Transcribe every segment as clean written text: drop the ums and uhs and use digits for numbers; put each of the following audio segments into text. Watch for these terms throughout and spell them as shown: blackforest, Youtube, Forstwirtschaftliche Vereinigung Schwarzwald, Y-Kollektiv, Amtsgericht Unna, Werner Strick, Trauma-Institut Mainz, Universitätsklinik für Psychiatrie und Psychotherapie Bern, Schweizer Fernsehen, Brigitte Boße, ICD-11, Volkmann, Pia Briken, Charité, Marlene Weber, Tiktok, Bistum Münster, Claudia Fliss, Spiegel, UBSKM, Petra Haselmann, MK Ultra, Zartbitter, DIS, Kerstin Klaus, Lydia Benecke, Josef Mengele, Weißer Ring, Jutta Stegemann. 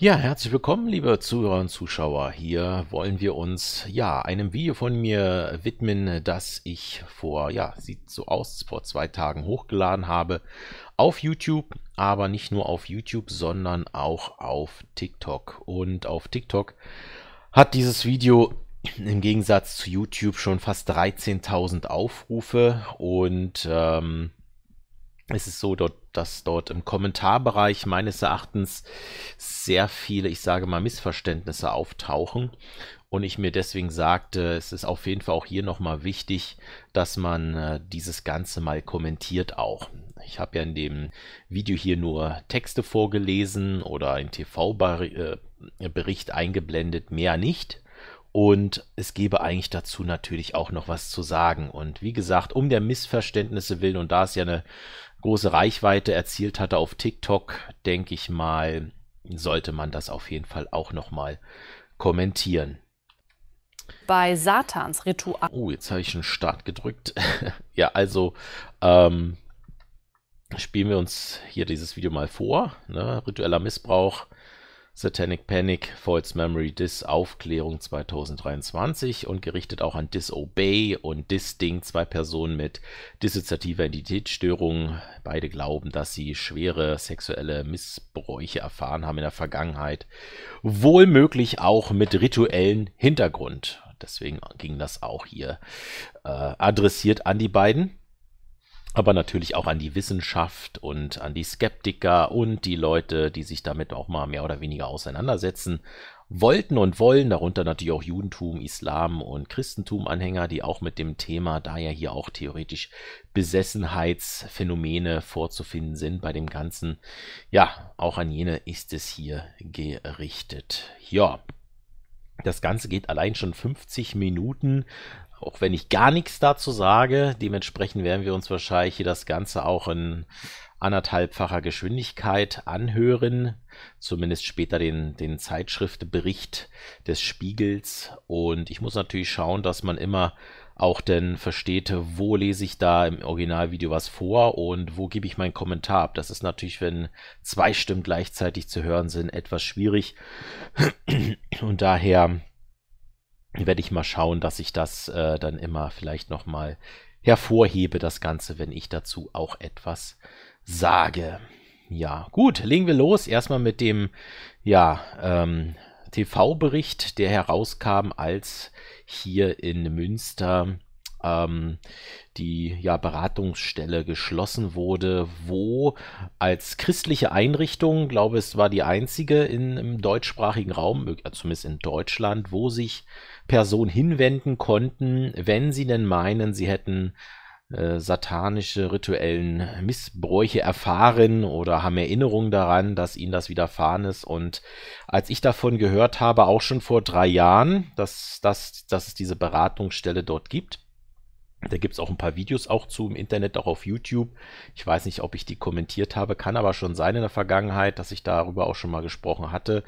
Ja, herzlich willkommen, liebe Zuhörer und Zuschauer. Hier wollen wir uns ja einem Video von mir widmen, das ich vor, ja, sieht so aus, vor 2 Tagen hochgeladen habe auf YouTube, aber nicht nur auf YouTube, sondern auch auf TikTok. Und auf TikTok hat dieses Video im Gegensatz zu YouTube schon fast 13.000 Aufrufe und es ist so, dass dort im Kommentarbereich meines Erachtens sehr viele, ich sage mal, Missverständnisse auftauchen und ich mir deswegen sagte, es ist auf jeden Fall auch hier nochmal wichtig, dass man dieses Ganze mal kommentiert auch. Ich habe ja in dem Video hier nur Texte vorgelesen oder einen TV-Bericht eingeblendet, mehr nicht. Und es gäbe eigentlich dazu natürlich auch noch was zu sagen. Und wie gesagt, um der Missverständnisse willen, und da es ja eine große Reichweite erzielt hatte auf TikTok, denke ich mal, sollte man das auf jeden Fall auch nochmal kommentieren. Bei Satans Ritual. Oh, jetzt habe ich einen Start gedrückt. Ja, also spielen wir uns hier dieses Video mal vor. Ne? Ritueller Missbrauch. Satanic Panic, False Memory, DIS, Aufklärung 2023 und gerichtet auch an Disobey und Disding, 2 Personen mit dissoziativer Identitätsstörung. Beide glauben, dass sie schwere sexuelle Missbräuche erfahren haben in der Vergangenheit, wohl möglich auch mit rituellen Hintergrund. Deswegen ging das auch hier adressiert an die beiden. Aber natürlich auch an die Wissenschaft und an die Skeptiker und die Leute, die sich damit auch mal mehr oder weniger auseinandersetzen wollten und wollen, darunter natürlich auch Judentum, Islam und Christentum-Anhänger, die auch mit dem Thema, da ja hier auch theoretisch Besessenheitsphänomene vorzufinden sind bei dem Ganzen, ja, auch an jene ist es hier gerichtet. Ja, das Ganze geht allein schon 50 Minuten. Auch wenn ich gar nichts dazu sage, dementsprechend werden wir uns wahrscheinlich hier das Ganze auch in 1,5-facher Geschwindigkeit anhören. Zumindest später den Zeitschriftbericht des Spiegels. Und ich muss natürlich schauen, dass man immer auch denn versteht, wo lese ich da im Originalvideo was vor und wo gebe ich meinen Kommentar ab. Das ist natürlich, wenn 2 Stimmen gleichzeitig zu hören sind, etwas schwierig. Und daher werde ich mal schauen, dass ich das dann immer vielleicht nochmal hervorhebe, das Ganze, wenn ich dazu auch etwas sage. Ja, gut, legen wir los. Erstmal mit dem TV-Bericht, der herauskam, als hier in Münster die Beratungsstelle geschlossen wurde, wo als christliche Einrichtung, glaube es war die einzige im deutschsprachigen Raum, zumindest in Deutschland, wo sich Personen hinwenden konnten, wenn sie denn meinen, sie hätten satanische rituellen Missbräuche erfahren oder haben Erinnerungen daran, dass ihnen das widerfahren ist. Und als ich davon gehört habe, auch schon vor 3 Jahren, dass es diese Beratungsstelle dort gibt, da gibt es auch ein paar Videos auch zu im Internet, auch auf YouTube. Ich weiß nicht, ob ich die kommentiert habe, kann aber schon sein in der Vergangenheit, dass ich darüber auch schon mal gesprochen hatte.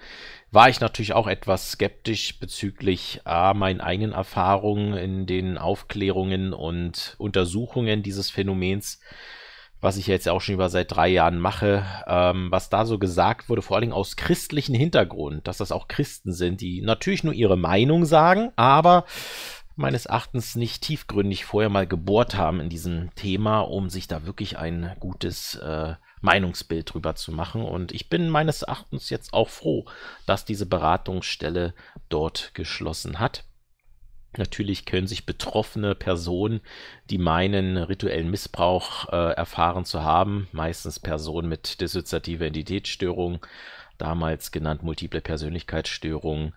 War ich natürlich auch etwas skeptisch bezüglich meinen eigenen Erfahrungen in den Aufklärungen und Untersuchungen dieses Phänomens, was ich jetzt auch schon über seit 3 Jahren mache, was da so gesagt wurde, vor allem aus christlichen Hintergrund, dass das auch Christen sind, die natürlich nur ihre Meinung sagen, aber meines Erachtens nicht tiefgründig vorher mal gebohrt haben in diesem Thema, um sich da wirklich ein gutes Meinungsbild drüber zu machen. Und ich bin meines Erachtens jetzt auch froh, dass diese Beratungsstelle dort geschlossen hat. Natürlich können sich betroffene Personen, die meinen, rituellen Missbrauch erfahren zu haben, meistens Personen mit dissoziativer Identitätsstörung, damals genannt multiple Persönlichkeitsstörungen,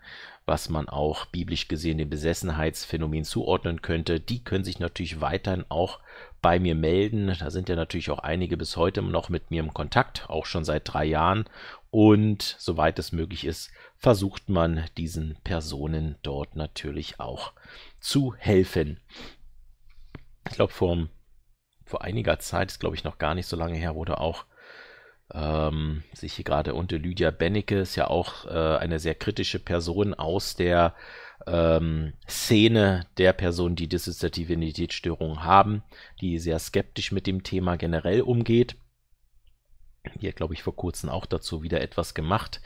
was man auch biblisch gesehen dem Besessenheitsphänomen zuordnen könnte, die können sich natürlich weiterhin auch bei mir melden. Da sind ja natürlich auch einige bis heute noch mit mir im Kontakt, auch schon seit 3 Jahren. Und soweit es möglich ist, versucht man diesen Personen dort natürlich auch zu helfen. Ich glaube, vor einiger Zeit, ist glaube ich noch gar nicht so lange her, wurde auch sich hier gerade unter Lydia Benecke, ist ja auch eine sehr kritische Person aus der Szene der Personen, die dissoziative Identitätsstörungen haben, die sehr skeptisch mit dem Thema generell umgeht. Die hat, glaube ich, vor kurzem auch dazu wieder etwas gemacht.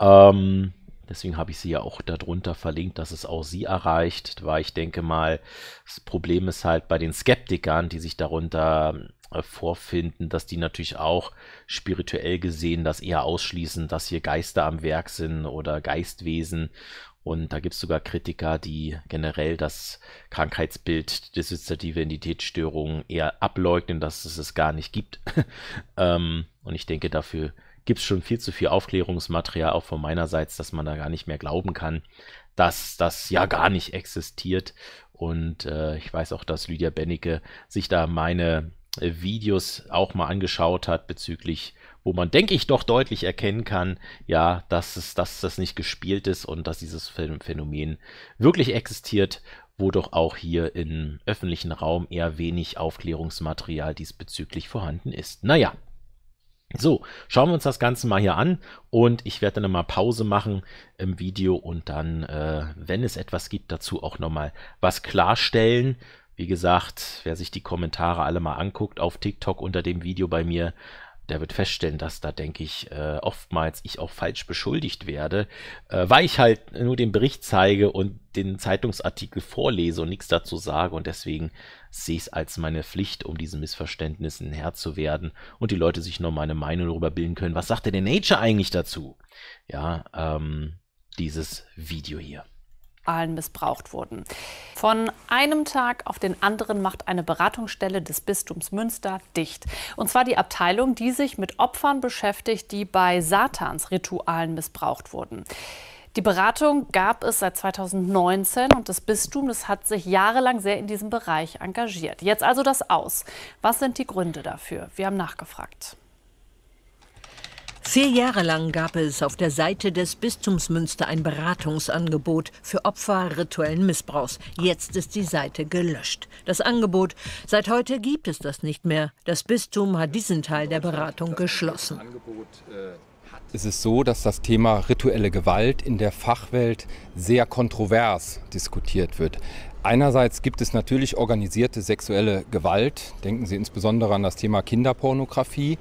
Deswegen habe ich sie ja auch darunter verlinkt, dass es auch sie erreicht, weil ich denke mal, das Problem ist halt bei den Skeptikern, die sich darunter vorfinden, dass die natürlich auch spirituell gesehen das eher ausschließen, dass hier Geister am Werk sind oder Geistwesen. Und da gibt es sogar Kritiker, die generell das Krankheitsbild dissoziative Identitätsstörungen eher ableugnen, dass es gar nicht gibt. Und ich denke, dafür gibt es schon viel zu viel Aufklärungsmaterial, auch von meinerseits, dass man da gar nicht mehr glauben kann, dass das ja gar nicht existiert. Und ich weiß auch, dass Lydia Benecke sich da meine Videos auch mal angeschaut hat bezüglich, wo man, denke ich, doch deutlich erkennen kann, ja, dass das nicht gespielt ist und dass dieses Phänomen wirklich existiert, wo doch auch hier im öffentlichen Raum eher wenig Aufklärungsmaterial diesbezüglich vorhanden ist. Naja, so, schauen wir uns das Ganze mal hier an und ich werde dann mal Pause machen im Video und dann, wenn es etwas gibt, dazu auch nochmal was klarstellen. Wie gesagt, wer sich die Kommentare alle mal anguckt auf TikTok unter dem Video bei mir, der wird feststellen, dass da, denke ich, oftmals ich auch falsch beschuldigt werde, weil ich halt nur den Bericht zeige und den Zeitungsartikel vorlese und nichts dazu sage. Und deswegen sehe ich es als meine Pflicht, um diesen Missverständnissen Herr zu werden und die Leute sich noch meine Meinung darüber bilden können. Was sagt denn Nature eigentlich dazu? Ja, dieses Video hier. Missbraucht wurden. Von einem Tag auf den anderen macht eine Beratungsstelle des Bistums Münster dicht. Und zwar die Abteilung, die sich mit Opfern beschäftigt, die bei Satansritualen missbraucht wurden. Die Beratung gab es seit 2019 und das Bistum, das hat sich jahrelang sehr in diesem Bereich engagiert. Jetzt also das Aus. Was sind die Gründe dafür? Wir haben nachgefragt. 4 Jahre lang gab es auf der Seite des Bistums Münster ein Beratungsangebot für Opfer rituellen Missbrauchs. Jetzt ist die Seite gelöscht. Das Angebot, seit heute gibt es das nicht mehr. Das Bistum hat diesen Teil der Beratung geschlossen. Es ist so, dass das Thema rituelle Gewalt in der Fachwelt sehr kontrovers diskutiert wird. Einerseits gibt es natürlich organisierte sexuelle Gewalt. Denken Sie insbesondere an das Thema Kinderpornografie.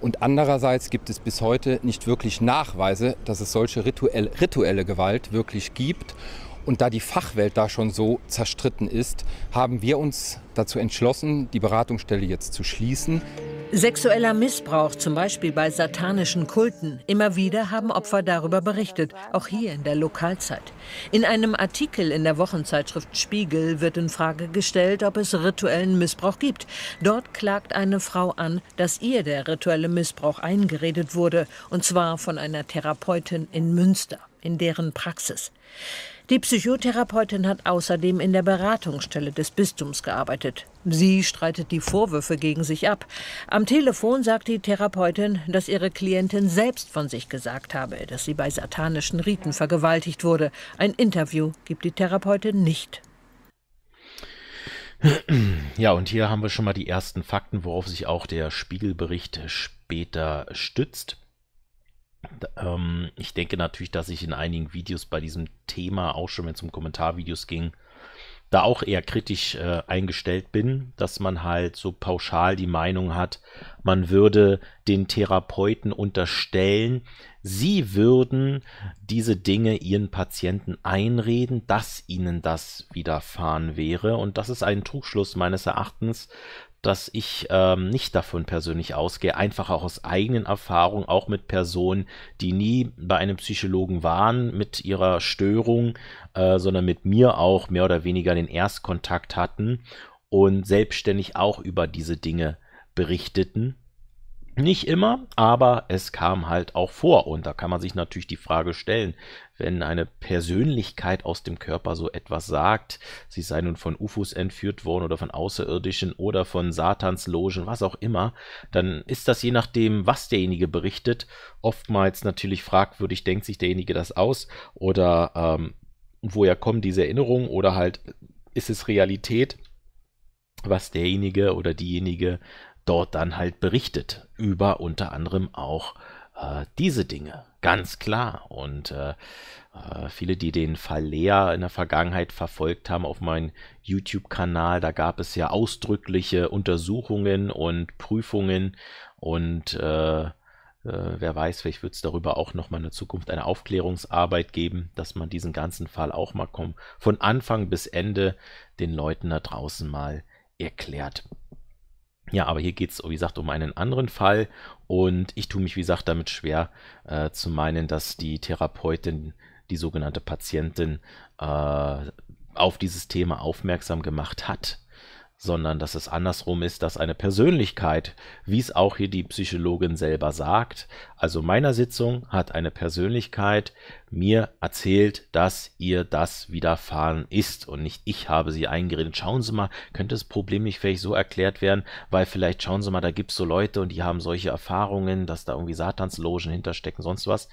Und andererseits gibt es bis heute nicht wirklich Nachweise, dass es solche rituelle Gewalt wirklich gibt. Und da die Fachwelt da schon so zerstritten ist, haben wir uns dazu entschlossen, die Beratungsstelle jetzt zu schließen. Sexueller Missbrauch, zum Beispiel bei satanischen Kulten. Immer wieder haben Opfer darüber berichtet, auch hier in der Lokalzeit. In einem Artikel in der Wochenzeitschrift Spiegel wird in Frage gestellt, ob es rituellen Missbrauch gibt. Dort klagt eine Frau an, dass ihr der rituelle Missbrauch eingeredet wurde, und zwar von einer Therapeutin in Münster, in deren Praxis. Die Psychotherapeutin hat außerdem in der Beratungsstelle des Bistums gearbeitet. Sie streitet die Vorwürfe gegen sich ab. Am Telefon sagt die Therapeutin, dass ihre Klientin selbst von sich gesagt habe, dass sie bei satanischen Riten vergewaltigt wurde. Ein Interview gibt die Therapeutin nicht. Ja, und hier haben wir schon mal die ersten Fakten, worauf sich auch der Spiegelbericht später stützt. Ich denke natürlich, dass ich in einigen Videos bei diesem Thema, auch schon wenn es um Kommentarvideos ging, da auch eher kritisch eingestellt bin, dass man halt so pauschal die Meinung hat, man würde den Therapeuten unterstellen, sie würden diese Dinge ihren Patienten einreden, dass ihnen das widerfahren wäre. Und das ist ein Trugschluss meines Erachtens, dass ich nicht davon persönlich ausgehe, einfach auch aus eigenen Erfahrungen, auch mit Personen, die nie bei einem Psychologen waren mit ihrer Störung, sondern mit mir auch mehr oder weniger den Erstkontakt hatten und selbstständig auch über diese Dinge berichteten. Nicht immer, aber es kam halt auch vor und da kann man sich natürlich die Frage stellen, wenn eine Persönlichkeit aus dem Körper so etwas sagt, sie sei nun von UFOs entführt worden oder von Außerirdischen oder von Satanslogen, was auch immer, dann ist das je nachdem, was derjenige berichtet, oftmals natürlich fragwürdig, denkt sich derjenige das aus oder woher kommen diese Erinnerungen oder halt ist es Realität, was derjenige oder diejenige dort dann halt berichtet über unter anderem auch diese Dinge, ganz klar. Und viele, die den Fall Lea in der Vergangenheit verfolgt haben auf meinem YouTube-Kanal, da gab es ja ausdrückliche Untersuchungen und Prüfungen und Wer weiß, vielleicht wird es darüber auch nochmal in der Zukunft eine Aufklärungsarbeit geben, dass man diesen ganzen Fall auch mal von Anfang bis Ende den Leuten da draußen mal erklärt. Ja, aber hier geht es, wie gesagt, um einen anderen Fall und ich tue mich, wie gesagt, damit schwer zu meinen, dass die Therapeutin, die sogenannte Patientin, auf dieses Thema aufmerksam gemacht hat, sondern dass es andersrum ist, dass eine Persönlichkeit, wie es auch hier die Psychologin selber sagt, also meiner Sitzung hat eine Persönlichkeit mir erzählt, dass ihr das widerfahren ist und nicht ich habe sie eingeredet. Schauen Sie mal, könnte das Problem nicht vielleicht so erklärt werden, weil vielleicht, schauen Sie mal, da gibt es so Leute und die haben solche Erfahrungen, dass da irgendwie Satanslogen hinterstecken, sonst was.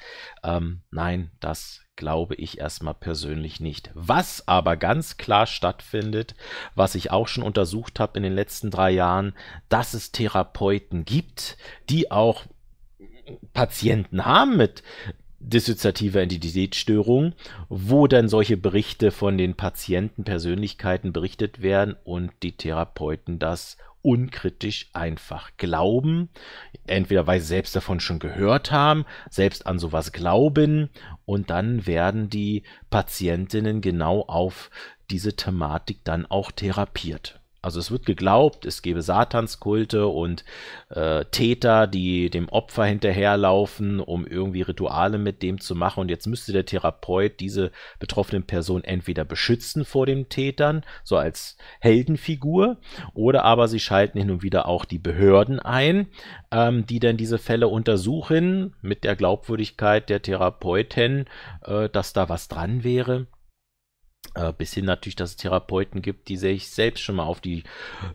Nein, das glaube ich erstmal persönlich nicht. Was aber ganz klar stattfindet, was ich auch schon untersucht habe in den letzten 3 Jahren, dass es Therapeuten gibt, die auch Patienten haben mit dissoziativer Identitätsstörung, wo dann solche Berichte von den Patienten, Persönlichkeiten berichtet werden und die Therapeuten das unkritisch einfach glauben, entweder weil sie selbst davon schon gehört haben, selbst an sowas glauben und dann werden die Patientinnen genau auf diese Thematik dann auch therapiert. Also es wird geglaubt, es gebe Satanskulte und Täter, die dem Opfer hinterherlaufen, um irgendwie Rituale mit dem zu machen. Und jetzt müsste der Therapeut diese betroffenen Personen entweder beschützen vor den Tätern, so als Heldenfigur, oder aber sie schalten hin und wieder auch die Behörden ein, die dann diese Fälle untersuchen mit der Glaubwürdigkeit der Therapeutin, dass da was dran wäre. Bis hin natürlich, dass es Therapeuten gibt, die sich selbst schon mal auf die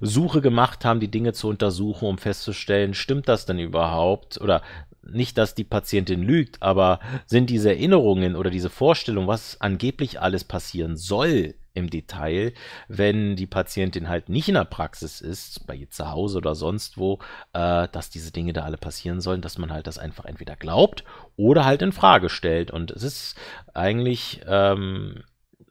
Suche gemacht haben, die Dinge zu untersuchen, um festzustellen, stimmt das denn überhaupt? Oder nicht, dass die Patientin lügt, aber sind diese Erinnerungen oder diese Vorstellung, was angeblich alles passieren soll im Detail, wenn die Patientin halt nicht in der Praxis ist, bei ihr zu Hause oder sonst wo, dass diese Dinge da alle passieren sollen, dass man halt das einfach entweder glaubt oder halt in Frage stellt. Und es ist eigentlich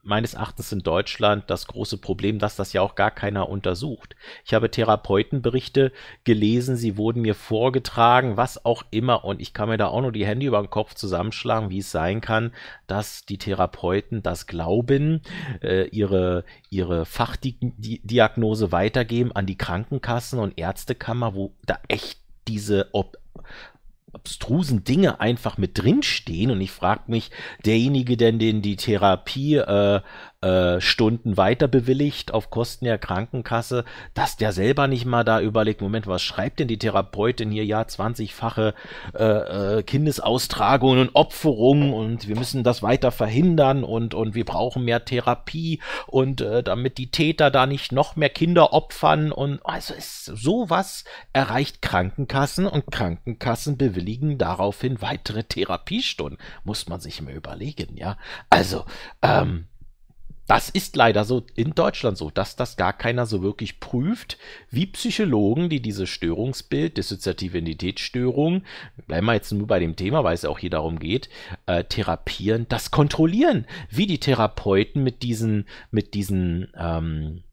meines Erachtens in Deutschland das große Problem, dass das ja auch gar keiner untersucht. Ich habe Therapeutenberichte gelesen, sie wurden mir vorgetragen, was auch immer, und ich kann mir da auch nur die Hände über den Kopf zusammenschlagen, wie es sein kann, dass die Therapeuten das glauben, ihre Fachdiagnose weitergeben an die Krankenkassen und Ärztekammer, wo da echt diese obstrusen Dinge einfach mit drinstehen und ich frage mich, derjenige, den die Therapiestunden weiter bewilligt auf Kosten der Krankenkasse, dass der selber nicht mal da überlegt, Moment, was schreibt denn die Therapeutin hier? Ja, 20-fache Kindesaustragungen und Opferungen und wir müssen das weiter verhindern und wir brauchen mehr Therapie und damit die Täter da nicht noch mehr Kinder opfern und also ist sowas erreicht Krankenkassen und Krankenkassen bewilligen daraufhin weitere Therapiestunden. Muss man sich mal überlegen, ja. Also, das ist leider so in Deutschland so, dass das gar keiner so wirklich prüft, wie Psychologen, die dieses Störungsbild, dissoziative Identitätsstörung, bleiben wir jetzt nur bei dem Thema, weil es auch hier darum geht, therapieren, das kontrollieren, wie die Therapeuten mit diesen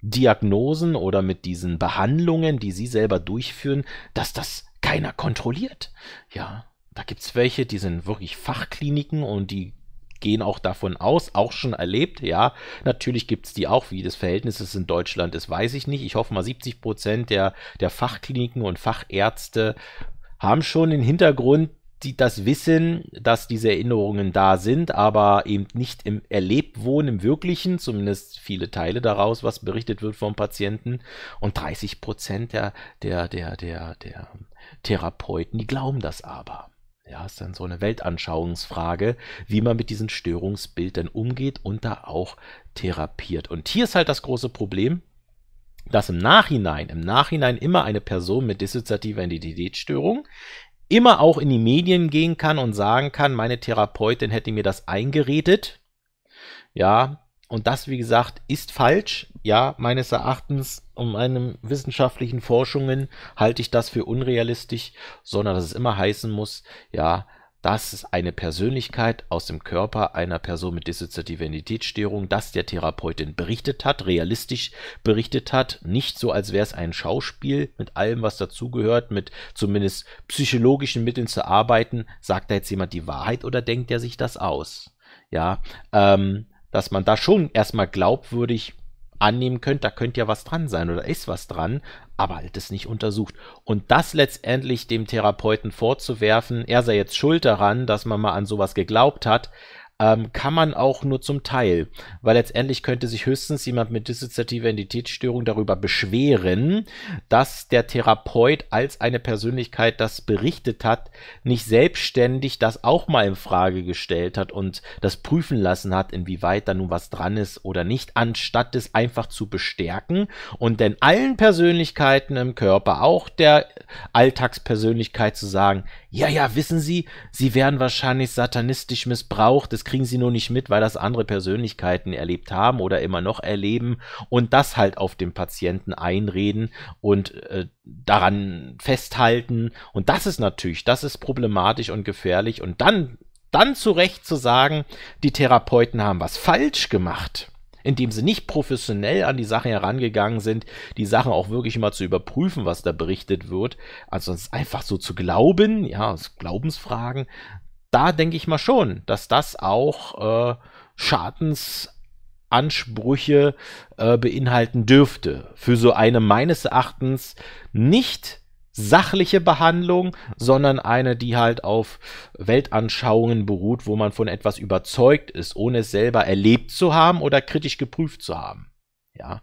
Diagnosen oder mit diesen Behandlungen, die sie selber durchführen, dass das keiner kontrolliert. Ja, da gibt es welche, die sind wirklich Fachkliniken und die gehen auch davon aus, auch schon erlebt, ja, natürlich gibt es die auch, wie das Verhältnis ist in Deutschland ist, weiß ich nicht, ich hoffe mal 70% der Fachkliniken und Fachärzte haben schon den Hintergrund, die das wissen, dass diese Erinnerungen da sind, aber eben nicht im Erlebtwohnen, im Wirklichen, zumindest viele Teile daraus, was berichtet wird vom Patienten, und 30% der Therapeuten, die glauben das aber. Ja, ist dann so eine Weltanschauungsfrage, wie man mit diesem Störungsbild dann umgeht und da auch therapiert. Und hier ist halt das große Problem, dass im Nachhinein immer eine Person mit dissoziativer Identitätsstörung immer auch in die Medien gehen kann und sagen kann, meine Therapeutin hätte mir das eingeredet. Ja, und das, wie gesagt, ist falsch. Ja, meines Erachtens und meinen wissenschaftlichen Forschungen halte ich das für unrealistisch, sondern dass es immer heißen muss, ja, dass es eine Persönlichkeit aus dem Körper einer Person mit dissoziativer Identitätsstörung, das der Therapeutin berichtet hat, realistisch berichtet hat, nicht so, als wäre es ein Schauspiel mit allem, was dazugehört, mit zumindest psychologischen Mitteln zu arbeiten. Sagt da jetzt jemand die Wahrheit oder denkt er sich das aus? Ja, dass man da schon erstmal glaubwürdig annehmen könnt, da könnte ja was dran sein oder ist was dran, aber halt es nicht untersucht. Und das letztendlich dem Therapeuten vorzuwerfen, er sei jetzt schuld daran, dass man mal an sowas geglaubt hat, kann man auch nur zum Teil, weil letztendlich könnte sich höchstens jemand mit dissoziativer Identitätsstörung darüber beschweren, dass der Therapeut als eine Persönlichkeit das berichtet hat, nicht selbstständig das auch mal in Frage gestellt hat und das prüfen lassen hat, inwieweit da nun was dran ist oder nicht, anstatt es einfach zu bestärken und denn allen Persönlichkeiten im Körper, auch der Alltagspersönlichkeit zu sagen, ja, ja, wissen Sie, Sie werden wahrscheinlich satanistisch missbraucht, das kriegen Sie nur nicht mit, weil das andere Persönlichkeiten erlebt haben oder immer noch erleben und das halt auf den Patienten einreden und daran festhalten. Und das ist natürlich, das ist problematisch und gefährlich. Und dann zu Recht zu sagen, die Therapeuten haben was falsch gemacht, indem sie nicht professionell an die Sache herangegangen sind, die Sachen auch wirklich mal zu überprüfen, was da berichtet wird. Ansonsten einfach so zu glauben, ja, Glaubensfragen, da denke ich mal schon, dass das auch Schadensansprüche beinhalten dürfte. Für so eine meines Erachtens nicht sachliche Behandlung, sondern eine, die halt auf Weltanschauungen beruht, wo man von etwas überzeugt ist, ohne es selber erlebt zu haben oder kritisch geprüft zu haben. Ja,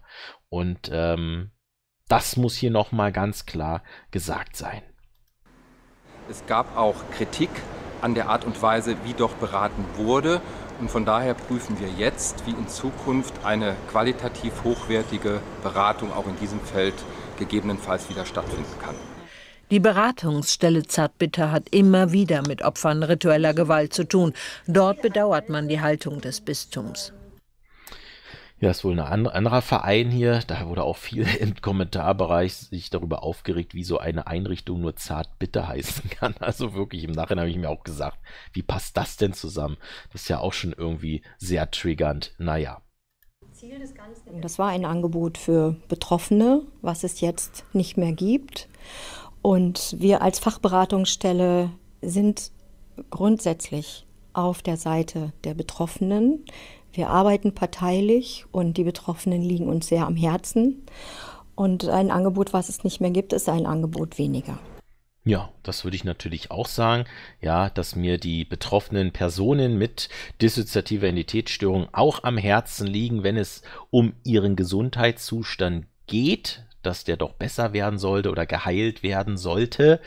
und das muss hier nochmal ganz klar gesagt sein. Es gab auch Kritik an der Art und Weise, wie doch beraten wurde. Und von daher prüfen wir jetzt, wie in Zukunft eine qualitativ hochwertige Beratung auch in diesem Feld gegebenenfalls wieder stattfinden kann. Die Beratungsstelle Zartbitter hat immer wieder mit Opfern ritueller Gewalt zu tun. Dort bedauert man die Haltung des Bistums. Ja, ist wohl ein anderer Verein hier. Da wurde auch viel im Kommentarbereich sich darüber aufgeregt, wie so eine Einrichtung nur Zartbitter heißen kann. Also wirklich, im Nachhinein habe ich mir auch gesagt, wie passt das denn zusammen? Das ist ja auch schon irgendwie sehr triggernd. Naja. Das war ein Angebot für Betroffene, was es jetzt nicht mehr gibt. Und wir als Fachberatungsstelle sind grundsätzlich auf der Seite der Betroffenen. Wir arbeiten parteilich und die Betroffenen liegen uns sehr am Herzen. Und ein Angebot, was es nicht mehr gibt, ist ein Angebot weniger. Ja, das würde ich natürlich auch sagen, ja, dass mir die betroffenen Personen mit dissoziativer Identitätsstörung auch am Herzen liegen, wenn es um ihren Gesundheitszustand geht, dass der doch besser werden sollte oder geheilt werden sollte.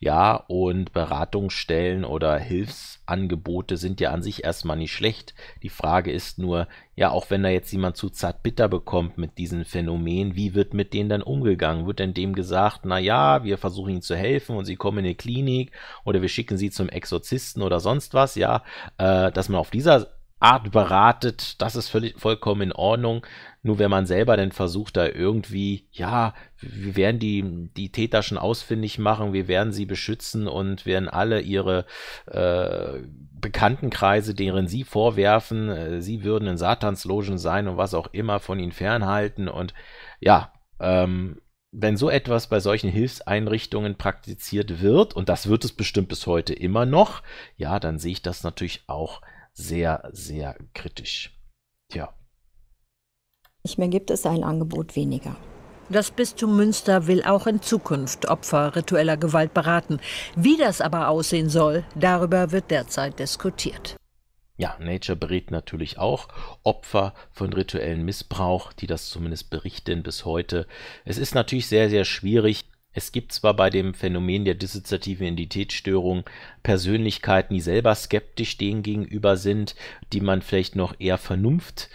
Ja, und Beratungsstellen oder Hilfsangebote sind ja an sich erstmal nicht schlecht. Die Frage ist nur, ja, auch wenn da jetzt jemand zu Zartbitter bekommt mit diesen Phänomenen, wie wird mit denen dann umgegangen? Wird denn dem gesagt, naja, wir versuchen ihnen zu helfen und sie kommen in die Klinik oder wir schicken sie zum Exorzisten oder sonst was? Ja, dass man auf dieser Art beratet, das ist völlig vollkommen in Ordnung. Nur wenn man selber dann versucht, da irgendwie, ja, wir werden die Täter schon ausfindig machen, wir werden sie beschützen und werden alle ihre Bekanntenkreise, deren sie vorwerfen, sie würden in Satanslogen sein und was auch immer, von ihnen fernhalten. Und ja, wenn so etwas bei solchen Hilfseinrichtungen praktiziert wird, und das wird es bestimmt bis heute immer noch, ja, dann sehe ich das natürlich auch sehr, sehr kritisch. Tja. Nicht mehr gibt es ein Angebot weniger. Das Bistum Münster will auch in Zukunft Opfer ritueller Gewalt beraten. Wie das aber aussehen soll, darüber wird derzeit diskutiert. Ja, Nature berät natürlich auch Opfer von rituellem Missbrauch, die das zumindest berichten bis heute. Es ist natürlich sehr, sehr schwierig. Es gibt zwar bei dem Phänomen der dissoziativen Identitätsstörung Persönlichkeiten, die selber skeptisch denen gegenüber sind, die man vielleicht noch eher Vernunft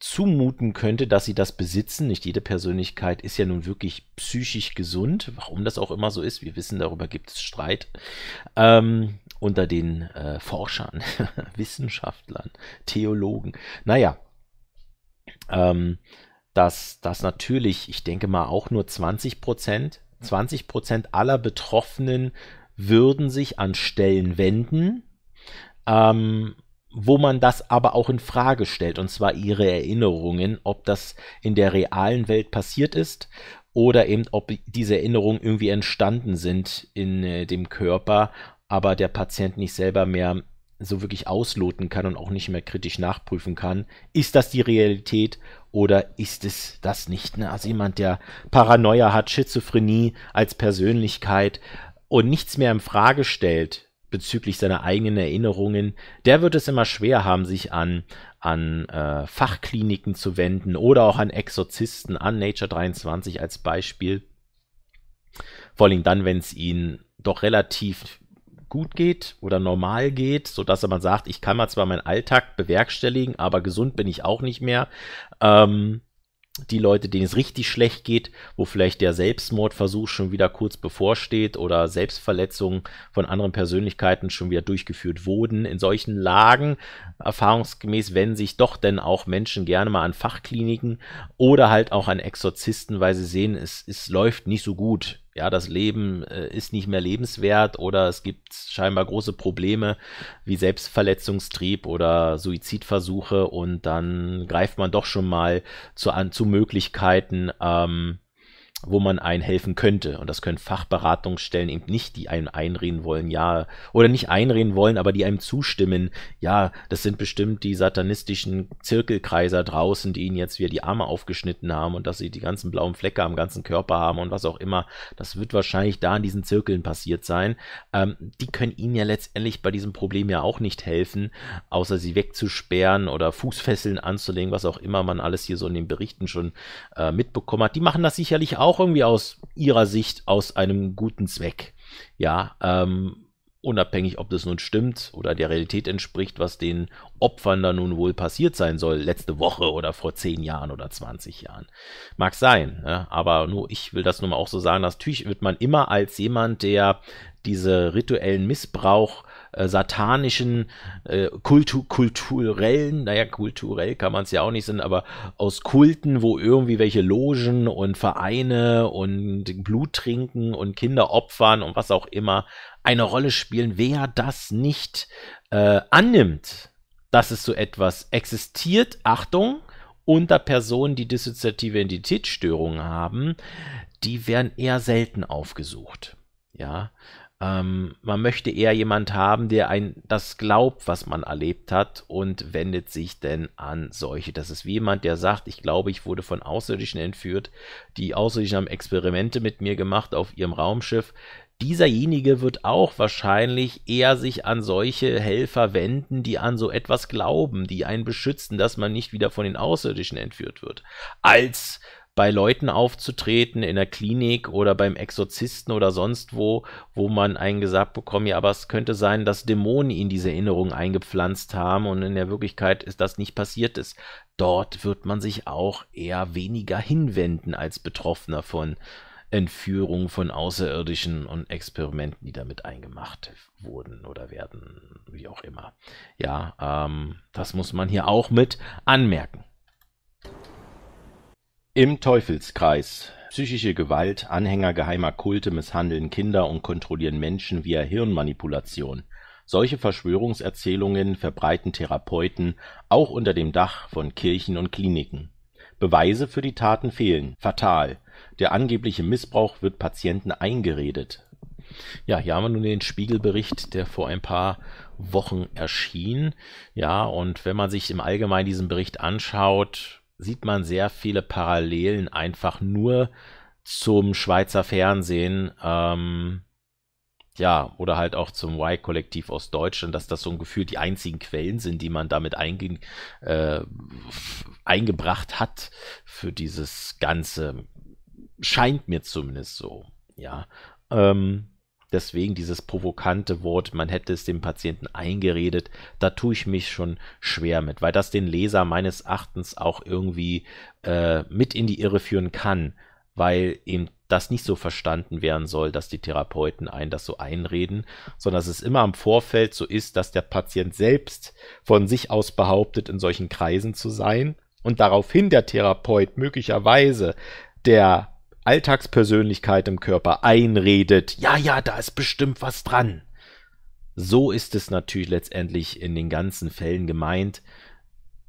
zumuten könnte, dass sie das besitzen. Nicht jede Persönlichkeit ist ja nun wirklich psychisch gesund, warum das auch immer so ist. Wir wissen, darüber gibt es Streit unter den Forschern, Wissenschaftlern, Theologen. Naja, dass das natürlich, ich denke mal, auch nur 20% aller Betroffenen würden sich an Stellen wenden, wo man das aber auch in Frage stellt, und zwar ihre Erinnerungen, ob das in der realen Welt passiert ist oder eben ob diese Erinnerungen irgendwie entstanden sind in dem Körper, aber der Patient nicht selber mehr so wirklich ausloten kann und auch nicht mehr kritisch nachprüfen kann. Ist das die Realität oder ist es das nicht? Ne? Also jemand, der Paranoia hat, Schizophrenie als Persönlichkeit und nichts mehr in Frage stellt bezüglich seiner eigenen Erinnerungen, der wird es immer schwer haben, sich an Fachkliniken zu wenden oder auch an Exorzisten, an Nature 23 als Beispiel. Vor allem dann, wenn es ihnen doch relativ gut geht oder normal geht, sodass man sagt, ich kann mal zwar meinen Alltag bewerkstelligen, aber gesund bin ich auch nicht mehr. Die Leute, denen es richtig schlecht geht, wo vielleicht der Selbstmordversuch schon wieder kurz bevorsteht oder Selbstverletzungen von anderen Persönlichkeiten schon wieder durchgeführt wurden. In solchen Lagen, erfahrungsgemäß, wenden sich doch denn auch Menschen gerne mal an Fachkliniken oder halt auch an Exorzisten, weil sie sehen, es läuft nicht so gut. Ja, das Leben ist nicht mehr lebenswert oder es gibt scheinbar große Probleme wie Selbstverletzungstrieb oder Suizidversuche und dann greift man doch schon mal zu Möglichkeiten, wo man einen helfen könnte. Und das können Fachberatungsstellen eben nicht, die einem einreden wollen, ja, oder nicht einreden wollen, aber die einem zustimmen, ja, das sind bestimmt die satanistischen Zirkelkreiser draußen, die ihnen jetzt wieder die Arme aufgeschnitten haben und dass sie die ganzen blauen Flecke am ganzen Körper haben und was auch immer. Das wird wahrscheinlich da in diesen Zirkeln passiert sein. Die können ihnen ja letztendlich bei diesem Problem ja auch nicht helfen, außer sie wegzusperren oder Fußfesseln anzulegen, was auch immer man alles hier so in den Berichten schon mitbekommen hat. Die machen das sicherlich auch irgendwie aus ihrer Sicht, aus einem guten Zweck. Ja, unabhängig, ob das nun stimmt oder der Realität entspricht, was den Opfern da nun wohl passiert sein soll, letzte Woche oder vor 10 Jahren oder 20 Jahren. Mag sein, ne? Aber nur ich will das nun mal auch so sagen, natürlich wird man immer als jemand, der diese rituellen Missbrauch satanischen, kulturellen, naja, kulturell kann man es ja auch nicht sein, aber aus Kulten, wo irgendwie welche Logen und Vereine und Blut trinken und Kinder opfern und was auch immer eine Rolle spielen, wer das nicht annimmt, dass es so etwas existiert, Achtung, unter Personen, die dissoziative Identitätsstörungen haben, die werden eher selten aufgesucht. Ja, man möchte eher jemand haben, der das glaubt, was man erlebt hat und wendet sich denn an solche. Das ist wie jemand, der sagt, ich glaube, ich wurde von Außerirdischen entführt. Die Außerirdischen haben Experimente mit mir gemacht auf ihrem Raumschiff. Dieserjenige wird auch wahrscheinlich eher sich an solche Helfer wenden, die an so etwas glauben, die einen beschützen, dass man nicht wieder von den Außerirdischen entführt wird, als bei Leuten aufzutreten, in der Klinik oder beim Exorzisten oder sonst wo, wo man einen gesagt bekommt, ja, aber es könnte sein, dass Dämonen ihnen diese Erinnerung eingepflanzt haben und in der Wirklichkeit ist das nicht passiert ist. Dort wird man sich auch eher weniger hinwenden als Betroffener von Entführung von Außerirdischen und Experimenten, die damit eingemacht wurden oder werden, wie auch immer. Ja, das muss man hier auch mit anmerken. Im Teufelskreis. Psychische Gewalt, Anhänger geheimer Kulte misshandeln Kinder und kontrollieren Menschen via Hirnmanipulation. Solche Verschwörungserzählungen verbreiten Therapeuten auch unter dem Dach von Kirchen und Kliniken. Beweise für die Taten fehlen. Fatal. Der angebliche Missbrauch wird Patienten eingeredet. Ja, hier haben wir nun den Spiegelbericht, der vor ein paar Wochen erschien. Ja, und wenn man sich im Allgemeinen diesen Bericht anschaut, sieht man sehr viele Parallelen einfach nur zum Schweizer Fernsehen, ja, oder halt auch zum Y-Kollektiv aus Deutschland, dass das so ein Gefühl die einzigen Quellen sind, die man damit eingebracht hat für dieses Ganze. Scheint mir zumindest so, ja. Deswegen dieses provokante Wort, man hätte es dem Patienten eingeredet, da tue ich mich schon schwer mit, weil das den Leser meines Erachtens auch irgendwie mit in die Irre führen kann, weil eben das nicht so verstanden werden soll, dass die Therapeuten einen das so einreden, sondern dass es immer im Vorfeld so ist, dass der Patient selbst von sich aus behauptet, in solchen Kreisen zu sein und daraufhin der Therapeut möglicherweise der Alltagspersönlichkeit im Körper einredet, ja, ja, da ist bestimmt was dran. So ist es natürlich letztendlich in den ganzen Fällen gemeint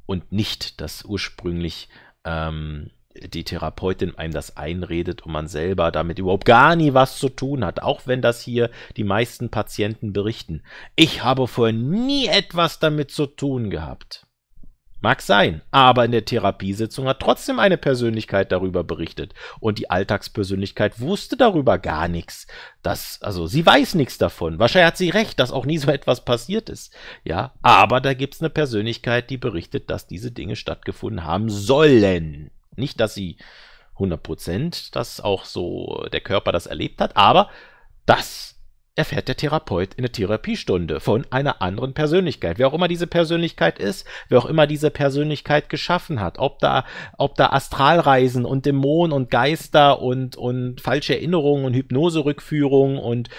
und nicht, dass ursprünglich die Therapeutin einem das einredet und man selber damit überhaupt gar nie was zu tun hat, auch wenn das hier die meisten Patienten berichten. Ich habe vorher nie etwas damit zu tun gehabt. Mag sein, aber in der Therapiesitzung hat trotzdem eine Persönlichkeit darüber berichtet und die Alltagspersönlichkeit wusste darüber gar nichts. Also sie weiß nichts davon. Wahrscheinlich hat sie recht, dass auch nie so etwas passiert ist. Ja, aber da gibt es eine Persönlichkeit, die berichtet, dass diese Dinge stattgefunden haben sollen. Nicht, dass sie 100% das auch so der Körper das erlebt hat, aber das erfährt der Therapeut in der Therapiestunde von einer anderen Persönlichkeit. Wer auch immer diese Persönlichkeit ist, wer auch immer diese Persönlichkeit geschaffen hat, ob da Astralreisen und Dämonen und Geister und falsche Erinnerungen und Hypnoserückführungen und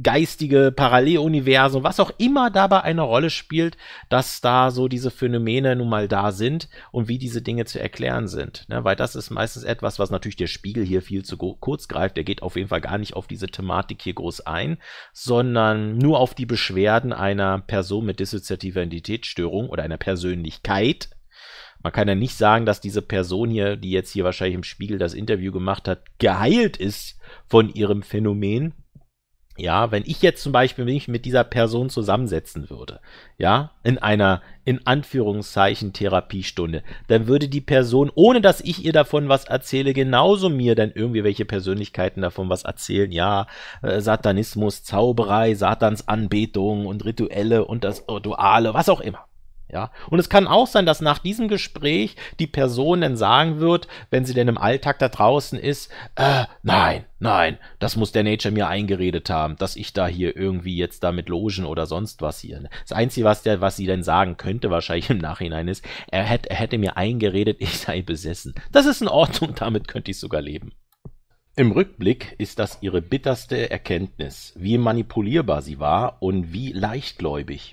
geistige Paralleluniversen, was auch immer dabei eine Rolle spielt, dass da so diese Phänomene nun mal da sind und wie diese Dinge zu erklären sind. Ne? Weil das ist meistens etwas, was natürlich der Spiegel hier viel zu kurz greift. Der geht auf jeden Fall gar nicht auf diese Thematik hier groß ein, sondern nur auf die Beschwerden einer Person mit dissoziativer Identitätsstörung oder einer Persönlichkeit. Man kann ja nicht sagen, dass diese Person hier, die jetzt hier wahrscheinlich im Spiegel das Interview gemacht hat, geheilt ist von ihrem Phänomen. Ja, wenn ich jetzt zum Beispiel mich mit dieser Person zusammensetzen würde, ja, in einer, in Anführungszeichen, Therapiestunde, dann würde die Person, ohne dass ich ihr davon was erzähle, genauso mir dann irgendwie welche Persönlichkeiten davon was erzählen, ja, Satanismus, Zauberei, Satans Anbetung und Rituelle und das Duale, was auch immer. Ja, und es kann auch sein, dass nach diesem Gespräch die Person dann sagen wird, wenn sie denn im Alltag da draußen ist, nein, das muss der Nature mir eingeredet haben, dass ich da hier irgendwie jetzt damit logen oder sonst was hier. Das Einzige, was sie denn sagen könnte wahrscheinlich im Nachhinein ist, er hätte mir eingeredet, ich sei besessen. Das ist in Ordnung, damit könnte ich sogar leben. Im Rückblick ist das ihre bitterste Erkenntnis, wie manipulierbar sie war und wie leichtgläubig.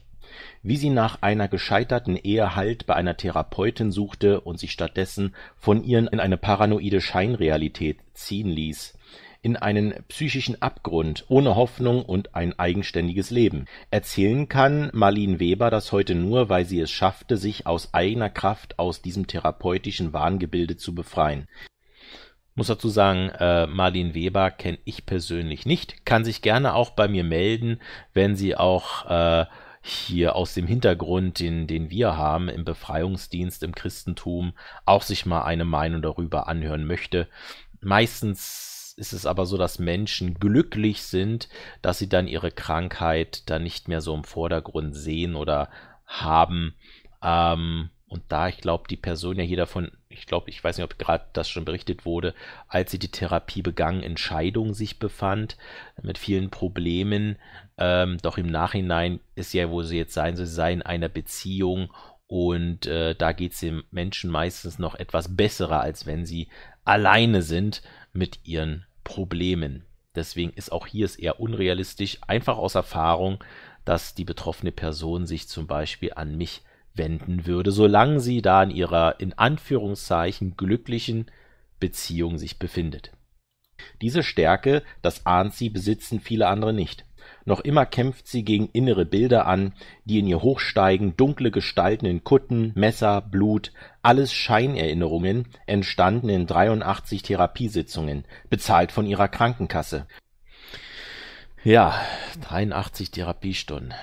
Wie sie nach einer gescheiterten Ehe Halt bei einer Therapeutin suchte und sich stattdessen von ihren in eine paranoide Scheinrealität ziehen ließ, in einen psychischen Abgrund, ohne Hoffnung und ein eigenständiges Leben. Erzählen kann Marlene Weber das heute nur, weil sie es schaffte, sich aus eigener Kraft aus diesem therapeutischen Wahngebilde zu befreien. Muss dazu sagen, Marlene Weber kenne ich persönlich nicht, kann sich gerne auch bei mir melden, wenn sie auch hier aus dem Hintergrund, den wir haben, im Befreiungsdienst, im Christentum, auch sich mal eine Meinung darüber anhören möchte. Meistens ist es aber so, dass Menschen glücklich sind, dass sie dann ihre Krankheit dann nicht mehr so im Vordergrund sehen oder haben. Und da, ich glaube, die Person ja hier davon, ich weiß nicht, ob gerade das schon berichtet wurde, als sie die Therapie begann, in Scheidung sich befand, mit vielen Problemen. Doch im Nachhinein ist ja, wo sie jetzt sein soll, sie sei in einer Beziehung. Und da geht es dem Menschen meistens noch etwas besser, als wenn sie alleine sind mit ihren Problemen. Deswegen ist auch hier es eher unrealistisch, einfach aus Erfahrung, dass die betroffene Person sich zum Beispiel an mich wenden würde, solange sie da in ihrer, in Anführungszeichen, glücklichen Beziehung sich befindet. Diese Stärke, das ahnt sie, besitzen viele andere nicht. Noch immer kämpft sie gegen innere Bilder an, die in ihr hochsteigen, dunkle Gestalten in Kutten, Messer, Blut, alles Scheinerinnerungen, entstanden in 83 Therapiesitzungen, bezahlt von ihrer Krankenkasse. Ja, 83 Therapiestunden.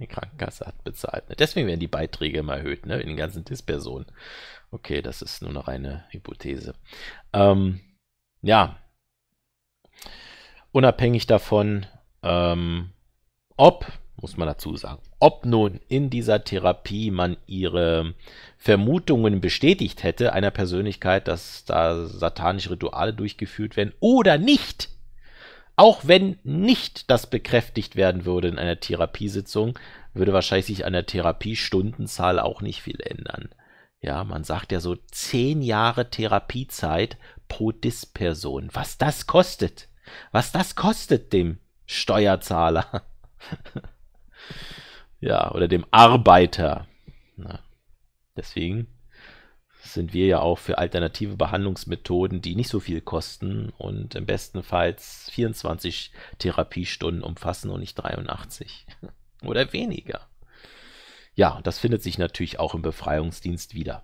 Die Krankenkasse hat bezahlt. Deswegen werden die Beiträge immer erhöht, ne? In den ganzen DIS-Personen. Okay, das ist nur noch eine Hypothese. Ja, unabhängig davon, muss man dazu sagen, ob nun in dieser Therapie man ihre Vermutungen bestätigt hätte, einer Persönlichkeit, dass da satanische Rituale durchgeführt werden oder nicht, auch wenn nicht das bekräftigt werden würde in einer Therapiesitzung, würde wahrscheinlich sich an der Therapiestundenzahl auch nicht viel ändern. Ja, man sagt ja so 10 Jahre Therapiezeit pro DIS-Person. Was das kostet dem Steuerzahler. Ja, oder dem Arbeiter. Na, deswegen sind wir ja auch für alternative Behandlungsmethoden, die nicht so viel kosten und im bestenfalls 24 Therapiestunden umfassen und nicht 83 oder weniger. Ja, das findet sich natürlich auch im Befreiungsdienst wieder.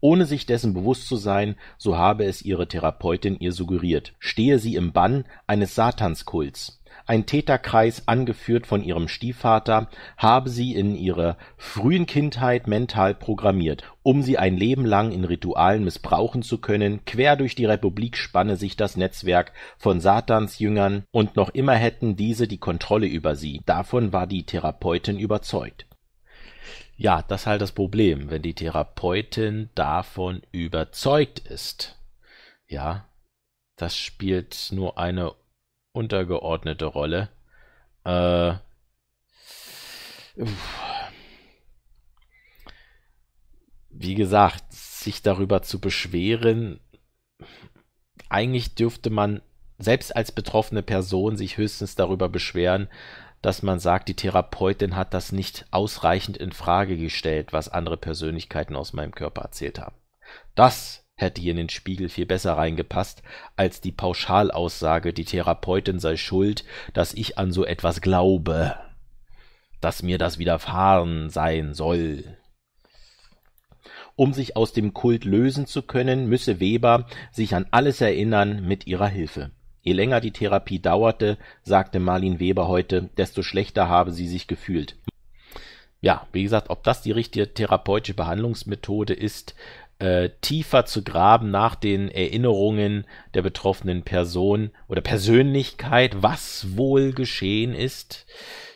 Ohne sich dessen bewusst zu sein, so habe es ihre Therapeutin ihr suggeriert, stehe sie im Bann eines Satanskults. Ein Täterkreis, angeführt von ihrem Stiefvater, habe sie in ihrer frühen Kindheit mental programmiert, um sie ein Leben lang in Ritualen missbrauchen zu können. Quer durch die Republik spanne sich das Netzwerk von Satansjüngern, und noch immer hätten diese die Kontrolle über sie. Davon war die Therapeutin überzeugt. Ja, das ist halt das Problem, wenn die Therapeutin davon überzeugt ist. Ja, das spielt nur eine untergeordnete Rolle. Wie gesagt, sich darüber zu beschweren, eigentlich dürfte man selbst als betroffene Person sich höchstens darüber beschweren, dass man sagt, die Therapeutin hat das nicht ausreichend in Frage gestellt, was andere Persönlichkeiten aus meinem Körper erzählt haben. Das hätte hier in den Spiegel viel besser reingepasst, als die Pauschalaussage, die Therapeutin sei schuld, dass ich an so etwas glaube, dass mir das widerfahren sein soll. Um sich aus dem Kult lösen zu können, müsse Weber sich an alles erinnern mit ihrer Hilfe. Je länger die Therapie dauerte, sagte Marlene Weber heute, desto schlechter habe sie sich gefühlt. Ja, wie gesagt, ob das die richtige therapeutische Behandlungsmethode ist, tiefer zu graben nach den Erinnerungen der betroffenen Person oder Persönlichkeit, was wohl geschehen ist,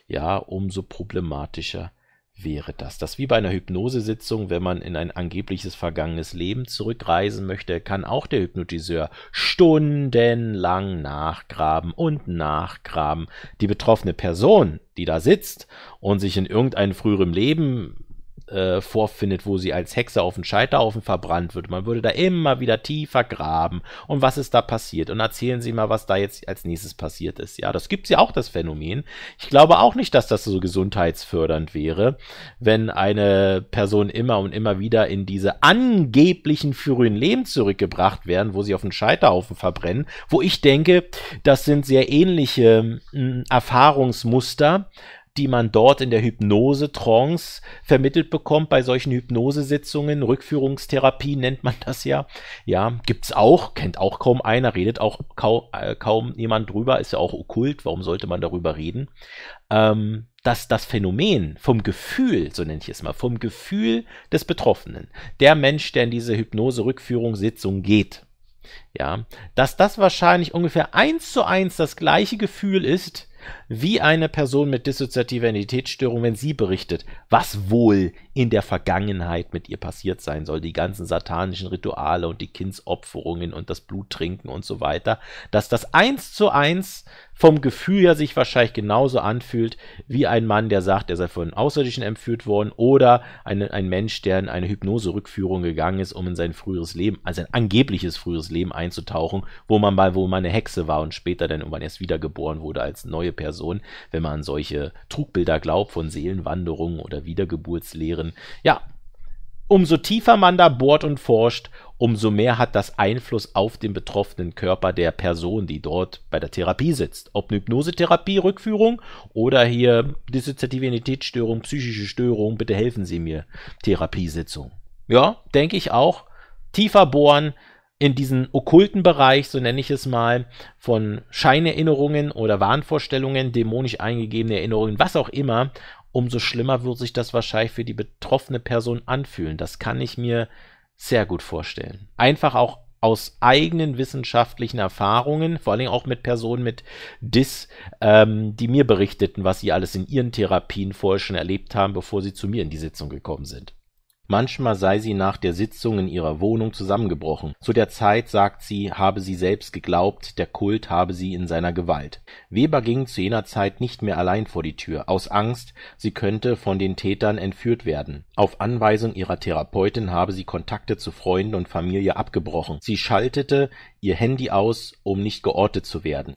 ja, umso problematischer wäre das. Das ist wie bei einer Hypnosesitzung, wenn man in ein angebliches vergangenes Leben zurückreisen möchte, kann auch der Hypnotiseur stundenlang nachgraben und nachgraben. Die betroffene Person, die da sitzt und sich in irgendeinem früheren Leben vorfindet, wo sie als Hexe auf den Scheiterhaufen verbrannt wird, man würde da immer wieder tiefer graben. Und was ist da passiert? Und erzählen Sie mal, was da jetzt als nächstes passiert ist. Ja, das gibt es ja auch, das Phänomen. Ich glaube auch nicht, dass das so gesundheitsfördernd wäre, wenn eine Person immer und immer wieder in diese angeblichen frühen Leben zurückgebracht werden, wo sie auf den Scheiterhaufen verbrennen, wo ich denke, das sind sehr ähnliche Erfahrungsmuster, die man dort in der Hypnose-Trance vermittelt bekommt, bei solchen Hypnosesitzungen, Rückführungstherapie nennt man das ja. Ja, gibt's auch, kennt auch kaum einer, redet auch kaum jemand drüber, ist ja auch okkult, warum sollte man darüber reden? Dass das Phänomen vom Gefühl, so nenne ich es mal, vom Gefühl des Betroffenen, der Mensch, der in diese Hypnose-Rückführungssitzung geht, ja, dass das wahrscheinlich ungefähr 1:1 das gleiche Gefühl ist, wie eine Person mit dissoziativer Identitätsstörung, wenn sie berichtet, was wohl in der Vergangenheit mit ihr passiert sein soll, die ganzen satanischen Rituale und die Kindsopferungen und das Bluttrinken und so weiter, dass das 1:1 vom Gefühl her sich wahrscheinlich genauso anfühlt, wie ein Mann, der sagt, er sei von Außerirdischen entführt worden, oder ein Mensch, der in eine Hypnose-Rückführung gegangen ist, um in sein früheres Leben, also ein angebliches früheres Leben einzutauchen, wo man eine Hexe war und später dann irgendwann erst wiedergeboren wurde als neue Person, wenn man an solche Trugbilder glaubt von Seelenwanderungen oder Wiedergeburtslehren. Ja, umso tiefer man da bohrt und forscht, umso mehr hat das Einfluss auf den betroffenen Körper der Person, die dort bei der Therapie sitzt. Ob eine Hypnosetherapie, Rückführung oder hier dissoziative Identitätsstörung, psychische Störung, bitte helfen Sie mir, Therapiesitzung. Ja, denke ich auch. Tiefer bohren in diesen okkulten Bereich, so nenne ich es mal, von Scheinerinnerungen oder Wahnvorstellungen, dämonisch eingegebene Erinnerungen, was auch immer, umso schlimmer wird sich das wahrscheinlich für die betroffene Person anfühlen. Das kann ich mir sehr gut vorstellen. Einfach auch aus eigenen wissenschaftlichen Erfahrungen, vor allem auch mit Personen mit DIS, die mir berichteten, was sie alles in ihren Therapien vorher schon erlebt haben, bevor sie zu mir in die Sitzung gekommen sind. Manchmal sei sie nach der Sitzung in ihrer Wohnung zusammengebrochen. Zu der Zeit, sagt sie, habe sie selbst geglaubt, der Kult habe sie in seiner Gewalt. Weber ging zu jener Zeit nicht mehr allein vor die Tür, aus Angst, sie könnte von den Tätern entführt werden. Auf Anweisung ihrer Therapeutin habe sie Kontakte zu Freunden und Familie abgebrochen. Sie schaltete ihr Handy aus, um nicht geortet zu werden.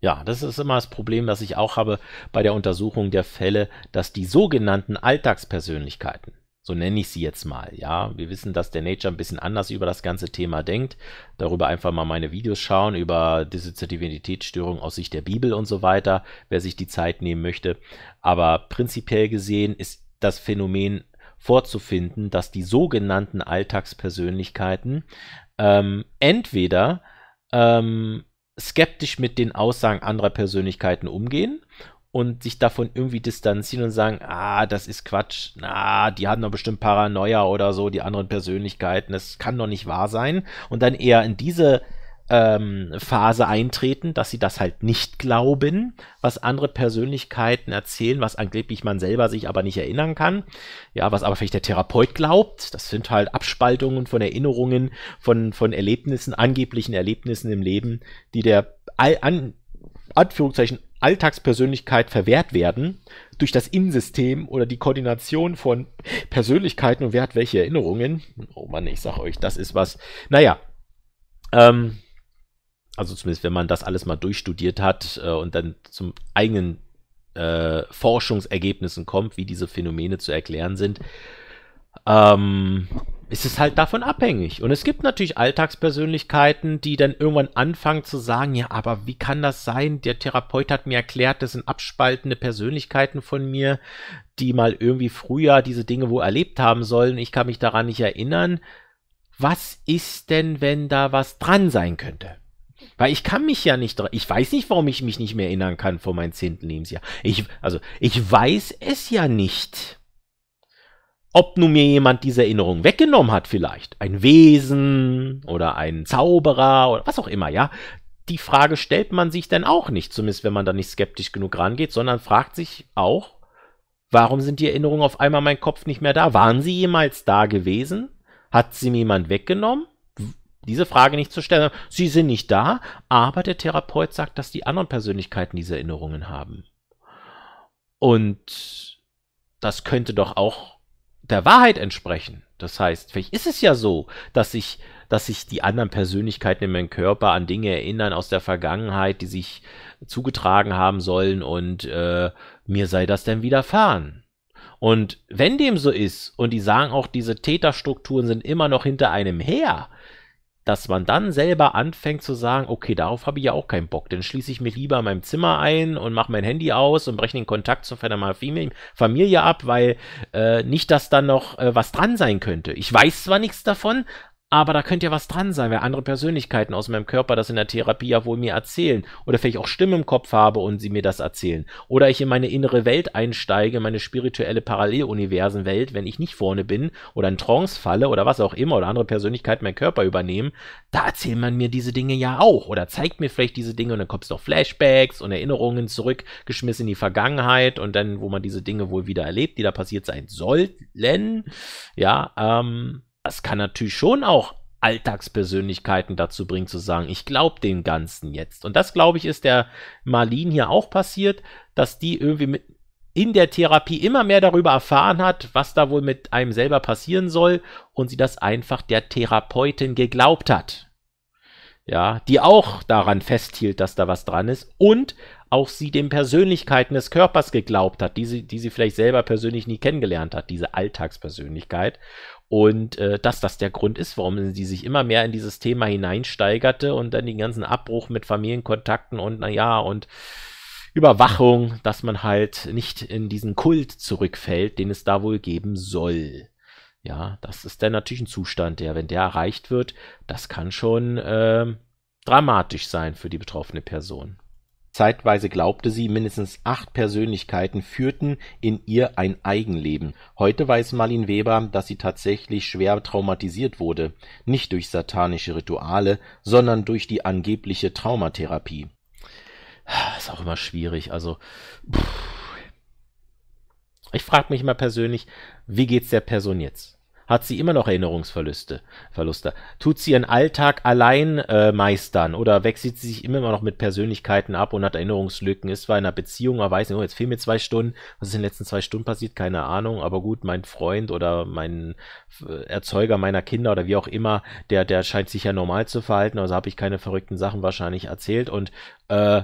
Ja, das ist immer das Problem, das ich auch habe bei der Untersuchung der Fälle, dass die sogenannten Alltagspersönlichkeiten, So nenne ich sie jetzt mal, ja. Wir wissen, dass der Nature ein bisschen anders über das ganze Thema denkt. Darüber einfach mal meine Videos schauen, über dissoziative Identitätsstörung aus Sicht der Bibel und so weiter, wer sich die Zeit nehmen möchte. Aber prinzipiell gesehen ist das Phänomen vorzufinden, dass die sogenannten Alltagspersönlichkeiten entweder skeptisch mit den Aussagen anderer Persönlichkeiten umgehen und sich davon irgendwie distanzieren und sagen, ah, das ist Quatsch, ah, die haben doch bestimmt Paranoia oder so, die anderen Persönlichkeiten, das kann doch nicht wahr sein. Und dann eher in diese Phase eintreten, dass sie das halt nicht glauben, was andere Persönlichkeiten erzählen, was angeblich man selber sich aber nicht erinnern kann, ja, was aber vielleicht der Therapeut glaubt. Das sind halt Abspaltungen von Erinnerungen, von Erlebnissen, angeblichen Erlebnissen im Leben, die der Anführungszeichen Alltagspersönlichkeit verwehrt werden durch das Innensystem oder die Koordination von Persönlichkeiten und wer hat welche Erinnerungen. Oh Mann, ich sag euch, das ist was. Naja, also zumindest wenn man das alles mal durchstudiert hat und dann zum eigenen Forschungsergebnissen kommt, wie diese Phänomene zu erklären sind, ist es halt davon abhängig. Und es gibt natürlich Alltagspersönlichkeiten, die dann irgendwann anfangen zu sagen, ja, aber wie kann das sein? Der Therapeut hat mir erklärt, das sind abspaltende Persönlichkeiten von mir, die mal irgendwie früher diese Dinge wohl erlebt haben sollen. Ich kann mich daran nicht erinnern. Was ist denn, wenn da was dran sein könnte? Weil ich kann mich ja nicht dran, ich weiß nicht, warum ich mich nicht mehr erinnern kann vor meinem 10. Lebensjahr. Ich weiß es ja nicht. Ob nun mir jemand diese Erinnerung weggenommen hat vielleicht, ein Wesen oder ein Zauberer oder was auch immer, ja. Die Frage stellt man sich dann auch nicht, zumindest wenn man da nicht skeptisch genug rangeht, sondern fragt sich auch, warum sind die Erinnerungen auf einmal in meinem Kopf nicht mehr da? Waren sie jemals da gewesen? Hat sie mir jemand weggenommen? Diese Frage nicht zu stellen. Sie sind nicht da, aber der Therapeut sagt, dass die anderen Persönlichkeiten diese Erinnerungen haben. Und das könnte doch auch der Wahrheit entsprechen. Das heißt, vielleicht ist es ja so, dass sich die anderen Persönlichkeiten in meinem Körper an Dinge erinnern aus der Vergangenheit, die sich zugetragen haben sollen und mir sei das denn widerfahren. Und wenn dem so ist, und die sagen auch, diese Täterstrukturen sind immer noch hinter einem her, dass man dann selber anfängt zu sagen, okay, darauf habe ich ja auch keinen Bock, dann schließe ich mich lieber in meinem Zimmer ein und mache mein Handy aus und breche den Kontakt zur Familie ab, weil nicht, dass dann noch was dran sein könnte. Ich weiß zwar nichts davon, aber da könnte ja was dran sein, weil andere Persönlichkeiten aus meinem Körper das in der Therapie ja wohl mir erzählen oder vielleicht auch Stimmen im Kopf habe und sie mir das erzählen oder ich in meine innere Welt einsteige, meine spirituelle Paralleluniversenwelt, wenn ich nicht vorne bin oder in Trance falle oder was auch immer oder andere Persönlichkeiten meinen Körper übernehmen, da erzählt man mir diese Dinge ja auch oder zeigt mir vielleicht diese Dinge und dann kommt es noch Flashbacks und Erinnerungen zurückgeschmissen in die Vergangenheit und dann, wo man diese Dinge wohl wieder erlebt, die da passiert sein sollten, ja, das kann natürlich schon auch Alltagspersönlichkeiten dazu bringen, zu sagen, ich glaube dem Ganzen jetzt. Und das, glaube ich, ist der Marlene hier auch passiert, dass die irgendwie mit in der Therapie immer mehr darüber erfahren hat, was da wohl mit einem selber passieren soll und sie das einfach der Therapeutin geglaubt hat. Ja, die auch daran festhielt, dass da was dran ist und auch sie den Persönlichkeiten des Körpers geglaubt hat, die sie vielleicht selber persönlich nie kennengelernt hat, diese Alltagspersönlichkeit. Und dass das der Grund ist, warum sie sich immer mehr in dieses Thema hineinsteigerte und dann den ganzen Abbruch mit Familienkontakten und naja und Überwachung, dass man halt nicht in diesen Kult zurückfällt, den es da wohl geben soll. Ja, das ist dann natürlich ein Zustand, der, wenn der erreicht wird, das kann schon dramatisch sein für die betroffene Person. Zeitweise glaubte sie, mindestens 8 Persönlichkeiten führten in ihr ein Eigenleben. Heute weiß Marlene Weber, dass sie tatsächlich schwer traumatisiert wurde, nicht durch satanische Rituale, sondern durch die angebliche Traumatherapie. Das ist auch immer schwierig, also ich frage mich mal persönlich, wie geht's der Person jetzt? Hat sie immer noch Erinnerungsverluste? Tut sie ihren Alltag allein meistern oder wechselt sie sich immer noch mit Persönlichkeiten ab und hat Erinnerungslücken? Ist zwar in einer Beziehung, aber weiß nicht, oh, jetzt fehlen mir 2 Stunden. Was ist in den letzten 2 Stunden passiert? Keine Ahnung, aber gut, mein Freund oder mein Erzeuger meiner Kinder oder wie auch immer, der scheint sich ja normal zu verhalten, also habe ich keine verrückten Sachen wahrscheinlich erzählt und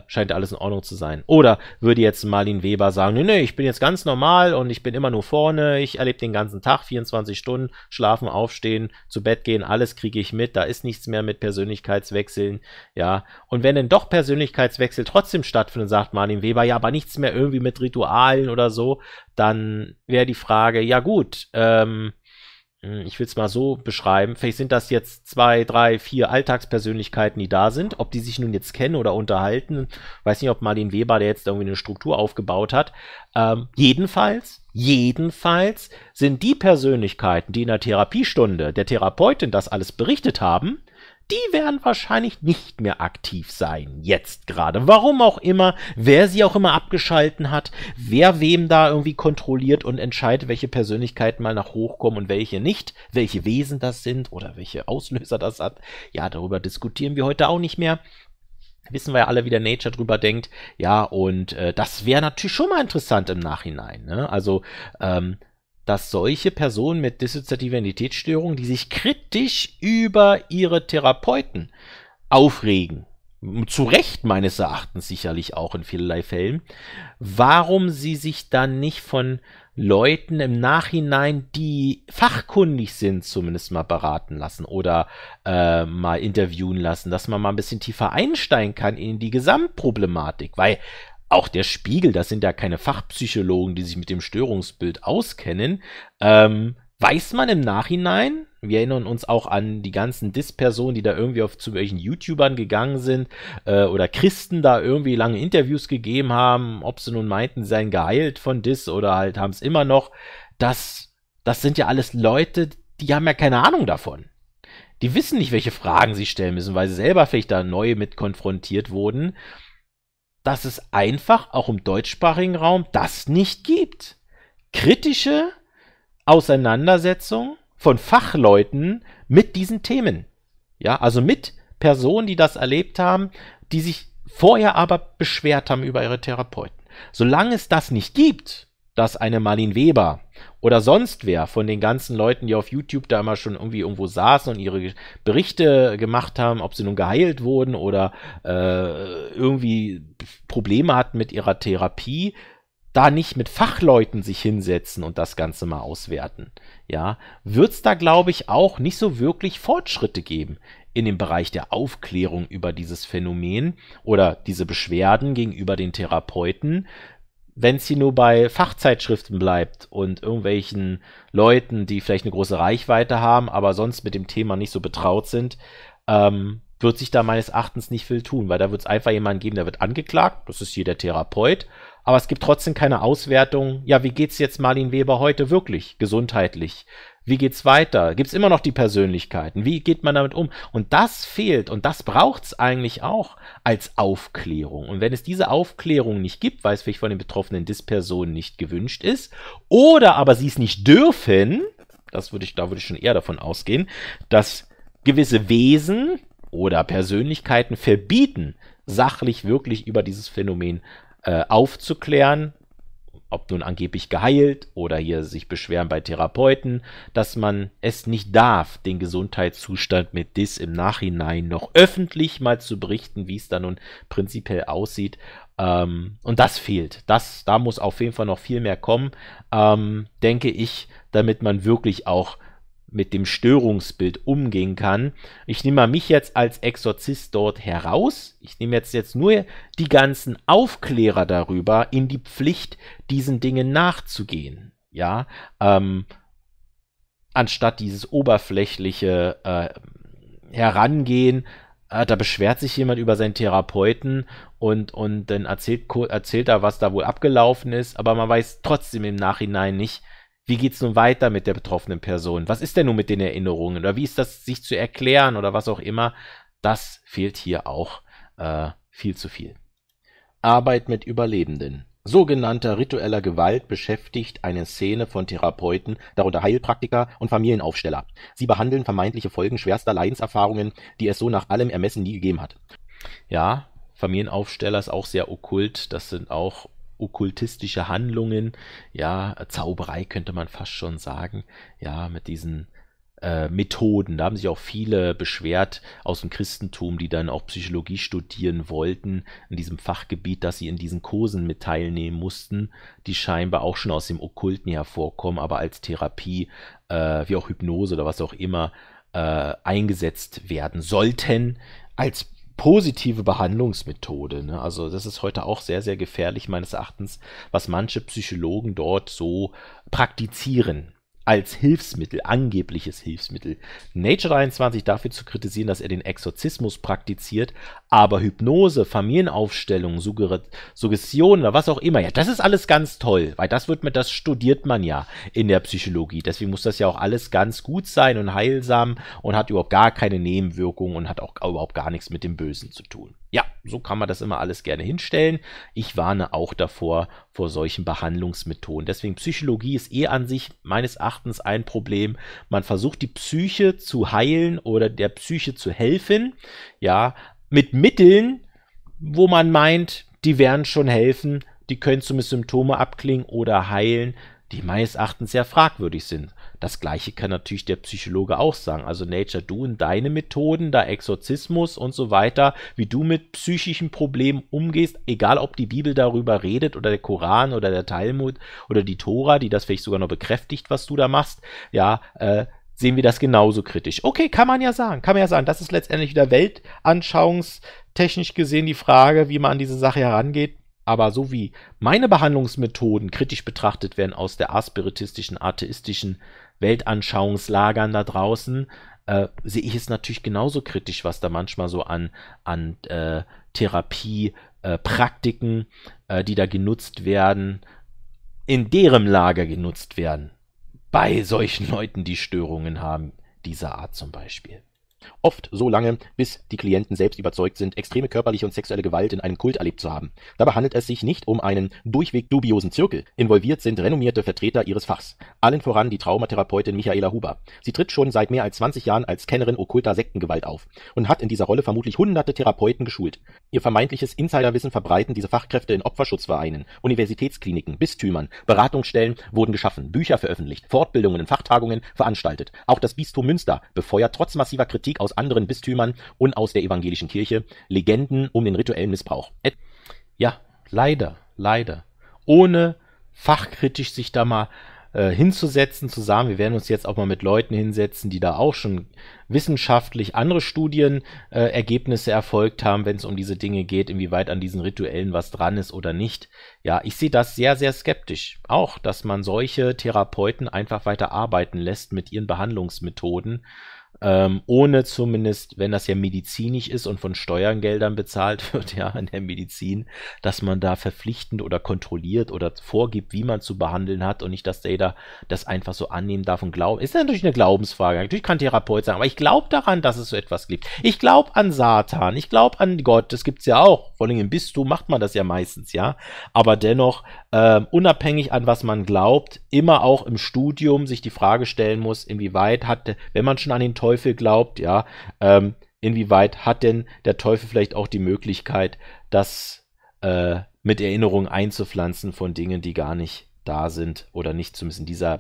scheint alles in Ordnung zu sein. Oder würde jetzt Marlene Weber sagen, nee, ich bin jetzt ganz normal und ich bin immer nur vorne, ich erlebe den ganzen Tag, 24 Stunden, schlafen, aufstehen, zu Bett gehen, alles kriege ich mit, da ist nichts mehr mit Persönlichkeitswechseln, ja. Und wenn denn doch Persönlichkeitswechsel trotzdem stattfinden, sagt Marlene Weber, ja, aber nichts mehr irgendwie mit Ritualen oder so, dann wäre die Frage, ja gut, ich will es mal so beschreiben, vielleicht sind das jetzt 2, 3, 4 Alltagspersönlichkeiten, die da sind, ob die sich nun jetzt kennen oder unterhalten, weiß nicht, ob Marlene Weber, der jetzt irgendwie eine Struktur aufgebaut hat, jedenfalls sind die Persönlichkeiten, die in der Therapiestunde der Therapeutin das alles berichtet haben, die werden wahrscheinlich nicht mehr aktiv sein, jetzt gerade. Warum auch immer, wer sie auch immer abgeschalten hat, wer wem da irgendwie kontrolliert und entscheidet, welche Persönlichkeiten mal nach hochkommen und welche nicht, welche Wesen das sind oder welche Auslöser das hat. Ja, darüber diskutieren wir heute auch nicht mehr. Wissen wir ja alle, wie der Nature drüber denkt. Ja, und das wäre natürlich schon mal interessant im Nachhinein, ne? Also, dass solche Personen mit dissoziativer Identitätsstörung, die sich kritisch über ihre Therapeuten aufregen, zu Recht meines Erachtens sicherlich auch in vielerlei Fällen, warum sie sich dann nicht von Leuten im Nachhinein, die fachkundig sind, zumindest mal beraten lassen oder mal interviewen lassen, dass man mal ein bisschen tiefer einsteigen kann in die Gesamtproblematik, weil auch der Spiegel, das sind ja keine Fachpsychologen, die sich mit dem Störungsbild auskennen, weiß man im Nachhinein, wir erinnern uns auch an die ganzen DIS-Personen, die da irgendwie zu welchen YouTubern gegangen sind oder Christen da irgendwie lange Interviews gegeben haben, ob sie nun meinten, sie seien geheilt von DIS oder halt haben es immer noch, das sind ja alles Leute, die haben ja keine Ahnung davon. Die wissen nicht, welche Fragen sie stellen müssen, weil sie selber vielleicht da neu mit konfrontiert wurden, dass es einfach auch im deutschsprachigen Raum das nicht gibt. Kritische Auseinandersetzung von Fachleuten mit diesen Themen. Ja, also mit Personen, die das erlebt haben, die sich vorher aber beschwert haben über ihre Therapeuten. Solange es das nicht gibt, dass eine Marlene Weber oder sonst wer von den ganzen Leuten, die auf YouTube da immer schon irgendwie irgendwo saßen und ihre Berichte gemacht haben, ob sie nun geheilt wurden oder irgendwie Probleme hatten mit ihrer Therapie, da nicht mit Fachleuten sich hinsetzen und das Ganze mal auswerten, ja, wird es da, glaube ich, auch nicht so wirklich Fortschritte geben in dem Bereich der Aufklärung über dieses Phänomen oder diese Beschwerden gegenüber den Therapeuten, wenn es hier nur bei Fachzeitschriften bleibt und irgendwelchen Leuten, die vielleicht eine große Reichweite haben, aber sonst mit dem Thema nicht so betraut sind, wird sich da meines Erachtens nicht viel tun, weil da wird es einfach jemanden geben, der wird angeklagt, das ist hier der Therapeut, aber es gibt trotzdem keine Auswertung, ja, wie geht's jetzt Marlene Weber heute wirklich, gesundheitlich? Wie geht's weiter? Gibt's immer noch die Persönlichkeiten? Wie geht man damit um? Und das fehlt und das braucht's eigentlich auch als Aufklärung. Und wenn es diese Aufklärung nicht gibt, weil es vielleicht von den betroffenen DIS-Personen nicht gewünscht ist oder aber sie es nicht dürfen, da würde ich schon eher davon ausgehen, dass gewisse Wesen oder Persönlichkeiten verbieten, sachlich wirklich über dieses Phänomen aufzuklären, ob nun angeblich geheilt oder hier sich beschweren bei Therapeuten, dass man es nicht darf, den Gesundheitszustand mit DIS im Nachhinein noch öffentlich mal zu berichten, wie es da nun prinzipiell aussieht. Und das fehlt. Da muss auf jeden Fall noch viel mehr kommen, denke ich, damit man wirklich auch mit dem Störungsbild umgehen kann. Ich nehme mich jetzt als Exorzist dort heraus. Ich nehme jetzt nur die ganzen Aufklärer darüber in die Pflicht, diesen Dingen nachzugehen. Ja, anstatt dieses oberflächliche Herangehen, da beschwert sich jemand über seinen Therapeuten und dann erzählt er, was da wohl abgelaufen ist, aber man weiß trotzdem im Nachhinein nicht, wie geht es nun weiter mit der betroffenen Person? Was ist denn nun mit den Erinnerungen? Oder wie ist das, sich zu erklären oder was auch immer? Das fehlt hier auch viel zu viel. Arbeit mit Überlebenden. Sogenannter ritueller Gewalt beschäftigt eine Szene von Therapeuten, darunter Heilpraktiker und Familienaufsteller. Sie behandeln vermeintliche Folgen schwerster Leidenserfahrungen, die es so nach allem Ermessen nie gegeben hat. Ja, Familienaufsteller ist auch sehr okkult. Das sind auch okkultistische Handlungen, ja, Zauberei könnte man fast schon sagen, ja, mit diesen Methoden. Da haben sich auch viele beschwert aus dem Christentum, die dann auch Psychologie studieren wollten in diesem Fachgebiet, dass sie in diesen Kursen mit teilnehmen mussten, die scheinbar auch schon aus dem Okkulten hervorkommen, aber als Therapie, wie auch Hypnose oder was auch immer, eingesetzt werden sollten als positive Behandlungsmethode, ne? Also das ist heute auch sehr, sehr gefährlich meines Erachtens, was manche Psychologen dort so praktizieren. Als Hilfsmittel, angebliches Hilfsmittel. Nature 23 dafür zu kritisieren, dass er den Exorzismus praktiziert, aber Hypnose, Familienaufstellung, Suggestion oder was auch immer, ja, das ist alles ganz toll, weil das wird mit, das studiert man ja in der Psychologie. Deswegen muss das ja auch alles ganz gut sein und heilsam und hat überhaupt gar keine Nebenwirkungen und hat auch überhaupt gar nichts mit dem Bösen zu tun. Ja, so kann man das immer alles gerne hinstellen. Ich warne auch davor, vor solchen Behandlungsmethoden. Deswegen Psychologie ist eh an sich meines Erachtens ein Problem. Man versucht die Psyche zu heilen oder der Psyche zu helfen, ja, mit Mitteln, wo man meint, die werden schon helfen, die können zumindest Symptome abklingen oder heilen, die meines Erachtens sehr fragwürdig sind. Das Gleiche kann natürlich der Psychologe auch sagen. Also Nature, du und deine Methoden, da Exorzismus und so weiter, wie du mit psychischen Problemen umgehst, egal ob die Bibel darüber redet oder der Koran oder der Talmud oder die Tora, die das vielleicht sogar noch bekräftigt, was du da machst, ja, sehen wir das genauso kritisch. Okay, kann man ja sagen, Das ist letztendlich wieder weltanschauungstechnisch gesehen die Frage, wie man an diese Sache herangeht. Aber so wie meine Behandlungsmethoden kritisch betrachtet werden aus der aspiritistischen, atheistischen Weltanschauungslagern da draußen, sehe ich es natürlich genauso kritisch, was da manchmal so an Therapiepraktiken, die da genutzt werden, in deren Lager genutzt werden. Bei solchen Leuten, die Störungen haben, dieser Art zum Beispiel. Oft so lange, bis die Klienten selbst überzeugt sind, extreme körperliche und sexuelle Gewalt in einem Kult erlebt zu haben. Dabei handelt es sich nicht um einen durchweg dubiosen Zirkel. Involviert sind renommierte Vertreter ihres Fachs. Allen voran die Traumatherapeutin Michaela Huber. Sie tritt schon seit mehr als 20 Jahren als Kennerin okkulter Sektengewalt auf und hat in dieser Rolle vermutlich hunderte Therapeuten geschult. Ihr vermeintliches Insiderwissen verbreiten diese Fachkräfte in Opferschutzvereinen, Universitätskliniken, Bistümern, Beratungsstellen wurden geschaffen, Bücher veröffentlicht, Fortbildungen und Fachtagungen veranstaltet. Auch das Bistum Münster befeuert trotz massiver Kritik aus anderen Bistümern und aus der evangelischen Kirche Legenden um den rituellen Missbrauch. Ja, leider, leider. Ohne fachkritisch sich da mal hinzusetzen, zu sagen, wir werden uns jetzt auch mal mit Leuten hinsetzen, die da auch schon wissenschaftlich andere Studienergebnisse erfolgt haben, wenn es um diese Dinge geht, inwieweit an diesen Rituellen was dran ist oder nicht. Ja, ich sehe das sehr, sehr skeptisch. Auch, dass man solche Therapeuten einfach weiter arbeiten lässt mit ihren Behandlungsmethoden, ohne zumindest, wenn das ja medizinisch ist und von Steuergeldern bezahlt wird, ja, in der Medizin, dass man da verpflichtend oder kontrolliert oder vorgibt, wie man zu behandeln hat und nicht, dass jeder das einfach so annehmen darf und glauben. Ist natürlich eine Glaubensfrage. Natürlich kann Therapeut sagen, aber ich glaube daran, dass es so etwas gibt. Ich glaube an Satan, ich glaube an Gott, das gibt es ja auch. Vor allem im Bistum macht man das ja meistens, ja. Aber dennoch, unabhängig an was man glaubt, immer auch im Studium sich die Frage stellen muss, inwieweit hat, wenn man schon an den Teufel glaubt, ja, inwieweit hat denn der Teufel vielleicht auch die Möglichkeit, das mit Erinnerungen einzupflanzen von Dingen, die gar nicht da sind oder nicht zumindest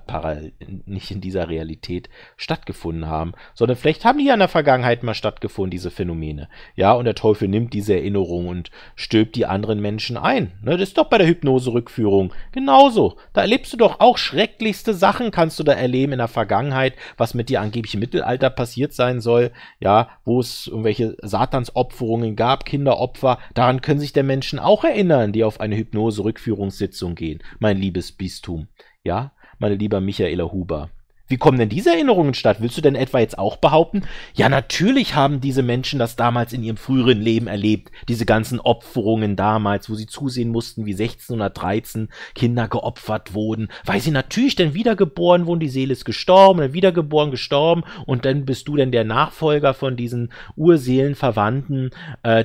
nicht in dieser Realität stattgefunden haben, sondern vielleicht haben die ja in der Vergangenheit mal stattgefunden, diese Phänomene. Ja, und der Teufel nimmt diese Erinnerung und stülpt die anderen Menschen ein. Ne, das ist doch bei der Hypnose-Rückführung genauso. Da erlebst du doch auch schrecklichste Sachen, kannst du da erleben in der Vergangenheit, was mit dir angeblich im Mittelalter passiert sein soll, ja, wo es irgendwelche Satansopferungen gab, Kinderopfer. Daran können sich der Menschen auch erinnern, die auf eine Hypnose-Rückführungssitzung gehen, mein liebes Bistum. Ja, meine liebe Michaela Huber. Wie kommen denn diese Erinnerungen statt? Willst du denn etwa jetzt auch behaupten? Ja, natürlich haben diese Menschen das damals in ihrem früheren Leben erlebt. Diese ganzen Opferungen damals, wo sie zusehen mussten, wie 1613 Kinder geopfert wurden, weil sie natürlich dann wiedergeboren wurden, die Seele ist gestorben, dann wiedergeboren, gestorben und dann bist du denn der Nachfolger von diesen Urseelenverwandten,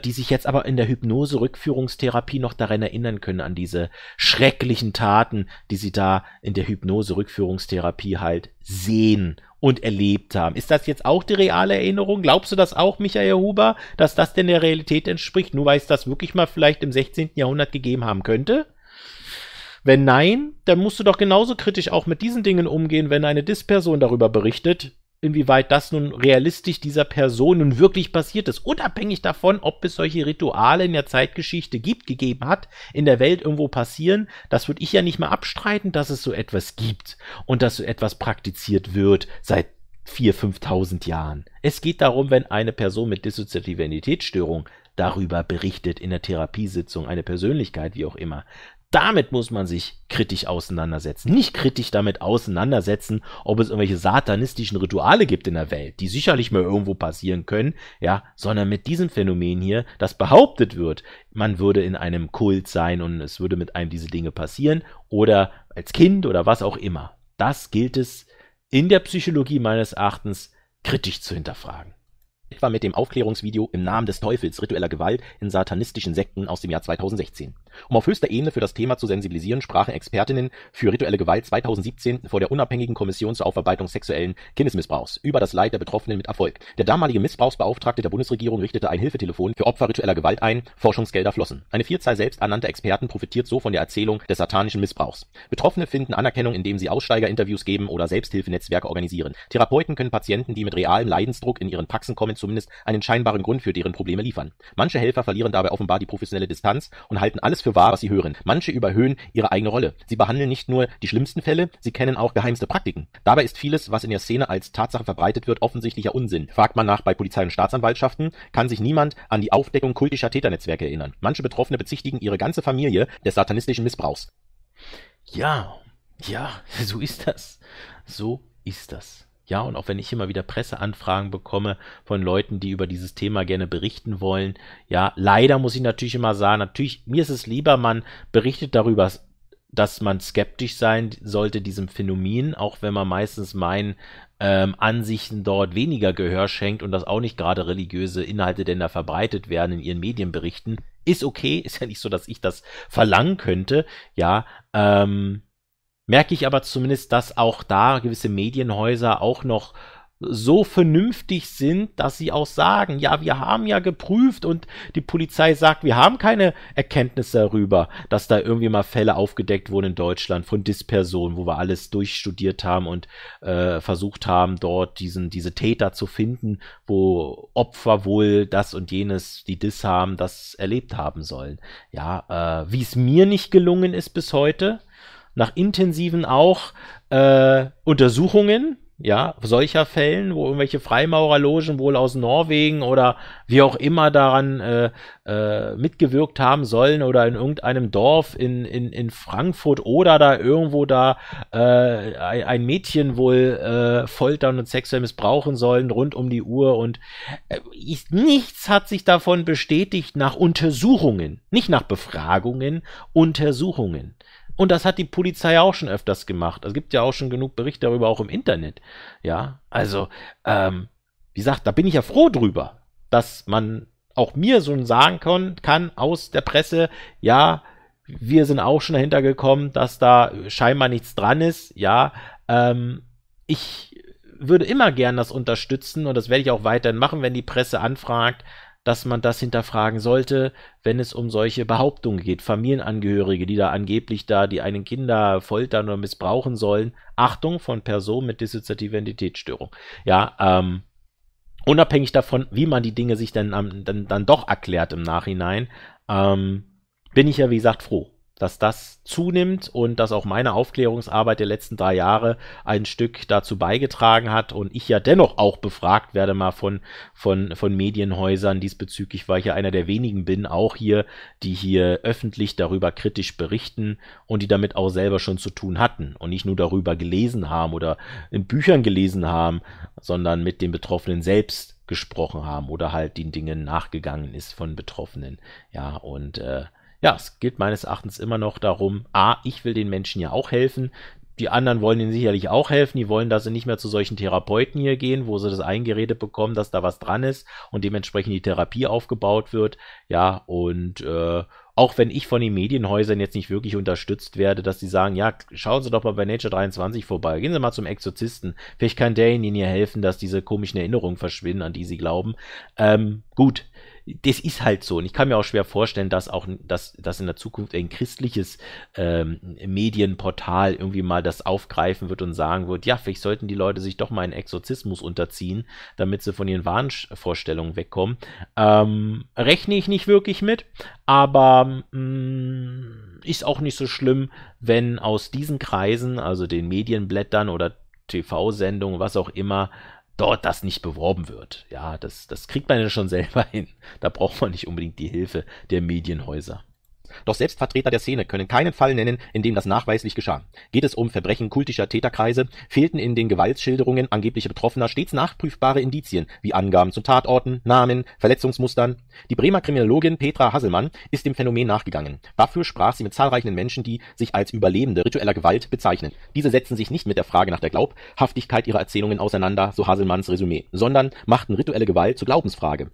die sich jetzt aber in der Hypnose-Rückführungstherapie noch daran erinnern können, an diese schrecklichen Taten, die sie da in der Hypnose-Rückführungstherapie halt sehen und erlebt haben. Ist das jetzt auch die reale Erinnerung? Glaubst du das auch, Michael Huber, dass das denn der Realität entspricht, nur weil es das wirklich mal vielleicht im 16. Jahrhundert gegeben haben könnte? Wenn nein, dann musst du doch genauso kritisch auch mit diesen Dingen umgehen, wenn eine DIS-Person darüber berichtet, inwieweit das nun realistisch dieser Person nun wirklich passiert ist, unabhängig davon, ob es solche Rituale in der Zeitgeschichte gegeben hat, in der Welt irgendwo passieren, das würde ich ja nicht mal abstreiten, dass es so etwas gibt und dass so etwas praktiziert wird seit 4.000, 5.000 Jahren. Es geht darum, wenn eine Person mit dissoziativer Identitätsstörung darüber berichtet in der Therapiesitzung, eine Persönlichkeit, wie auch immer. Damit muss man sich kritisch auseinandersetzen. Nicht kritisch damit auseinandersetzen, ob es irgendwelche satanistischen Rituale gibt in der Welt, die sicherlich mal irgendwo passieren können, ja, sondern mit diesem Phänomen hier, das behauptet wird, man würde in einem Kult sein und es würde mit einem diese Dinge passieren oder als Kind oder was auch immer. Das gilt es in der Psychologie meines Erachtens kritisch zu hinterfragen. Ich war mit dem Aufklärungsvideo "Im Namen des Teufels, ritueller Gewalt in satanistischen Sekten" aus dem Jahr 2016. Um auf höchster Ebene für das Thema zu sensibilisieren, sprachen Expertinnen für rituelle Gewalt 2017 vor der Unabhängigen Kommission zur Aufarbeitung sexuellen Kindesmissbrauchs über das Leid der Betroffenen mit Erfolg. Der damalige Missbrauchsbeauftragte der Bundesregierung richtete ein Hilfetelefon für Opfer ritueller Gewalt ein, Forschungsgelder flossen. Eine Vielzahl selbsternannter Experten profitiert so von der Erzählung des satanischen Missbrauchs. Betroffene finden Anerkennung, indem sie Aussteigerinterviews geben oder Selbsthilfenetzwerke organisieren. Therapeuten können Patienten, die mit realem Leidensdruck in ihren Praxen kommen, zumindest einen scheinbaren Grund für deren Probleme liefern. Manche Helfer verlieren dabei offenbar die professionelle Distanz und halten alles für wahr, was sie hören. Manche überhöhen ihre eigene Rolle. Sie behandeln nicht nur die schlimmsten Fälle, sie kennen auch geheimste Praktiken. Dabei ist vieles, was in der Szene als Tatsache verbreitet wird, offensichtlicher Unsinn. Fragt man nach bei Polizei und Staatsanwaltschaften, kann sich niemand an die Aufdeckung kultischer Täternetzwerke erinnern. Manche Betroffene bezichtigen ihre ganze Familie des satanistischen Missbrauchs. Ja, so ist das. So ist das. Ja, und auch wenn ich immer wieder Presseanfragen bekomme von Leuten, die über dieses Thema gerne berichten wollen, ja, leider muss ich natürlich immer sagen, natürlich, mir ist es lieber, man berichtet darüber, dass man skeptisch sein sollte diesem Phänomen, auch wenn man meistens meinen Ansichten dort weniger Gehör schenkt und dass auch nicht gerade religiöse Inhalte denn da verbreitet werden in ihren Medienberichten. Ist okay, ist ja nicht so, dass ich das verlangen könnte, ja, merke ich aber zumindest, dass auch da gewisse Medienhäuser auch noch so vernünftig sind, dass sie auch sagen, ja, wir haben ja geprüft und die Polizei sagt, wir haben keine Erkenntnis darüber, dass da irgendwie mal Fälle aufgedeckt wurden in Deutschland von DIS-Personen, wo wir alles durchstudiert haben und versucht haben, dort diese Täter zu finden, wo Opfer wohl das und jenes, die DIS haben, das erlebt haben sollen. Ja, wie es mir nicht gelungen ist bis heute, nach intensiven auch Untersuchungen, ja, solcher Fällen, wo irgendwelche Freimaurerlogen wohl aus Norwegen oder wie auch immer daran mitgewirkt haben sollen oder in irgendeinem Dorf in Frankfurt oder da irgendwo da ein Mädchen wohl foltern und sexuell missbrauchen sollen rund um die Uhr und nichts hat sich davon bestätigt nach Untersuchungen, nicht nach Befragungen, Untersuchungen. Und das hat die Polizei auch schon öfters gemacht. Es gibt ja auch schon genug Berichte darüber, auch im Internet. Ja, also, wie gesagt, da bin ich ja froh drüber, dass man auch mir so sagen kann aus der Presse, ja, wir sind auch schon dahinter gekommen, dass da scheinbar nichts dran ist. Ja, ich würde immer gern das unterstützen und das werde ich auch weiterhin machen, wenn die Presse anfragt, dass man das hinterfragen sollte, wenn es um solche Behauptungen geht. Familienangehörige, die da angeblich die einen Kinder foltern oder missbrauchen sollen. Achtung, von Personen mit dissoziativer Identitätsstörung. Ja, unabhängig davon, wie man die Dinge sich dann doch erklärt im Nachhinein, bin ich ja, wie gesagt, froh, dass das zunimmt und dass auch meine Aufklärungsarbeit der letzten 3 Jahre ein Stück dazu beigetragen hat und ich ja dennoch auch befragt werde mal von Medienhäusern diesbezüglich, weil ich ja einer der wenigen bin, auch hier, die hier öffentlich darüber kritisch berichten und die damit auch selber schon zu tun hatten und nicht nur darüber gelesen haben oder in Büchern gelesen haben, sondern mit den Betroffenen selbst gesprochen haben oder halt den Dingen nachgegangen ist von Betroffenen. Ja, und ja, es geht meines Erachtens immer noch darum, a, ich will den Menschen ja auch helfen, die anderen wollen ihnen sicherlich auch helfen, die wollen, dass sie nicht mehr zu solchen Therapeuten hier gehen, wo sie das eingeredet bekommen, dass da was dran ist und dementsprechend die Therapie aufgebaut wird, ja, und auch wenn ich von den Medienhäusern jetzt nicht wirklich unterstützt werde, dass sie sagen, ja, schauen Sie doch mal bei Nature 23 vorbei, gehen Sie mal zum Exorzisten, vielleicht kann der Ihnen hier helfen, dass diese komischen Erinnerungen verschwinden, an die Sie glauben, gut, das ist halt so. Und ich kann mir auch schwer vorstellen, dass auch dass in der Zukunft ein christliches Medienportal irgendwie mal das aufgreifen wird und sagen wird, ja, vielleicht sollten die Leute sich doch mal einen Exorzismus unterziehen, damit sie von ihren Wahnvorstellungen wegkommen. Rechne ich nicht wirklich mit, aber ist auch nicht so schlimm, wenn aus diesen Kreisen, also den Medienblättern oder TV-Sendungen, was auch immer, dort das nicht beworben wird. Ja, das kriegt man ja schon selber hin. Da braucht man nicht unbedingt die Hilfe der Medienhäuser. Doch selbst Vertreter der Szene können keinen Fall nennen, in dem das nachweislich geschah. Geht es um Verbrechen kultischer Täterkreise, fehlten in den Gewaltschilderungen angeblicher Betroffener stets nachprüfbare Indizien, wie Angaben zu Tatorten, Namen, Verletzungsmustern. Die Bremer Kriminologin Petra Haselmann ist dem Phänomen nachgegangen. Dafür sprach sie mit zahlreichen Menschen, die sich als Überlebende ritueller Gewalt bezeichnen. Diese setzen sich nicht mit der Frage nach der Glaubhaftigkeit ihrer Erzählungen auseinander, so Haselmanns Resümee, sondern machten rituelle Gewalt zur Glaubensfrage.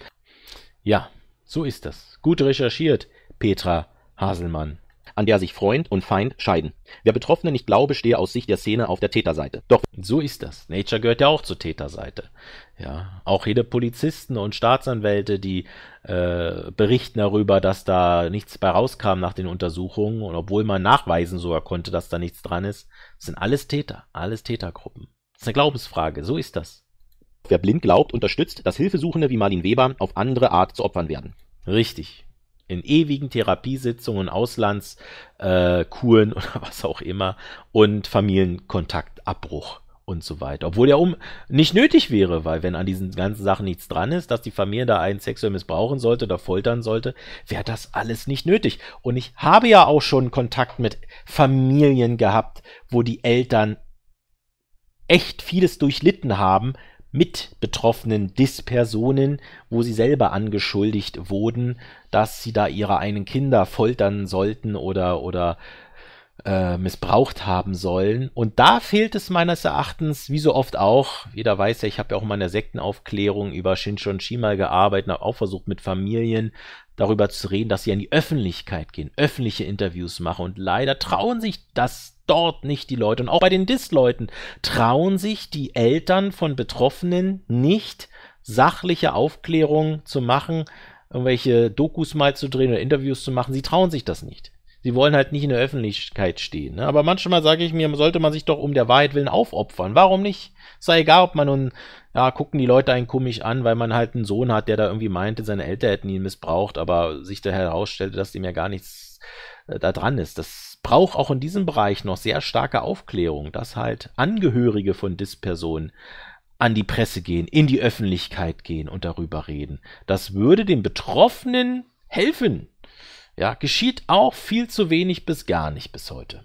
Ja, so ist das. Gut recherchiert, Petra Haselmann, an der sich Freund und Feind scheiden. Wer Betroffene nicht glaube, stehe aus Sicht der Szene auf der Täterseite. Doch so ist das. Nature gehört ja auch zur Täterseite. Ja, auch jede Polizisten und Staatsanwälte, die berichten darüber, dass da nichts bei rauskam nach den Untersuchungen, und obwohl man nachweisen sogar konnte, dass da nichts dran ist, sind alles Täter, alles Tätergruppen. Das ist eine Glaubensfrage, so ist das. Wer blind glaubt, unterstützt, dass Hilfesuchende wie Marlene Weber auf andere Art zu Opfern werden. Richtig. In ewigen Therapiesitzungen, Auslandskuren oder was auch immer und Familienkontaktabbruch und so weiter. Obwohl der nicht nötig wäre, weil wenn an diesen ganzen Sachen nichts dran ist, dass die Familie da einen sexuell missbrauchen sollte oder foltern sollte, wäre das alles nicht nötig. Und ich habe ja auch schon Kontakt mit Familien gehabt, wo die Eltern echt vieles durchlitten haben, mit betroffenen DIS-Personen, wo sie selber angeschuldigt wurden, dass sie da ihre eigenen Kinder foltern sollten oder missbraucht haben sollen. Und da fehlt es meines Erachtens, wie so oft auch, jeder weiß ja, ich habe ja auch mal in der Sektenaufklärung über Shinshon Shimal gearbeitet und habe auch versucht, mit Familien darüber zu reden, dass sie an die Öffentlichkeit gehen, öffentliche Interviews machen. Und leider trauen sich das dort nicht die Leute. Und auch bei den DIS-Leuten trauen sich die Eltern von Betroffenen nicht, sachliche Aufklärung zu machen, irgendwelche Dokus mal zu drehen oder Interviews zu machen. Sie trauen sich das nicht. Sie wollen halt nicht in der Öffentlichkeit stehen. Ne? Aber manchmal sage ich mir, sollte man sich doch um der Wahrheit willen aufopfern. Warum nicht? Sei egal, ob man nun, ja, gucken die Leute einen komisch an, weil man halt einen Sohn hat, der da irgendwie meinte, seine Eltern hätten ihn missbraucht, aber sich da herausstellte, dass dem ja gar nichts da dran ist. Das braucht auch in diesem Bereich noch sehr starke Aufklärung, dass halt Angehörige von DIS-Personen an die Presse gehen, in die Öffentlichkeit gehen und darüber reden. Das würde den Betroffenen helfen. Ja, geschieht auch viel zu wenig bis gar nicht bis heute.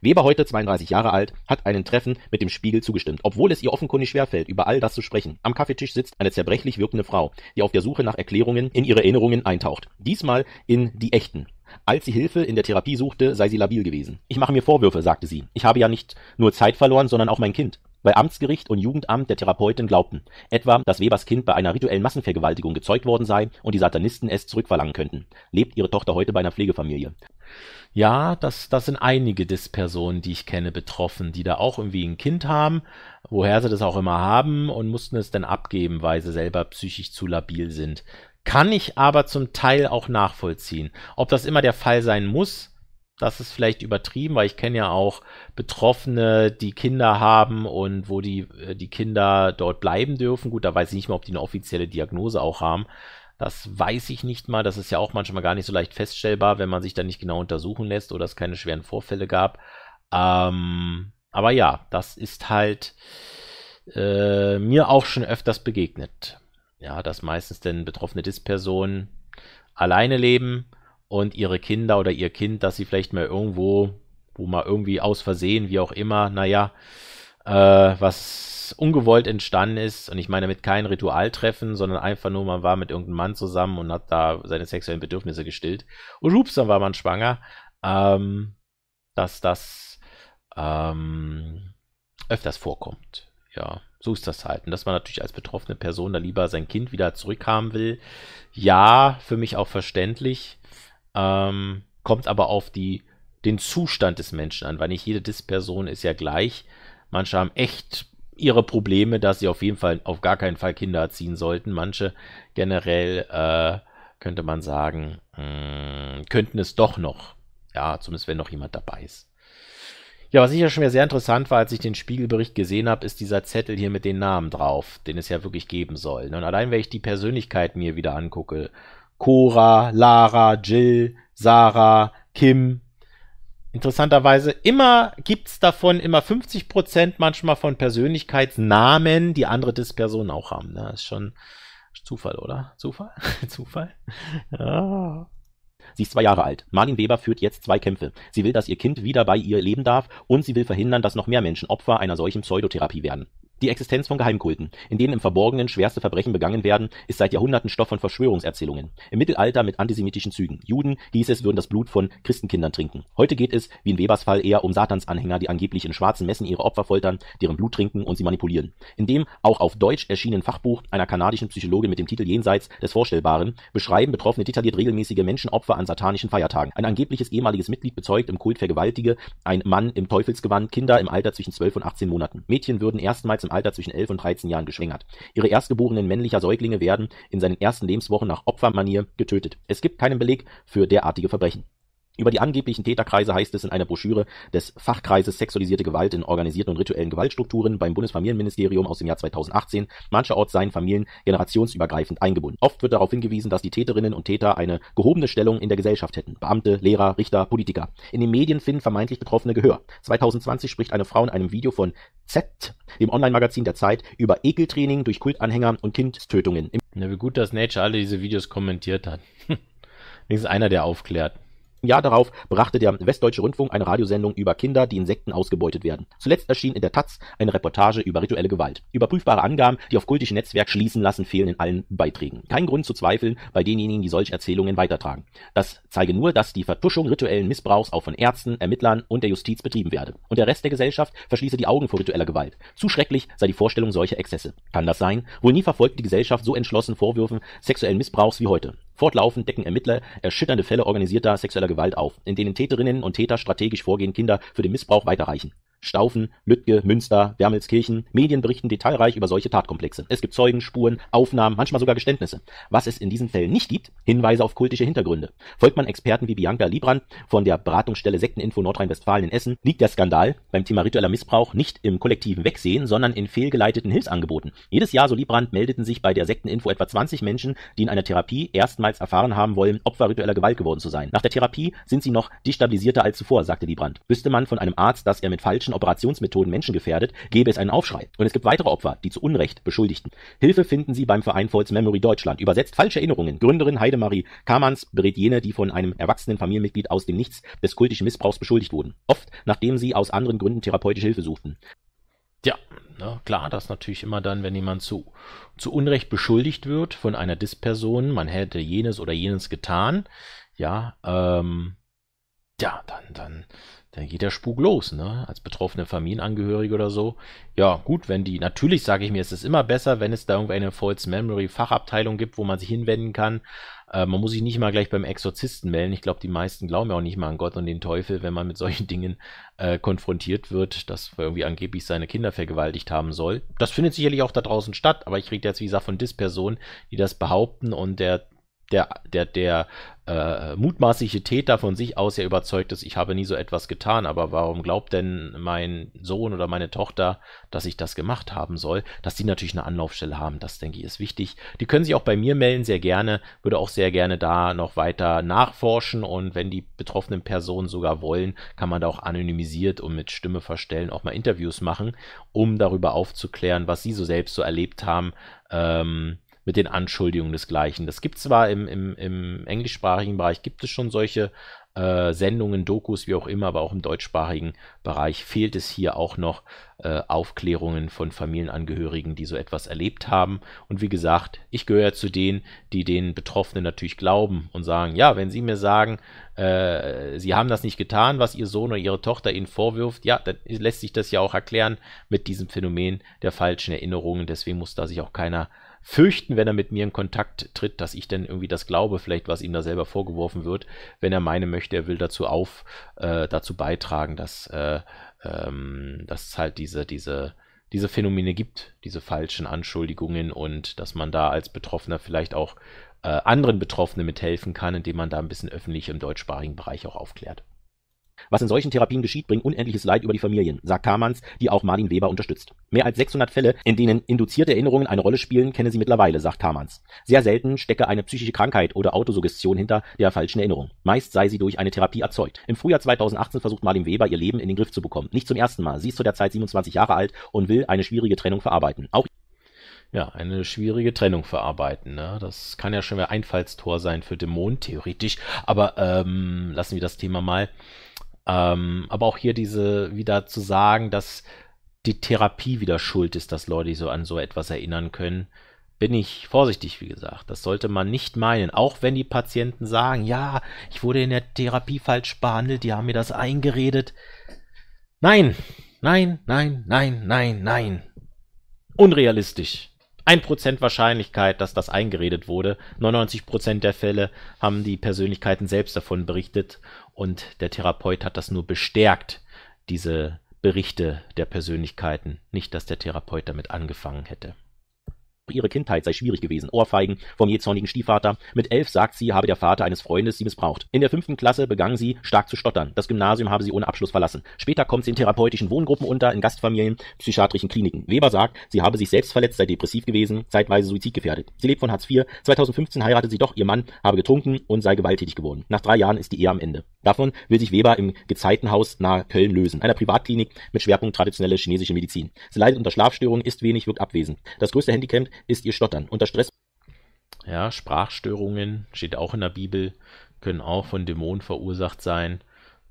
Weber, heute 32 Jahre alt, hat einem Treffen mit dem Spiegel zugestimmt, obwohl es ihr offenkundig schwerfällt, über all das zu sprechen. Am Kaffeetisch sitzt eine zerbrechlich wirkende Frau, die auf der Suche nach Erklärungen in ihre Erinnerungen eintaucht. Diesmal in die echten. Als sie Hilfe in der Therapie suchte, sei sie labil gewesen. Ich mache mir Vorwürfe, sagte sie. Ich habe ja nicht nur Zeit verloren, sondern auch mein Kind. Weil Amtsgericht und Jugendamt der Therapeutin glaubten, etwa, dass Webers Kind bei einer rituellen Massenvergewaltigung gezeugt worden sei und die Satanisten es zurückverlangen könnten. Lebt ihre Tochter heute bei einer Pflegefamilie. Ja, das sind einige DIS-Personen, die ich kenne, betroffen, die da auch irgendwie ein Kind haben, woher sie das auch immer haben und mussten es dann abgeben, weil sie selber psychisch zu labil sind. Kann ich aber zum Teil auch nachvollziehen. Ob das immer der Fall sein muss, das ist vielleicht übertrieben, weil ich kenne ja auch Betroffene, die Kinder haben und wo die Kinder dort bleiben dürfen. Gut, da weiß ich nicht mal, ob die eine offizielle Diagnose auch haben. Das weiß ich nicht mal. Das ist ja auch manchmal gar nicht so leicht feststellbar, wenn man sich da nicht genau untersuchen lässt oder es keine schweren Vorfälle gab. Aber ja, das ist halt mir auch schon öfters begegnet. Ja, dass meistens denn betroffene DIS-Personen alleine leben und ihre Kinder oder ihr Kind, dass sie vielleicht mal irgendwo, wo mal irgendwie aus Versehen, wie auch immer, naja, was ungewollt entstanden ist. Und ich meine damit kein Ritualtreffen, sondern einfach nur, man war mit irgendeinem Mann zusammen und hat da seine sexuellen Bedürfnisse gestillt. Und ups, dann war man schwanger. Dass das öfters vorkommt. Ja, so ist das halt. Und dass man natürlich als betroffene Person da lieber sein Kind wieder zurückhaben will. Ja, für mich auch verständlich. Kommt aber auf den Zustand des Menschen an, weil nicht jede DIS-Person ist ja gleich. Manche haben echt ihre Probleme, dass sie auf jeden Fall, auf gar keinen Fall Kinder erziehen sollten. Manche generell, könnte man sagen, könnten es doch noch. Ja, zumindest wenn noch jemand dabei ist. Ja, was sicher schon wieder sehr interessant war, als ich den Spiegelbericht gesehen habe, ist dieser Zettel hier mit den Namen drauf, den es ja wirklich geben soll. Und allein, wenn ich die Persönlichkeiten mir wieder angucke, Cora, Lara, Jill, Sarah, Kim, interessanterweise immer gibt es davon immer 50% manchmal von Persönlichkeitsnamen, die andere DIS-Personen auch haben. Das ist schon Zufall, oder? Zufall? Zufall? Ja. Sie ist 2 Jahre alt. Marlene Weber führt jetzt 2 Kämpfe. Sie will, dass ihr Kind wieder bei ihr leben darf und sie will verhindern, dass noch mehr Menschen Opfer einer solchen Pseudotherapie werden. Die Existenz von Geheimkulten, in denen im Verborgenen schwerste Verbrechen begangen werden, ist seit Jahrhunderten Stoff von Verschwörungserzählungen. Im Mittelalter mit antisemitischen Zügen. Juden, hieß es, würden das Blut von Christenkindern trinken. Heute geht es, wie in Webers Fall, eher um Satansanhänger, die angeblich in schwarzen Messen ihre Opfer foltern, deren Blut trinken und sie manipulieren. In dem auch auf Deutsch erschienenen Fachbuch einer kanadischen Psychologin mit dem Titel Jenseits des Vorstellbaren beschreiben Betroffene detailliert regelmäßige Menschenopfer an satanischen Feiertagen. Ein angebliches ehemaliges Mitglied bezeugt im Kult Vergewaltige, ein Mann im Teufelsgewand, Kinder im Alter zwischen 12 und 18 Monaten. Mädchen würden erstmals im Alter zwischen 11 und 13 Jahren geschwängert. Ihre erstgeborenen männlicher Säuglinge werden in seinen ersten Lebenswochen nach Opfermanier getötet. Es gibt keinen Beleg für derartige Verbrechen. Über die angeblichen Täterkreise heißt es in einer Broschüre des Fachkreises Sexualisierte Gewalt in organisierten und rituellen Gewaltstrukturen beim Bundesfamilienministerium aus dem Jahr 2018, mancherorts seien Familien generationsübergreifend eingebunden. Oft wird darauf hingewiesen, dass die Täterinnen und Täter eine gehobene Stellung in der Gesellschaft hätten. Beamte, Lehrer, Richter, Politiker. In den Medien finden vermeintlich Betroffene Gehör. 2020 spricht eine Frau in einem Video von ZEIT, dem Online-Magazin der Zeit, über Ekeltraining durch Kultanhänger und Kindtötungen. Na, wie gut, dass Nature alle diese Videos kommentiert hat. Wenigstens einer, der aufklärt. Im Jahr darauf brachte der Westdeutsche Rundfunk eine Radiosendung über Kinder, die in Sekten ausgebeutet werden. Zuletzt erschien in der Taz eine Reportage über rituelle Gewalt. Überprüfbare Angaben, die auf kultische Netzwerke schließen lassen, fehlen in allen Beiträgen. Kein Grund zu zweifeln bei denjenigen, die solche Erzählungen weitertragen. Das zeige nur, dass die Vertuschung rituellen Missbrauchs auch von Ärzten, Ermittlern und der Justiz betrieben werde. Und der Rest der Gesellschaft verschließe die Augen vor ritueller Gewalt. Zu schrecklich sei die Vorstellung solcher Exzesse. Kann das sein? Wohl nie verfolgte die Gesellschaft so entschlossen Vorwürfen sexuellen Missbrauchs wie heute. Fortlaufend decken Ermittler erschütternde Fälle organisierter sexueller Gewalt auf, in denen Täterinnen und Täter strategisch vorgehen, Kinder für den Missbrauch weiterreichen. Staufen, Lüttke, Münster, Wermelskirchen, Medien berichten detailreich über solche Tatkomplexe. Es gibt Zeugen, Spuren, Aufnahmen, manchmal sogar Geständnisse. Was es in diesen Fällen nicht gibt, Hinweise auf kultische Hintergründe. Folgt man Experten wie Bianca Liebrand von der Beratungsstelle Sekteninfo Nordrhein-Westfalen in Essen, liegt der Skandal beim Thema ritueller Missbrauch nicht im kollektiven Wegsehen, sondern in fehlgeleiteten Hilfsangeboten. Jedes Jahr, so Liebrand, meldeten sich bei der Sekteninfo etwa 20 Menschen, die in einer Therapie erstmals erfahren haben wollen, Opfer ritueller Gewalt geworden zu sein. Nach der Therapie sind sie noch destabilisierter als zuvor, sagte Liebrand. Wüsste man von einem Arzt, dass er mit falschen Operationsmethoden Menschen gefährdet, gäbe es einen Aufschrei. Und es gibt weitere Opfer, die zu Unrecht beschuldigten. Hilfe finden sie beim Verein False Memory Deutschland. Übersetzt falsche Erinnerungen. Gründerin Heidemarie Cammans berät jene, die von einem erwachsenen Familienmitglied aus dem Nichts des kultischen Missbrauchs beschuldigt wurden. Oft, nachdem sie aus anderen Gründen therapeutische Hilfe suchten. Ja, na klar, das natürlich immer dann, wenn jemand zu Unrecht beschuldigt wird von einer DIS-Person, man hätte jenes oder jenes getan, ja, dann geht der Spuk los, ne? Als betroffene Familienangehörige oder so. Ja, gut, wenn die, natürlich sage ich mir, es ist immer besser, wenn es da irgendeine False Memory Fachabteilung gibt, wo man sich hinwenden kann. Man muss sich nicht mal gleich beim Exorzisten melden. Ich glaube, die meisten glauben ja auch nicht mal an Gott und den Teufel, wenn man mit solchen Dingen konfrontiert wird, dass man irgendwie angeblich seine Kinder vergewaltigt haben soll. Das findet sicherlich auch da draußen statt, aber ich rede jetzt, wie gesagt, von DIS-Personen, die das behaupten und der mutmaßliche Täter von sich aus ja überzeugt ist, ich habe nie so etwas getan, aber warum glaubt denn mein Sohn oder meine Tochter, dass ich das gemacht haben soll? Dass die natürlich eine Anlaufstelle haben, das denke ich ist wichtig. Die können sich auch bei mir melden, sehr gerne, würde auch sehr gerne da noch weiter nachforschen und wenn die betroffenen Personen sogar wollen, kann man da auch anonymisiert und mit Stimme verstellen auch mal Interviews machen, um darüber aufzuklären, was sie so selbst so erlebt haben, mit den Anschuldigungen desgleichen. Das gibt es zwar im englischsprachigen Bereich, gibt es schon solche Sendungen, Dokus, wie auch immer, aber auch im deutschsprachigen Bereich fehlt es hier auch noch Aufklärungen von Familienangehörigen, die so etwas erlebt haben. Und wie gesagt, ich gehöre zu denen, die den Betroffenen natürlich glauben und sagen, ja, wenn sie mir sagen, sie haben das nicht getan, was ihr Sohn oder ihre Tochter ihnen vorwirft, ja, dann lässt sich das ja auch erklären mit diesem Phänomen der falschen Erinnerungen. Deswegen muss da sich auch keiner fürchten, wenn er mit mir in Kontakt tritt, dass ich dann irgendwie das glaube, vielleicht was ihm da selber vorgeworfen wird, wenn er meinen möchte, er will dazu dazu beitragen, dass halt diese diese Phänomene gibt, diese falschen Anschuldigungen, und dass man da als Betroffener vielleicht auch anderen Betroffenen mithelfen kann, indem man da ein bisschen öffentlich im deutschsprachigen Bereich auch aufklärt. Was in solchen Therapien geschieht, bringt unendliches Leid über die Familien, sagt Cammans, die auch Marlene Weber unterstützt. Mehr als 600 Fälle, in denen induzierte Erinnerungen eine Rolle spielen, kenne sie mittlerweile, sagt Cammans. Sehr selten stecke eine psychische Krankheit oder Autosuggestion hinter der falschen Erinnerung. Meist sei sie durch eine Therapie erzeugt. Im Frühjahr 2018 versucht Marlene Weber, ihr Leben in den Griff zu bekommen. Nicht zum ersten Mal. Sie ist zu der Zeit 27 Jahre alt und will eine schwierige Trennung verarbeiten. Auch ja, eine schwierige Trennung verarbeiten, ne? Das kann ja schon wieder Einfallstor sein für Dämonen, theoretisch. Aber lassen wir das Thema mal. Aber auch hier wieder zu sagen, dass die Therapie wieder schuld ist, dass Leute sich so an so etwas erinnern können, bin ich vorsichtig, wie gesagt. Das sollte man nicht meinen. Auch wenn die Patienten sagen, ja, ich wurde in der Therapie falsch behandelt, die haben mir das eingeredet. Nein, nein, nein, nein, nein, nein. Unrealistisch. 1% Wahrscheinlichkeit, dass das eingeredet wurde. 99% der Fälle haben die Persönlichkeiten selbst davon berichtet und der Therapeut hat das nur bestärkt, diese Berichte der Persönlichkeiten. Nicht, dass der Therapeut damit angefangen hätte. Ihre Kindheit sei schwierig gewesen. Ohrfeigen vom je zornigen Stiefvater. Mit 11 sagt sie, habe der Vater eines Freundes sie missbraucht. In der 5. Klasse begann sie, stark zu stottern. Das Gymnasium habe sie ohne Abschluss verlassen. Später kommt sie in therapeutischen Wohngruppen unter, in Gastfamilien, psychiatrischen Kliniken. Weber sagt, sie habe sich selbst verletzt, sei depressiv gewesen, zeitweise suizidgefährdet. Sie lebt von Hartz IV. 2015 heiratet sie doch, ihr Mann habe getrunken und sei gewalttätig geworden. Nach 3 Jahren ist die Ehe am Ende. Davon will sich Weber im Gezeitenhaus nahe Köln lösen, einer Privatklinik mit Schwerpunkt traditionelle chinesische Medizin. Sie leidet unter Schlafstörungen, isst wenig, wirkt abwesend. Das größte Handicap ist ihr Stottern. Unter Stress. Ja, Sprachstörungen, steht auch in der Bibel, können auch von Dämonen verursacht sein,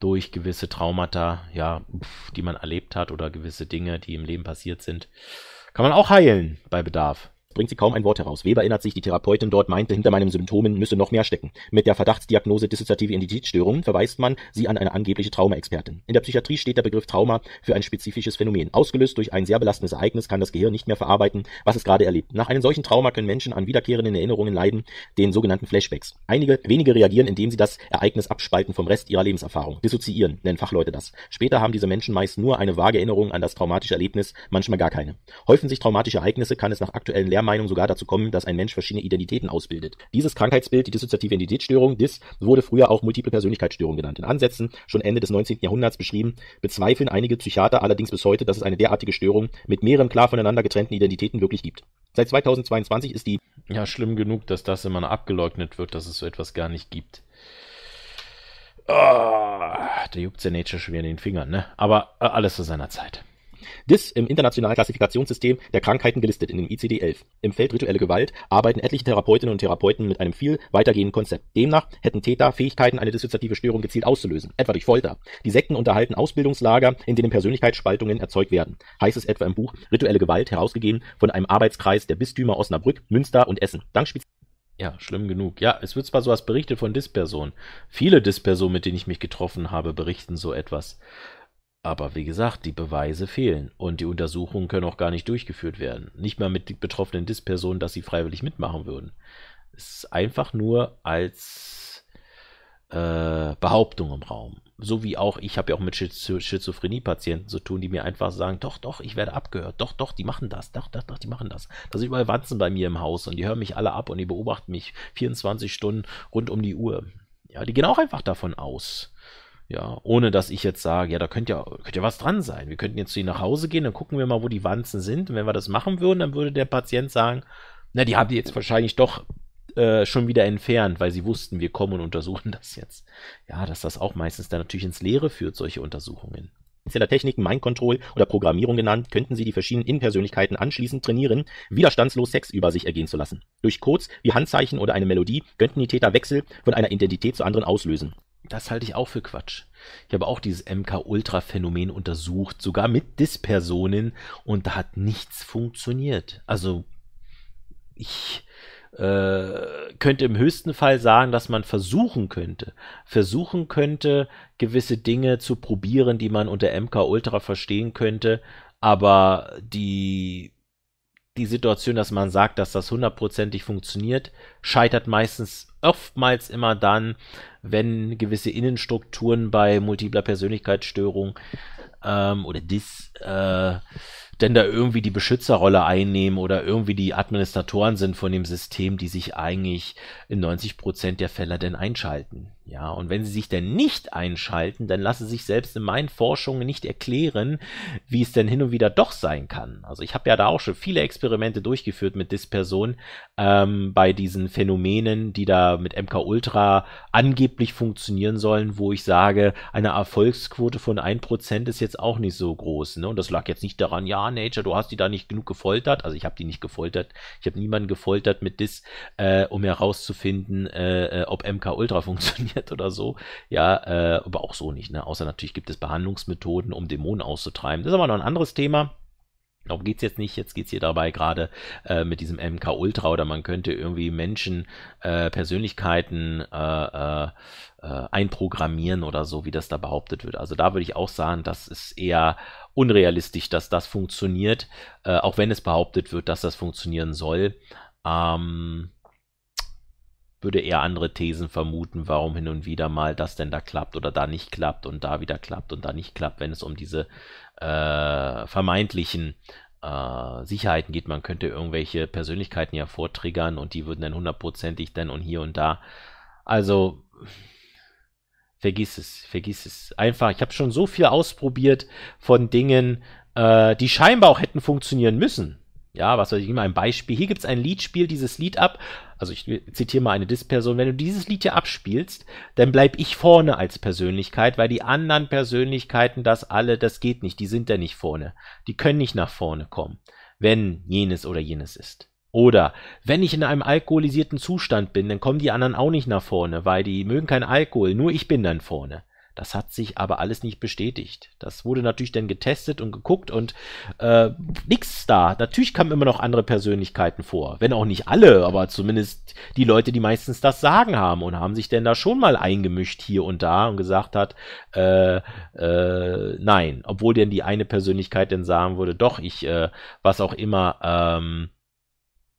durch gewisse Traumata, ja, die man erlebt hat oder gewisse Dinge, die im Leben passiert sind. Kann man auch heilen bei Bedarf. Bringt sie kaum ein Wort heraus. Weber erinnert sich, die Therapeutin dort meinte, hinter meinen Symptomen müsse noch mehr stecken. Mit der Verdachtsdiagnose dissoziative Identitätsstörung verweist man sie an eine angebliche Traumaexpertin. In der Psychiatrie steht der Begriff Trauma für ein spezifisches Phänomen. Ausgelöst durch ein sehr belastendes Ereignis kann das Gehirn nicht mehr verarbeiten, was es gerade erlebt. Nach einem solchen Trauma können Menschen an wiederkehrenden Erinnerungen leiden, den sogenannten Flashbacks. Wenige reagieren, indem sie das Ereignis abspalten vom Rest ihrer Lebenserfahrung. Dissoziieren, nennen Fachleute das. Später haben diese Menschen meist nur eine vage Erinnerung an das traumatische Erlebnis, manchmal gar keine. Häufen sich traumatische Ereignisse, kann es nach aktuellen Lehrmeinung sogar dazu kommen, dass ein Mensch verschiedene Identitäten ausbildet. Dieses Krankheitsbild, die dissoziative Identitätsstörung, DIS, wurde früher auch multiple Persönlichkeitsstörung genannt. In Ansätzen, schon Ende des 19. Jahrhunderts beschrieben, bezweifeln einige Psychiater allerdings bis heute, dass es eine derartige Störung mit mehreren klar voneinander getrennten Identitäten wirklich gibt. Seit 2022 ist die... Ja, schlimm genug, dass das immer noch abgeleugnet wird, dass es so etwas gar nicht gibt. Oh, da juckt's der Nature schwer in den Fingern, ne? Aber alles zu seiner Zeit. DIS im internationalen Klassifikationssystem der Krankheiten gelistet, in dem ICD-11. Im Feld rituelle Gewalt arbeiten etliche Therapeutinnen und Therapeuten mit einem viel weitergehenden Konzept. Demnach hätten Täter Fähigkeiten, eine dissoziative Störung gezielt auszulösen, etwa durch Folter. Die Sekten unterhalten Ausbildungslager, in denen Persönlichkeitsspaltungen erzeugt werden, heißt es etwa im Buch Rituelle Gewalt, herausgegeben von einem Arbeitskreis der Bistümer Osnabrück, Münster und Essen. Ja, schlimm genug. Ja, es wird zwar sowas berichtet von DIS-Personen. Viele DIS-Personen, mit denen ich mich getroffen habe, berichten so etwas. Aber wie gesagt, die Beweise fehlen und die Untersuchungen können auch gar nicht durchgeführt werden. Nicht mal mit den betroffenen DIS-Personen, dass sie freiwillig mitmachen würden. Es ist einfach nur als Behauptung im Raum. So wie auch, ich habe ja auch mit Schizophrenie-Patienten zu tun, die mir einfach sagen, doch, doch, ich werde abgehört, doch, doch, die machen das, doch, doch, doch, die machen das. Da sind überall Wanzen bei mir im Haus und die hören mich alle ab und die beobachten mich 24 Stunden rund um die Uhr. Ja, die gehen auch einfach davon aus. Ja, ohne dass ich jetzt sage, ja, da könnte ja was dran sein. Wir könnten jetzt zu ihnen nach Hause gehen, dann gucken wir mal, wo die Wanzen sind. Und wenn wir das machen würden, dann würde der Patient sagen, na, die haben die jetzt wahrscheinlich doch schon wieder entfernt, weil sie wussten, wir kommen und untersuchen das jetzt. Ja, dass das auch meistens dann natürlich ins Leere führt, solche Untersuchungen. Spezieller Techniken, Mind Control oder Programmierung genannt, könnten sie die verschiedenen Innenpersönlichkeiten anschließend trainieren, widerstandslos Sex über sich ergehen zu lassen. Durch Codes wie Handzeichen oder eine Melodie könnten die Täter Wechsel von einer Identität zur anderen auslösen. Das halte ich auch für Quatsch. Ich habe auch dieses MK-Ultra-Phänomen untersucht, sogar mit DIS-Personen, und da hat nichts funktioniert. Also, ich könnte im höchsten Fall sagen, dass man versuchen könnte, gewisse Dinge zu probieren, die man unter MK-Ultra verstehen könnte, aber die Situation, dass man sagt, dass das hundertprozentig funktioniert, scheitert oftmals immer dann, wenn gewisse Innenstrukturen bei multipler Persönlichkeitsstörung oder DIS denn da irgendwie die Beschützerrolle einnehmen oder irgendwie die Administratoren sind von dem System, die sich eigentlich in 90% der Fälle denn einschalten. Ja, und wenn sie sich denn nicht einschalten, dann lassen sich selbst in meinen Forschungen nicht erklären, wie es denn hin und wieder doch sein kann. Also ich habe ja da auch schon viele Experimente durchgeführt mit DIS-Personen bei diesen Phänomenen, die da mit MK Ultra angeblich funktionieren sollen, wo ich sage, eine Erfolgsquote von 1% ist jetzt auch nicht so groß. Ne? Und das lag jetzt nicht daran, ja, Nature, du hast die da nicht genug gefoltert. Also ich habe die nicht gefoltert. Ich habe niemanden gefoltert mit DIS, um herauszufinden, ob MK Ultra funktioniert oder so, ja, aber auch so nicht, ne? Außer natürlich gibt es Behandlungsmethoden, um Dämonen auszutreiben. Das ist aber noch ein anderes Thema. Darum geht es jetzt nicht. Jetzt geht es hier dabei gerade mit diesem MK Ultra, oder man könnte irgendwie Menschen, Persönlichkeiten einprogrammieren oder so, wie das da behauptet wird. Also da würde ich auch sagen, das ist eher unrealistisch, dass das funktioniert, auch wenn es behauptet wird, dass das funktionieren soll. Würde eher andere Thesen vermuten, warum hin und wieder mal das denn da klappt oder da nicht klappt und da wieder klappt und da nicht klappt, wenn es um diese vermeintlichen Sicherheiten geht. Man könnte irgendwelche Persönlichkeiten ja vortriggern und die würden dann hundertprozentig dann und hier und da. Also vergiss es, vergiss es. Einfach, ich habe schon so viel ausprobiert von Dingen, die scheinbar auch hätten funktionieren müssen. Ja, was weiß ich, immer ein Beispiel. Hier gibt es ein Lied, spiel dieses Lied ab. Also ich zitiere mal eine DIS-Person. Wenn du dieses Lied hier abspielst, dann bleib ich vorne als Persönlichkeit, weil die anderen Persönlichkeiten, das alle, das geht nicht. Die sind da nicht vorne. Die können nicht nach vorne kommen, wenn jenes oder jenes ist. Oder wenn ich in einem alkoholisierten Zustand bin, dann kommen die anderen auch nicht nach vorne, weil die mögen keinen Alkohol. Nur ich bin dann vorne. Das hat sich aber alles nicht bestätigt. Das wurde natürlich dann getestet und geguckt und nichts da. Natürlich kamen immer noch andere Persönlichkeiten vor. Wenn auch nicht alle, aber zumindest die Leute, die meistens das Sagen haben und haben sich denn da schon mal eingemischt hier und da und gesagt hat, nein. Obwohl denn die eine Persönlichkeit dann sagen würde, doch, ich, was auch immer,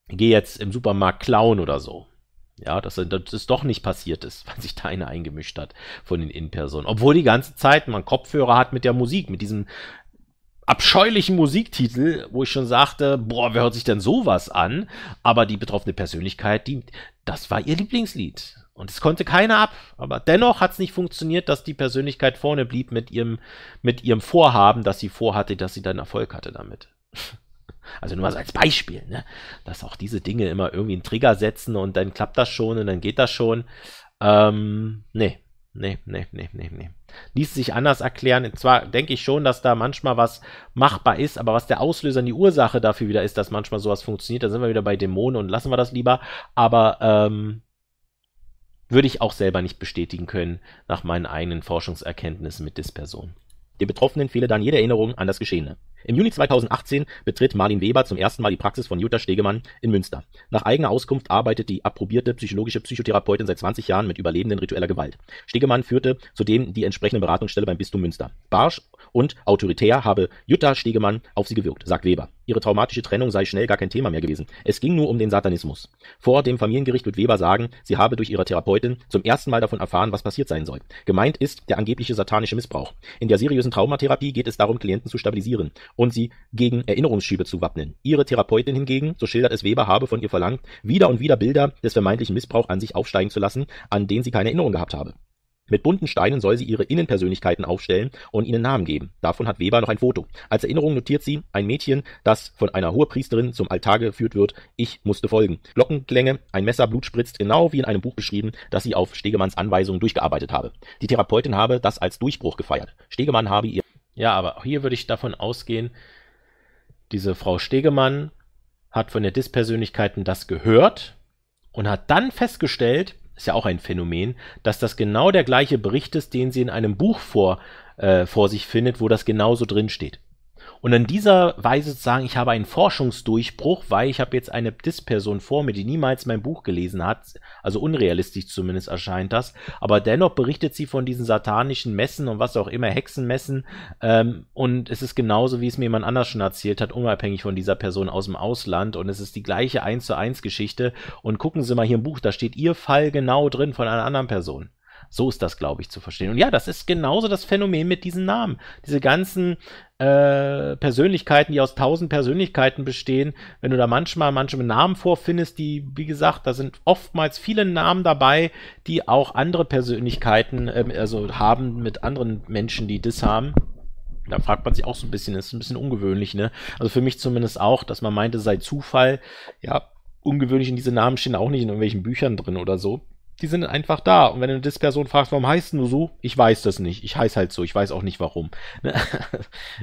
gehe jetzt im Supermarkt klauen oder so. Ja, dass es doch nicht passiert ist, weil sich da einer eingemischt hat von den In-Personen. Obwohl die ganze Zeit man Kopfhörer hat mit der Musik, mit diesem abscheulichen Musiktitel, wo ich schon sagte, boah, wer hört sich denn sowas an? Aber die betroffene Persönlichkeit, das war ihr Lieblingslied. Und es konnte keiner ab. Aber dennoch hat es nicht funktioniert, dass die Persönlichkeit vorne blieb mit ihrem Vorhaben, dass sie vorhatte, dass sie dann Erfolg hatte damit. Also nur mal so als Beispiel, ne? Dass auch diese Dinge immer irgendwie einen Trigger setzen und dann klappt das schon und dann geht das schon. Nee. Ließ sich anders erklären. Und zwar denke ich schon, dass da manchmal was machbar ist, aber was der Auslöser und die Ursache dafür wieder ist, dass manchmal sowas funktioniert, da sind wir wieder bei Dämonen und lassen wir das lieber. Aber würde ich auch selber nicht bestätigen können nach meinen eigenen Forschungserkenntnissen mit DIS-Personen. Den Betroffenen fehle dann jede Erinnerung an das Geschehene. Im Juni 2018 betritt Marlene Weber zum ersten Mal die Praxis von Jutta Stegemann in Münster. Nach eigener Auskunft arbeitet die approbierte psychologische Psychotherapeutin seit 20 Jahren mit Überlebenden ritueller Gewalt. Stegemann führte zudem die entsprechende Beratungsstelle beim Bistum Münster. Barsch und autoritär habe Jutta Stegemann auf sie gewirkt, sagt Weber. Ihre traumatische Trennung sei schnell gar kein Thema mehr gewesen. Es ging nur um den Satanismus. Vor dem Familiengericht wird Weber sagen, sie habe durch ihre Therapeutin zum ersten Mal davon erfahren, was passiert sein soll. Gemeint ist der angebliche satanische Missbrauch. In der seriösen Traumatherapie geht es darum, Klienten zu stabilisieren und sie gegen Erinnerungsschübe zu wappnen. Ihre Therapeutin hingegen, so schildert es Weber, habe von ihr verlangt, wieder und wieder Bilder des vermeintlichen Missbrauchs an sich aufsteigen zu lassen, an denen sie keine Erinnerung gehabt habe. Mit bunten Steinen soll sie ihre Innenpersönlichkeiten aufstellen und ihnen Namen geben. Davon hat Weber noch ein Foto. Als Erinnerung notiert sie ein Mädchen, das von einer Hohepriesterin zum Altar geführt wird. Ich musste folgen. Glockenklänge, ein Messer, Blut spritzt, genau wie in einem Buch beschrieben, das sie auf Stegemanns Anweisung durchgearbeitet habe. Die Therapeutin habe das als Durchbruch gefeiert. Stegemann habe ihr... Ja, aber auch hier würde ich davon ausgehen, diese Frau Stegemann hat von der DIS-Persönlichkeiten das gehört und hat dann festgestellt, ist ja auch ein Phänomen, dass das genau der gleiche Bericht ist, den sie in einem Buch vor sich findet, wo das genauso drin steht. Und in dieser Weise zu sagen, ich habe einen Forschungsdurchbruch, weil ich habe jetzt eine DIS-Person vor mir, die niemals mein Buch gelesen hat, also unrealistisch zumindest erscheint das, aber dennoch berichtet sie von diesen satanischen Messen und was auch immer, Hexenmessen, und es ist genauso, wie es mir jemand anders schon erzählt hat, unabhängig von dieser Person aus dem Ausland, und es ist die gleiche 1:1 Geschichte, und gucken Sie mal hier im Buch, da steht Ihr Fall genau drin von einer anderen Person. So ist das, glaube ich, zu verstehen. Und ja, das ist genauso das Phänomen mit diesen Namen. Diese ganzen Persönlichkeiten, die aus 1000 Persönlichkeiten bestehen, wenn du da manchmal manche Namen vorfindest, die, wie gesagt, da sind oftmals viele Namen dabei, die auch andere Persönlichkeiten also haben mit anderen Menschen, die DIS haben. Da fragt man sich auch so ein bisschen, das ist ein bisschen ungewöhnlich, ne? Also für mich zumindest auch, dass man meinte, sei Zufall. Ja, ungewöhnlich, in diese Namen stehen auch nicht in irgendwelchen Büchern drin oder so. Die sind einfach da. Und wenn du eine DIS-Person fragst, warum heißt du so? Ich weiß das nicht. Ich heiße halt so. Ich weiß auch nicht, warum. Ne?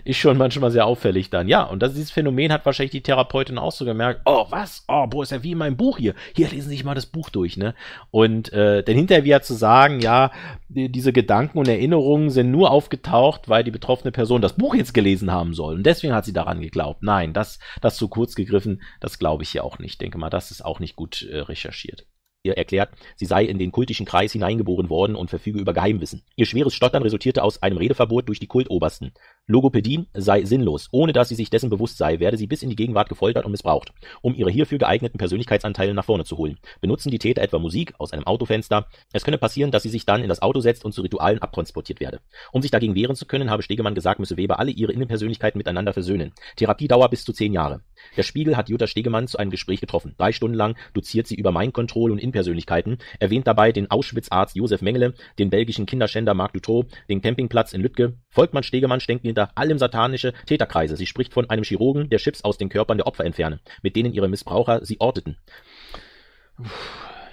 Ist schon manchmal sehr auffällig dann. Ja, und das, dieses Phänomen hat wahrscheinlich die Therapeutin auch so gemerkt. Oh, was? Oh, boah, ist ja wie in meinem Buch hier. Hier, lesen Sie sich mal das Buch durch, ne? Und dann hinterher wieder zu sagen, ja, diese Gedanken und Erinnerungen sind nur aufgetaucht, weil die betroffene Person das Buch jetzt gelesen haben soll. Und deswegen hat sie daran geglaubt. Nein, das zu kurz gegriffen, das glaube ich hier auch nicht. Ich denke mal, das ist auch nicht gut recherchiert. Ihr erklärt, sie sei in den kultischen Kreis hineingeboren worden und verfüge über Geheimwissen. Ihr schweres Stottern resultierte aus einem Redeverbot durch die Kultobersten. Logopädie sei sinnlos. Ohne dass sie sich dessen bewusst sei, werde sie bis in die Gegenwart gefoltert und missbraucht, um ihre hierfür geeigneten Persönlichkeitsanteile nach vorne zu holen. Benutzen die Täter etwa Musik aus einem Autofenster. Es könne passieren, dass sie sich dann in das Auto setzt und zu Ritualen abtransportiert werde. Um sich dagegen wehren zu können, habe Stegemann gesagt, müsse Weber alle ihre Innenpersönlichkeiten miteinander versöhnen. Therapiedauer bis zu 10 Jahre. Der Spiegel hat Jutta Stegemann zu einem Gespräch getroffen. 3 Stunden lang doziert sie über Mind-Control und Innenpersönlichkeiten, erwähnt dabei den Auschwitz-Arzt Josef Mengele, den belgischen Kinderschänder Marc Dutroux, den Campingplatz in Lüttke. Volkmann Stegemann steckt hinter allem satanische Täterkreise. Sie spricht von einem Chirurgen, der Chips aus den Körpern der Opfer entferne, mit denen ihre Missbraucher sie orteten.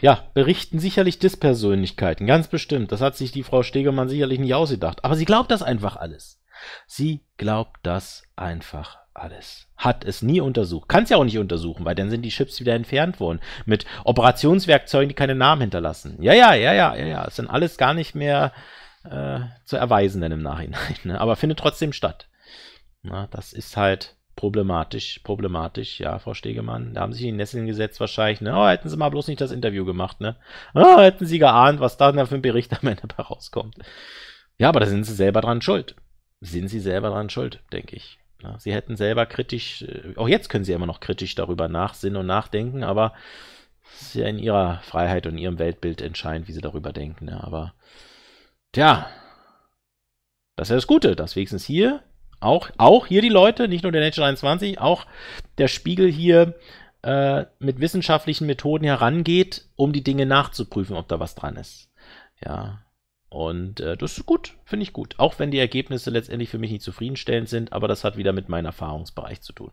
Ja, berichten sicherlich DIS-Persönlichkeiten, ganz bestimmt. Das hat sich die Frau Stegemann sicherlich nicht ausgedacht. Aber sie glaubt das einfach alles. Sie glaubt das einfach alles. Hat es nie untersucht. Kann es ja auch nicht untersuchen, weil dann sind die Chips wieder entfernt worden. Mit Operationswerkzeugen, die keine Namen hinterlassen. Ja. Es sind alles gar nicht mehr zu erweisen dann im Nachhinein. Ne? Aber findet trotzdem statt. Na, das ist halt problematisch, ja, Frau Stegemann. Da haben sie sich in die Nesseln gesetzt wahrscheinlich. Ne? Oh, hätten sie mal bloß nicht das Interview gemacht. Ne? Oh, hätten sie geahnt, was da für ein Bericht am Ende dabei rauskommt. Ja, aber da sind sie selber dran schuld. Denke ich. Na, sie hätten selber kritisch, auch jetzt können sie immer noch kritisch darüber nachsinnen und nachdenken, aber es ist ja in ihrer Freiheit und ihrem Weltbild entscheidend, wie sie darüber denken. Ne? Aber tja, das ist ja das Gute, dass wenigstens hier, auch hier die Leute, nicht nur der Nature 23, auch der Spiegel hier mit wissenschaftlichen Methoden herangeht, um die Dinge nachzuprüfen, ob da was dran ist. Ja, und das ist gut, finde ich gut. Auch wenn die Ergebnisse letztendlich für mich nicht zufriedenstellend sind, aber das hat wieder mit meinem Erfahrungsbereich zu tun.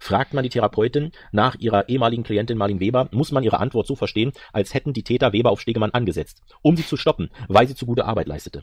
Fragt man die Therapeutin nach ihrer ehemaligen Klientin Marlene Weber, muss man ihre Antwort so verstehen, als hätten die Täter Weber auf Stegemann angesetzt, um sie zu stoppen, weil sie zu gute Arbeit leistete.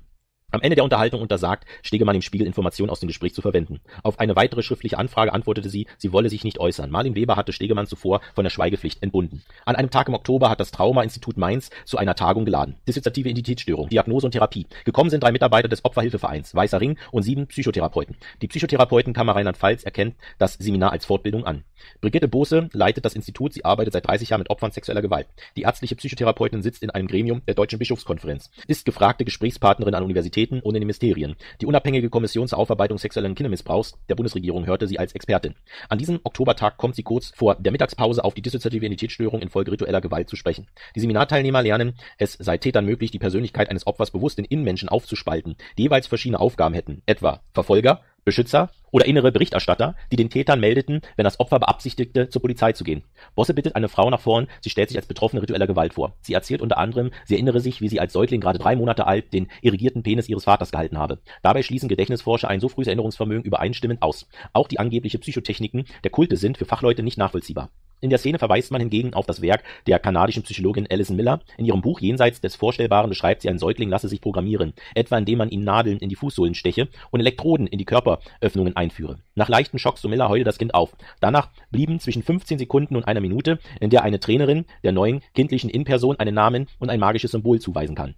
Am Ende der Unterhaltung untersagt Stegemann im Spiegel, Informationen aus dem Gespräch zu verwenden. Auf eine weitere schriftliche Anfrage antwortete sie, sie wolle sich nicht äußern. Marlene Weber hatte Stegemann zuvor von der Schweigepflicht entbunden. An einem Tag im Oktober hat das Trauma-Institut Mainz zu einer Tagung geladen. Dissoziative Identitätsstörung, Diagnose und Therapie. Gekommen sind 3 Mitarbeiter des Opferhilfevereins, Weißer Ring und 7 Psychotherapeuten. Die Psychotherapeutenkammer Rheinland-Pfalz erkennt das Seminar als Fortbildung an. Brigitte Boße leitet das Institut, sie arbeitet seit 30 Jahren mit Opfern sexueller Gewalt. Die ärztliche Psychotherapeutin sitzt in einem Gremium der Deutschen Bischofskonferenz, ist gefragte Gesprächspartnerin an Universitäten und in den Ministerien. Die Unabhängige Kommission zur Aufarbeitung sexuellen Kindesmissbrauchs der Bundesregierung hörte sie als Expertin. An diesem Oktobertag kommt sie kurz vor der Mittagspause auf die dissoziative Identitätsstörung infolge ritueller Gewalt zu sprechen. Die Seminarteilnehmer lernen, es sei Tätern möglich, die Persönlichkeit eines Opfers bewusst in Innenmenschen aufzuspalten, die jeweils verschiedene Aufgaben hätten, etwa Verfolger, Beschützer oder innere Berichterstatter, die den Tätern meldeten, wenn das Opfer beabsichtigte, zur Polizei zu gehen. Boße bittet eine Frau nach vorn, sie stellt sich als Betroffene ritueller Gewalt vor. Sie erzählt unter anderem, sie erinnere sich, wie sie als Säugling gerade 3 Monate alt den irrigierten Penis ihres Vaters gehalten habe. Dabei schließen Gedächtnisforscher ein so frühes Erinnerungsvermögen übereinstimmend aus. Auch die angebliche Psychotechniken der Kulte sind für Fachleute nicht nachvollziehbar. In der Szene verweist man hingegen auf das Werk der kanadischen Psychologin Alison Miller. In ihrem Buch Jenseits des Vorstellbaren beschreibt sie, ein Säugling lasse sich programmieren, etwa indem man ihm Nadeln in die Fußsohlen steche und Elektroden in die Körperöffnungen einführe. Nach leichten Schocks zu Miller heule das Kind auf. Danach blieben zwischen 15 Sekunden und einer Minute, in der eine Trainerin der neuen kindlichen In-Person einen Namen und ein magisches Symbol zuweisen kann.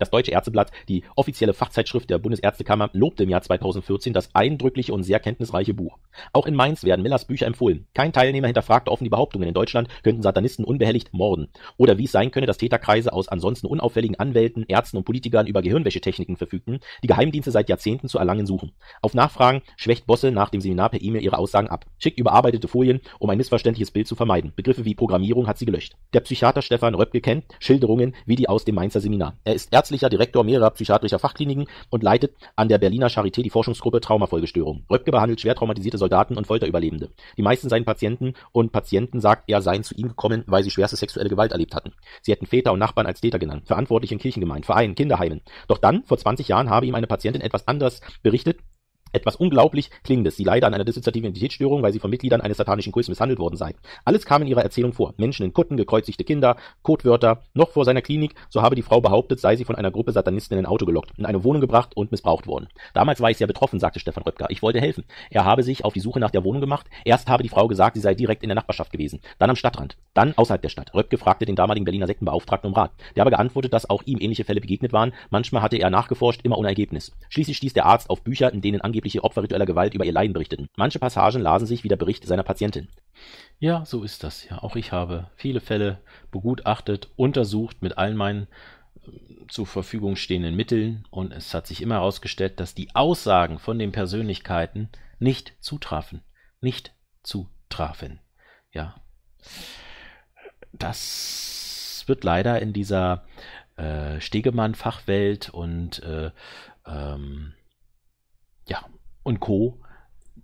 Das Deutsche Ärzteblatt, die offizielle Fachzeitschrift der Bundesärztekammer, lobte im Jahr 2014 das eindrückliche und sehr kenntnisreiche Buch. Auch in Mainz werden Millers Bücher empfohlen. Kein Teilnehmer hinterfragte offen die Behauptungen, in Deutschland könnten Satanisten unbehelligt morden. Oder wie es sein könne, dass Täterkreise aus ansonsten unauffälligen Anwälten, Ärzten und Politikern über Gehirnwäschetechniken verfügten, die Geheimdienste seit Jahrzehnten zu erlangen suchen. Auf Nachfragen schwächt Boße nach dem Seminar per E-Mail ihre Aussagen ab, schickt überarbeitete Folien, um ein missverständliches Bild zu vermeiden. Begriffe wie Programmierung hat sie gelöscht. Der Psychiater Stefan Röpke kennt Schilderungen wie die aus dem Mainzer Seminar. Er ist Ärzte ärztlicher Direktor mehrerer psychiatrischer Fachkliniken und leitet an der Berliner Charité die Forschungsgruppe Traumafolgestörung. Röpke behandelt schwer traumatisierte Soldaten und Folterüberlebende. Die meisten seiner Patienten und Patienten, sagt er, seien zu ihm gekommen, weil sie schwerste sexuelle Gewalt erlebt hatten. Sie hätten Väter und Nachbarn als Täter genannt, Verantwortliche in Kirchengemeinden, Vereinen, Kinderheimen. Doch dann, vor 20 Jahren, habe ihm eine Patientin etwas anderes berichtet, etwas unglaublich Klingendes. Sie leide an einer dissoziativen Identitätsstörung, weil sie von Mitgliedern eines satanischen Kults misshandelt worden sei. Alles kam in ihrer Erzählung vor. Menschen in Kutten, gekreuzigte Kinder, Codewörter. Noch vor seiner Klinik, so habe die Frau behauptet, sei sie von einer Gruppe Satanisten in ein Auto gelockt, in eine Wohnung gebracht und missbraucht worden. Damals war ich sehr betroffen, sagte Stefan Röpke. Ich wollte helfen. Er habe sich auf die Suche nach der Wohnung gemacht. Erst habe die Frau gesagt, sie sei direkt in der Nachbarschaft gewesen. Dann am Stadtrand. Dann außerhalb der Stadt. Röpke fragte den damaligen Berliner Sektenbeauftragten um Rat. Der habe geantwortet, dass auch ihm ähnliche Fälle begegnet waren. Manchmal hatte er nachgeforscht, immer ohne Ergebnis. Schließlich stieß der Arzt auf Bücher, in denen angeblich Opfer ritueller Gewalt über ihr Leiden berichteten. Manche Passagen lasen sich wie der Bericht seiner Patientin. Ja, so ist das. Ja, auch ich habe viele Fälle begutachtet, untersucht mit allen meinen zur Verfügung stehenden Mitteln und es hat sich immer herausgestellt, dass die Aussagen von den Persönlichkeiten nicht zutrafen. Nicht zutrafen. Ja, das wird leider in dieser Stegemann-Fachwelt und und Co.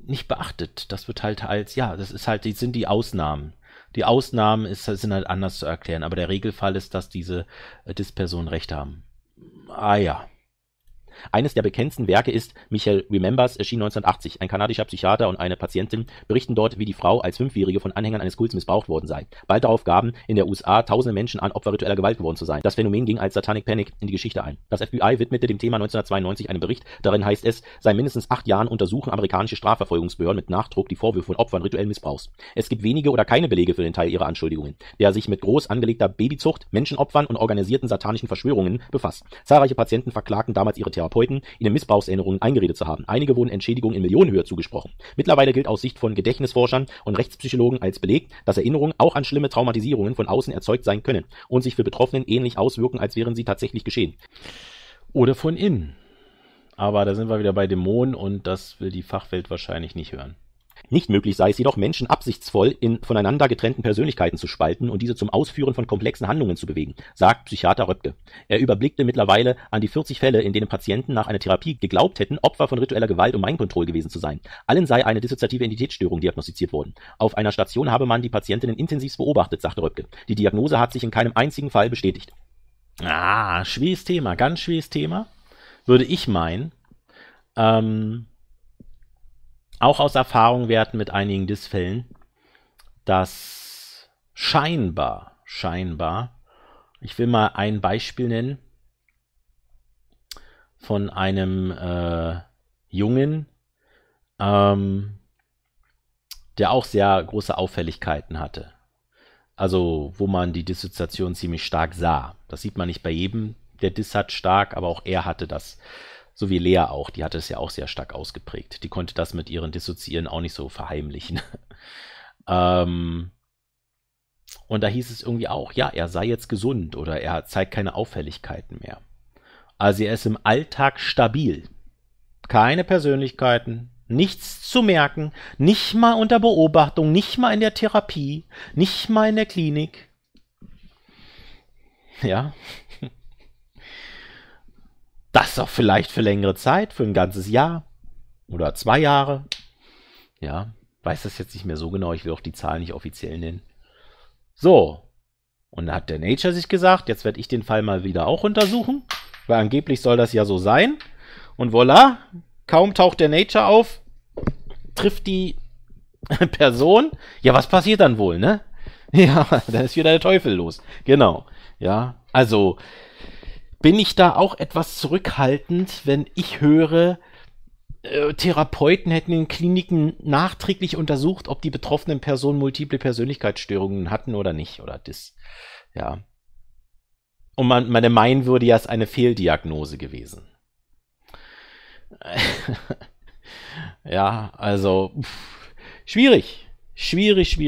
nicht beachtet. Das wird halt als, ja, das ist halt, sind die Ausnahmen. Die Ausnahmen sind halt anders zu erklären, aber der Regelfall ist, dass diese DIS-Personen Recht haben. Ah ja. Eines der bekanntesten Werke ist Michael Remembers, erschien 1980. Ein kanadischer Psychiater und eine Patientin berichten dort, wie die Frau als Fünfjährige von Anhängern eines Kults missbraucht worden sei. Bald darauf gaben in der USA tausende Menschen an, Opfer ritueller Gewalt geworden zu sein. Das Phänomen ging als Satanic Panic in die Geschichte ein. Das FBI widmete dem Thema 1992 einen Bericht. Darin heißt es, seit mindestens 8 Jahren untersuchen amerikanische Strafverfolgungsbehörden mit Nachdruck die Vorwürfe von Opfern rituellen Missbrauchs. Es gibt wenige oder keine Belege für den Teil ihrer Anschuldigungen, der sich mit groß angelegter Babyzucht, Menschenopfern und organisierten satanischen Verschwörungen befasst. Zahlreiche Patienten verklagten damals ihre Therapeuten, ihnen Missbrauchserinnerungen eingeredet zu haben. Einige wurden Entschädigungen in Millionenhöhe zugesprochen. Mittlerweile gilt aus Sicht von Gedächtnisforschern und Rechtspsychologen als Beleg, dass Erinnerungen auch an schlimme Traumatisierungen von außen erzeugt sein können und sich für Betroffenen ähnlich auswirken, als wären sie tatsächlich geschehen. Oder von innen. Aber da sind wir wieder bei Dämonen und das will die Fachwelt wahrscheinlich nicht hören. Nicht möglich sei es jedoch, Menschen absichtsvoll in voneinander getrennten Persönlichkeiten zu spalten und diese zum Ausführen von komplexen Handlungen zu bewegen, sagt Psychiater Röpke. Er überblickte mittlerweile an die 40 Fälle, in denen Patienten nach einer Therapie geglaubt hätten, Opfer von ritueller Gewalt und Mindkontrolle gewesen zu sein. Allen sei eine dissoziative Identitätsstörung diagnostiziert worden. Auf einer Station habe man die Patientinnen intensivst beobachtet, sagte Röpke. Die Diagnose hat sich in keinem einzigen Fall bestätigt. Ah, schwieriges Thema, ganz schwieriges Thema, würde ich meinen. Auch aus Erfahrung werden mit einigen DIS-Fällen, dass scheinbar, ich will mal ein Beispiel nennen, von einem Jungen, der auch sehr große Auffälligkeiten hatte. Also, wo man die Dissoziation ziemlich stark sah. Das sieht man nicht bei jedem, der DIS hat stark, aber auch er hatte das. So wie Lea auch, die hatte es ja auch sehr stark ausgeprägt. Die konnte das mit ihren Dissoziieren auch nicht so verheimlichen. Und da hieß es irgendwie auch, ja, er sei jetzt gesund oder er zeigt keine Auffälligkeiten mehr. Also er ist im Alltag stabil. Keine Persönlichkeiten, nichts zu merken, nicht mal unter Beobachtung, nicht mal in der Therapie, nicht mal in der Klinik. Ja. Das auch vielleicht für längere Zeit, für ein ganzes Jahr oder 2 Jahre. Ja, weiß das jetzt nicht mehr so genau, ich will auch die Zahlen nicht offiziell nennen. So, und da hat der Nature sich gesagt, jetzt werde ich den Fall mal wieder auch untersuchen, weil angeblich soll das ja so sein. Und voilà, kaum taucht der Nature auf, trifft die Person. Ja, was passiert dann wohl, ne? Ja, da ist wieder der Teufel los. Genau, ja, also bin ich da auch etwas zurückhaltend, wenn ich höre, Therapeuten hätten in Kliniken nachträglich untersucht, ob die betroffenen Personen multiple Persönlichkeitsstörungen hatten oder nicht, oder das, ja. Und man meinen würde ja, es ist eine Fehldiagnose gewesen. Ja, also, pff, schwierig. Schwierig.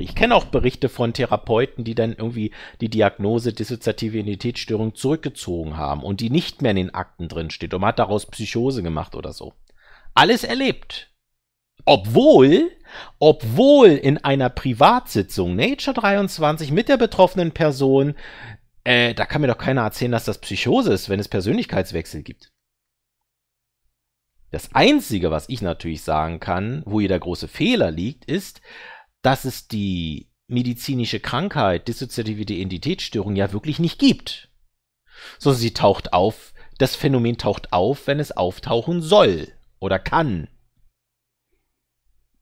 Ich kenne auch Berichte von Therapeuten, die dann irgendwie die Diagnose dissoziative Identitätsstörung zurückgezogen haben und die nicht mehr in den Akten drin steht und man hat daraus Psychose gemacht oder so. Alles erlebt. Obwohl in einer Privatsitzung Nature 23 mit der betroffenen Person Da kann mir doch keiner erzählen, dass das Psychose ist, wenn es Persönlichkeitswechsel gibt. Das Einzige, was ich natürlich sagen kann, wo hier der große Fehler liegt, ist, dass es die medizinische Krankheit, dissoziative Identitätsstörung, ja wirklich nicht gibt. Sondern sie taucht auf, das Phänomen taucht auf, wenn es auftauchen soll oder kann.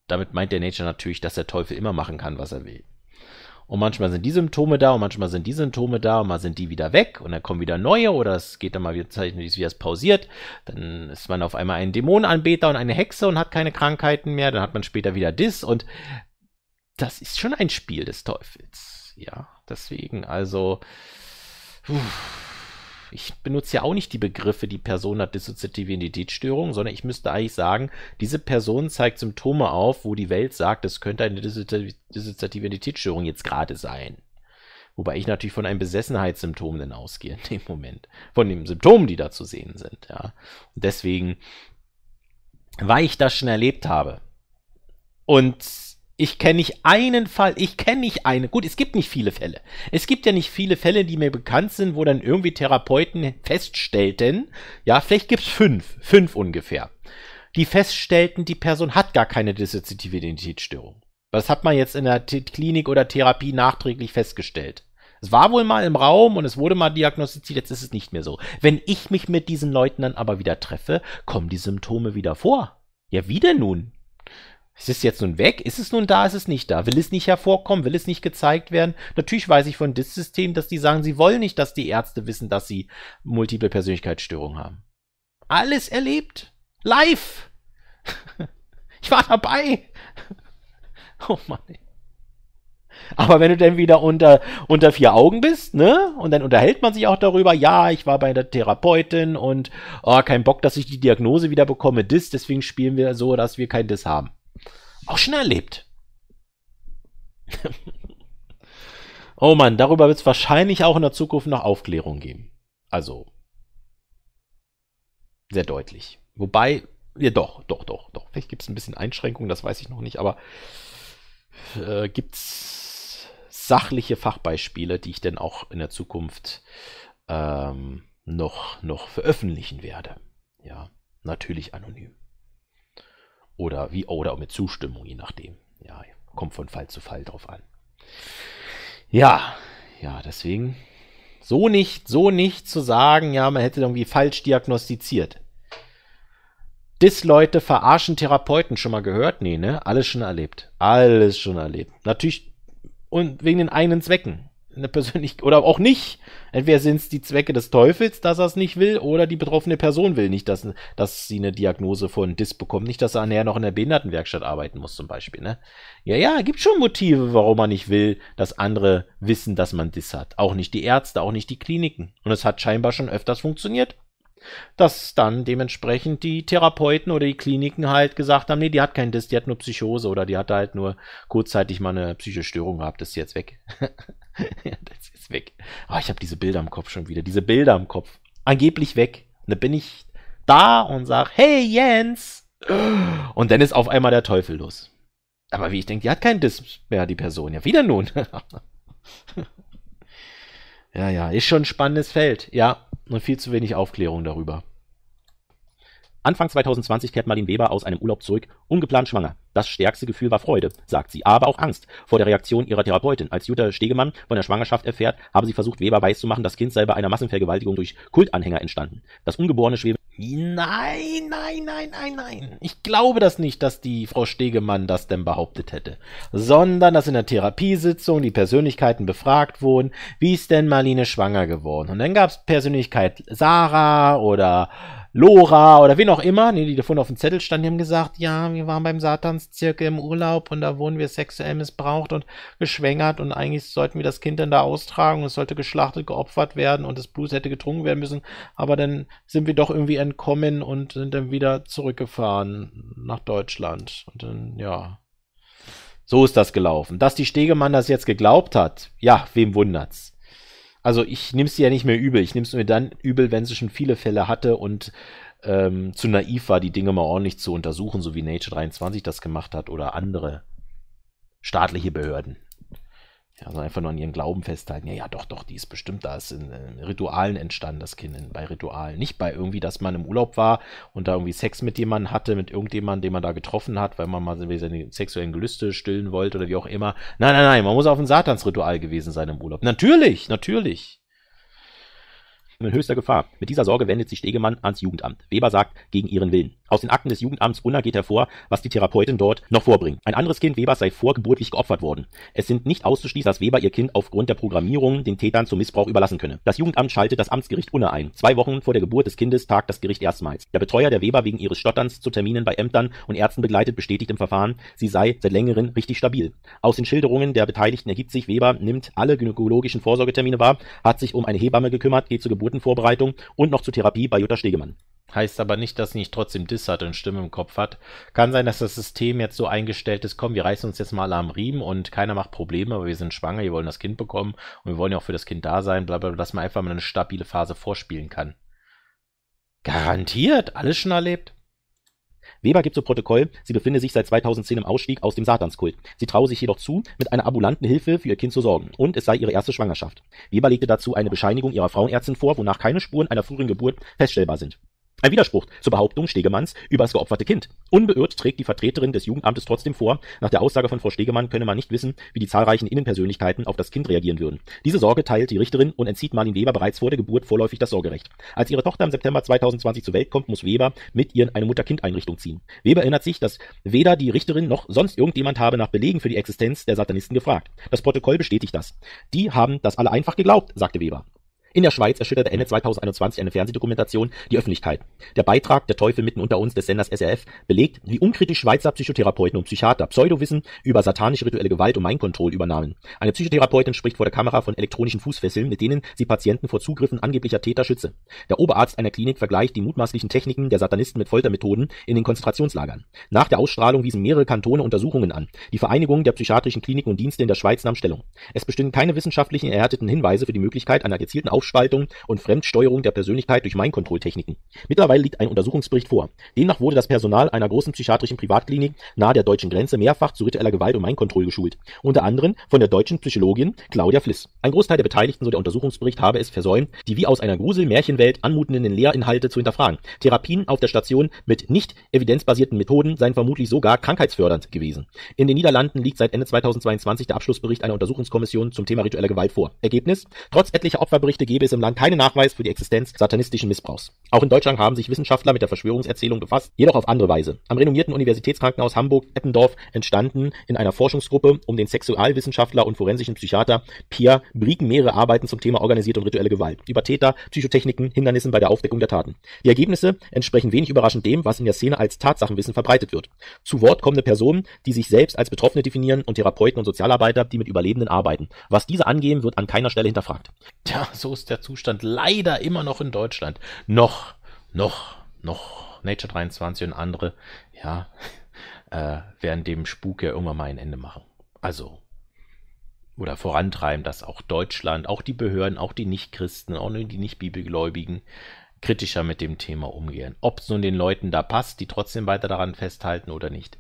Damit meint der Nature natürlich, dass der Teufel immer machen kann, was er will. Und manchmal sind die Symptome da und manchmal sind die Symptome da und mal sind die wieder weg und dann kommen wieder neue oder es geht dann mal wieder Zeichen, wie es pausiert. Dann ist man auf einmal ein Dämonenanbeter und eine Hexe und hat keine Krankheiten mehr. Dann hat man später wieder DIS und das ist schon ein Spiel des Teufels. Ja, deswegen also, ich benutze ja auch nicht die Begriffe, die Person hat dissoziative Identitätsstörung, sondern ich müsste eigentlich sagen, diese Person zeigt Symptome auf, wo die Welt sagt, es könnte eine dissoziative Identitätsstörung jetzt gerade sein. Wobei ich natürlich von einem Besessenheitssymptom dann ausgehe in dem Moment. Von den Symptomen, die da zu sehen sind. Ja. Und deswegen, weil ich das schon erlebt habe und ich kenne nicht einen Fall, gut, es gibt nicht viele Fälle. Es gibt ja nicht viele Fälle, die mir bekannt sind, wo dann irgendwie Therapeuten feststellten, ja, vielleicht gibt es fünf ungefähr, die feststellten, die Person hat gar keine dissoziative Identitätsstörung. Das hat man jetzt in der Klinik oder Therapie nachträglich festgestellt. Es war wohl mal im Raum und es wurde mal diagnostiziert, jetzt ist es nicht mehr so. Wenn ich mich mit diesen Leuten dann aber wieder treffe, kommen die Symptome wieder vor. Ja, wie denn nun? Ist es jetzt nun weg? Ist es nun da? Ist es nicht da? Will es nicht hervorkommen? Will es nicht gezeigt werden? Natürlich weiß ich von DIS-Systemen, dass die sagen, sie wollen nicht, dass die Ärzte wissen, dass sie multiple Persönlichkeitsstörungen haben. Alles erlebt. Live. Ich war dabei. Oh Mann. Aber wenn du dann wieder unter vier Augen bist, ne? Und dann unterhält man sich auch darüber, ja, ich war bei der Therapeutin und oh, kein Bock, dass ich die Diagnose wieder bekomme, DIS, deswegen spielen wir so, dass wir kein DIS haben. Auch schon erlebt. Oh Mann, darüber wird es wahrscheinlich auch in der Zukunft noch Aufklärung geben. Also, sehr deutlich. Wobei, ja doch. Vielleicht gibt es ein bisschen Einschränkungen, das weiß ich noch nicht, aber gibt es sachliche Fachbeispiele, die ich dann auch in der Zukunft noch veröffentlichen werde. Ja, natürlich anonym. Oder mit Zustimmung, je nachdem. Ja, kommt von Fall zu Fall drauf an. Ja, deswegen so nicht zu sagen, ja, man hätte irgendwie falsch diagnostiziert. DIS-Leute verarschen Therapeuten, schon mal gehört? Nee, ne? Alles schon erlebt. Natürlich, und wegen den eigenen Zwecken. Eine persönlich oder auch nicht. Entweder sind es die Zwecke des Teufels, dass er es nicht will, oder die betroffene Person will nicht, dass sie eine Diagnose von DIS bekommt. Nicht, dass er nachher noch in der Behindertenwerkstatt arbeiten muss, zum Beispiel. Ne? Ja, gibt schon Motive, warum man nicht will, dass andere wissen, dass man DIS hat. Auch nicht die Ärzte, auch nicht die Kliniken. Und es hat scheinbar schon öfters funktioniert, dass dann dementsprechend die Therapeuten oder die Kliniken halt gesagt haben, nee, die hat kein DIS, die hat nur Psychose oder die hat halt nur kurzzeitig mal eine psychische Störung gehabt, das ist jetzt weg. Das ist jetzt weg. Oh, ich habe diese Bilder im Kopf schon wieder, angeblich weg. Und dann bin ich da und sage, hey Jens! Und dann ist auf einmal der Teufel los. Aber wie ich denke, die hat kein DIS mehr, die Person. Ja, wieder nun. Ja, ist schon ein spannendes Feld. Ja, und viel zu wenig Aufklärung darüber. Anfang 2020 kehrt Marlene Weber aus einem Urlaub zurück, ungeplant schwanger. Das stärkste Gefühl war Freude, sagt sie, aber auch Angst vor der Reaktion ihrer Therapeutin. Als Jutta Stegemann von der Schwangerschaft erfährt, habe sie versucht, Weber weiszumachen, das Kind sei bei einer Massenvergewaltigung durch Kultanhänger entstanden. Das ungeborene Schwebe... Nein. Ich glaube das nicht, dass die Frau Stegemann das denn behauptet hätte. Sondern, dass in der Therapiesitzung die Persönlichkeiten befragt wurden, wie ist denn Marlene schwanger geworden? Und dann gab es Persönlichkeit Sarah oder... Lora oder wen auch immer, die davon auf dem Zettel standen, die haben gesagt, ja, wir waren beim Satanszirkel im Urlaub und da wurden wir sexuell missbraucht und geschwängert und eigentlich sollten wir das Kind dann da austragen und es sollte geschlachtet, geopfert werden und das Blut hätte getrunken werden müssen, aber dann sind wir doch irgendwie entkommen und sind dann wieder zurückgefahren nach Deutschland und dann, ja, so ist das gelaufen. Dass die Stegemann das jetzt geglaubt hat, ja, wem wundert's? Also ich nehme es dir ja nicht mehr übel. Ich nehme es mir dann übel, wenn sie schon viele Fälle hatte und zu naiv war, die Dinge mal ordentlich zu untersuchen, so wie Nature 23 das gemacht hat oder andere staatliche Behörden. Ja, sondern einfach nur an ihren Glauben festhalten. Ja, ja, doch, doch, die ist bestimmt, da ist in Ritualen entstanden, das Kind, bei Ritualen. Nicht bei irgendwie, dass man im Urlaub war und da irgendwie Sex mit jemandem hatte, mit irgendjemandem, den man da getroffen hat, weil man mal seine sexuellen Gelüste stillen wollte oder wie auch immer. Nein, nein, nein, man muss auf ein Satansritual gewesen sein im Urlaub. Natürlich, natürlich. In höchster Gefahr. Mit dieser Sorge wendet sich Stegemann ans Jugendamt. Weber sagt, gegen ihren Willen. Aus den Akten des Jugendamts Unna geht hervor, was die Therapeutin dort noch vorbringt. Ein anderes Kind Webers sei vorgeburtlich geopfert worden. Es sind nicht auszuschließen, dass Weber ihr Kind aufgrund der Programmierung den Tätern zum Missbrauch überlassen könne. Das Jugendamt schaltet das Amtsgericht Unna ein. 2 Wochen vor der Geburt des Kindes tagt das Gericht erstmals. Der Betreuer der Weber wegen ihres Stotterns zu Terminen bei Ämtern und Ärzten begleitet, bestätigt im Verfahren, sie sei seit längerem richtig stabil. Aus den Schilderungen der Beteiligten ergibt sich, Weber nimmt alle gynäkologischen Vorsorgetermine wahr, hat sich um eine Hebamme gekümmert, geht zur Geburt Vorbereitung und noch zur Therapie bei Jutta Stegemann. Heißt aber nicht, dass sie nicht trotzdem DIS hat und Stimme im Kopf hat. Kann sein, dass das System jetzt so eingestellt ist, komm, wir reißen uns jetzt mal alle am Riemen und keiner macht Probleme, aber wir sind schwanger, wir wollen das Kind bekommen und wir wollen ja auch für das Kind da sein, blablabla, dass man einfach mal eine stabile Phase vorspielen kann. Garantiert, alles schon erlebt. Weber gibt zu Protokoll, sie befinde sich seit 2010 im Ausstieg aus dem Satanskult. Sie traue sich jedoch zu, mit einer ambulanten Hilfe für ihr Kind zu sorgen. Und es sei ihre erste Schwangerschaft. Weber legte dazu eine Bescheinigung ihrer Frauenärztin vor, wonach keine Spuren einer früheren Geburt feststellbar sind. Ein Widerspruch zur Behauptung Stegemanns über das geopferte Kind. Unbeirrt trägt die Vertreterin des Jugendamtes trotzdem vor, nach der Aussage von Frau Stegemann könne man nicht wissen, wie die zahlreichen Innenpersönlichkeiten auf das Kind reagieren würden. Diese Sorge teilt die Richterin und entzieht Marlene Weber bereits vor der Geburt vorläufig das Sorgerecht. Als ihre Tochter im September 2020 zur Welt kommt, muss Weber mit ihr in eine Mutter-Kind-Einrichtung ziehen. Weber erinnert sich, dass weder die Richterin noch sonst irgendjemand habe nach Belegen für die Existenz der Satanisten gefragt. Das Protokoll bestätigt das. Die haben das alle einfach geglaubt, sagte Weber. In der Schweiz erschütterte Ende 2021 eine Fernsehdokumentation die Öffentlichkeit. Der Beitrag "Der Teufel mitten unter uns" des Senders SRF belegt, wie unkritisch Schweizer Psychotherapeuten und Psychiater Pseudowissen über satanische rituelle Gewalt und Mindcontrol übernahmen. Eine Psychotherapeutin spricht vor der Kamera von elektronischen Fußfesseln, mit denen sie Patienten vor Zugriffen angeblicher Täter schütze. Der Oberarzt einer Klinik vergleicht die mutmaßlichen Techniken der Satanisten mit Foltermethoden in den Konzentrationslagern. Nach der Ausstrahlung wiesen mehrere Kantone Untersuchungen an. Die Vereinigung der psychiatrischen Kliniken und Dienste in der Schweiz nahm Stellung. Es bestünden keine wissenschaftlichen erhärteten Hinweise für die Möglichkeit einer gezielten Aufspaltung und Fremdsteuerung der Persönlichkeit durch Mind-Control-Techniken. Mittlerweile liegt ein Untersuchungsbericht vor. Demnach wurde das Personal einer großen psychiatrischen Privatklinik nahe der deutschen Grenze mehrfach zu ritueller Gewalt und Mind-Control geschult. Unter anderem von der deutschen Psychologin Claudia Fliss. Ein Großteil der Beteiligten, so der Untersuchungsbericht, habe es versäumt, die wie aus einer Grusel-Märchenwelt anmutenden Lehrinhalte zu hinterfragen. Therapien auf der Station mit nicht evidenzbasierten Methoden seien vermutlich sogar krankheitsfördernd gewesen. In den Niederlanden liegt seit Ende 2022 der Abschlussbericht einer Untersuchungskommission zum Thema rituelle Gewalt vor. Ergebnis? Trotz etlicher Opferberichte gäbe es im Land keinen Nachweis für die Existenz satanistischen Missbrauchs. Auch in Deutschland haben sich Wissenschaftler mit der Verschwörungserzählung befasst, jedoch auf andere Weise. Am renommierten Universitätskrankenhaus Hamburg-Eppendorf entstanden in einer Forschungsgruppe um den Sexualwissenschaftler und forensischen Psychiater Pia Briken mehrere Arbeiten zum Thema organisierte und rituelle Gewalt, über Täter, Psychotechniken, Hindernissen bei der Aufdeckung der Taten. Die Ergebnisse entsprechen wenig überraschend dem, was in der Szene als Tatsachenwissen verbreitet wird. Zu Wort kommende Personen, die sich selbst als Betroffene definieren, und Therapeuten und Sozialarbeiter, die mit Überlebenden arbeiten. Was diese angeben, wird an keiner Stelle hinterfragt. Tja, so ist der Zustand leider immer noch in Deutschland. Noch. Nature 23 und andere, ja, werden dem Spuk ja irgendwann mal ein Ende machen. Also, oder vorantreiben, dass auch Deutschland, auch die Behörden, auch die Nichtchristen, auch die Nicht-Bibelgläubigen kritischer mit dem Thema umgehen. Ob es nun den Leuten da passt, die trotzdem weiter daran festhalten oder nicht.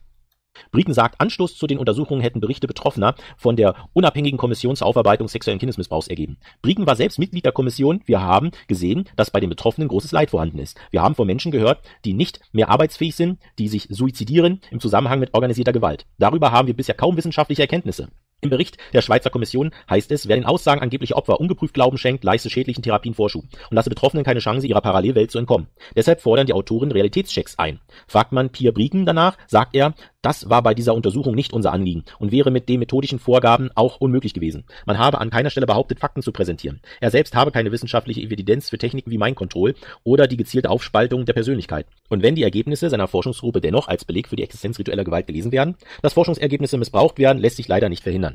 Briken sagt, Anschluss zu den Untersuchungen hätten Berichte Betroffener von der Unabhängigen Kommission zur Aufarbeitung sexuellen Kindesmissbrauchs ergeben. Briken war selbst Mitglied der Kommission. Wir haben gesehen, dass bei den Betroffenen großes Leid vorhanden ist. Wir haben von Menschen gehört, die nicht mehr arbeitsfähig sind, die sich suizidieren im Zusammenhang mit organisierter Gewalt. Darüber haben wir bisher kaum wissenschaftliche Erkenntnisse. Im Bericht der Schweizer Kommission heißt es, wer den Aussagen angeblicher Opfer ungeprüft Glauben schenkt, leiste schädlichen Therapien Vorschub und lasse Betroffenen keine Chance, ihrer Parallelwelt zu entkommen. Deshalb fordern die Autoren Realitätschecks ein. Fragt man Pia Briken danach, sagt er, das war bei dieser Untersuchung nicht unser Anliegen und wäre mit den methodischen Vorgaben auch unmöglich gewesen. Man habe an keiner Stelle behauptet, Fakten zu präsentieren. Er selbst habe keine wissenschaftliche Evidenz für Techniken wie Mind-Control oder die gezielte Aufspaltung der Persönlichkeit. Und wenn die Ergebnisse seiner Forschungsgruppe dennoch als Beleg für die Existenz ritueller Gewalt gelesen werden, dass Forschungsergebnisse missbraucht werden, lässt sich leider nicht verhindern.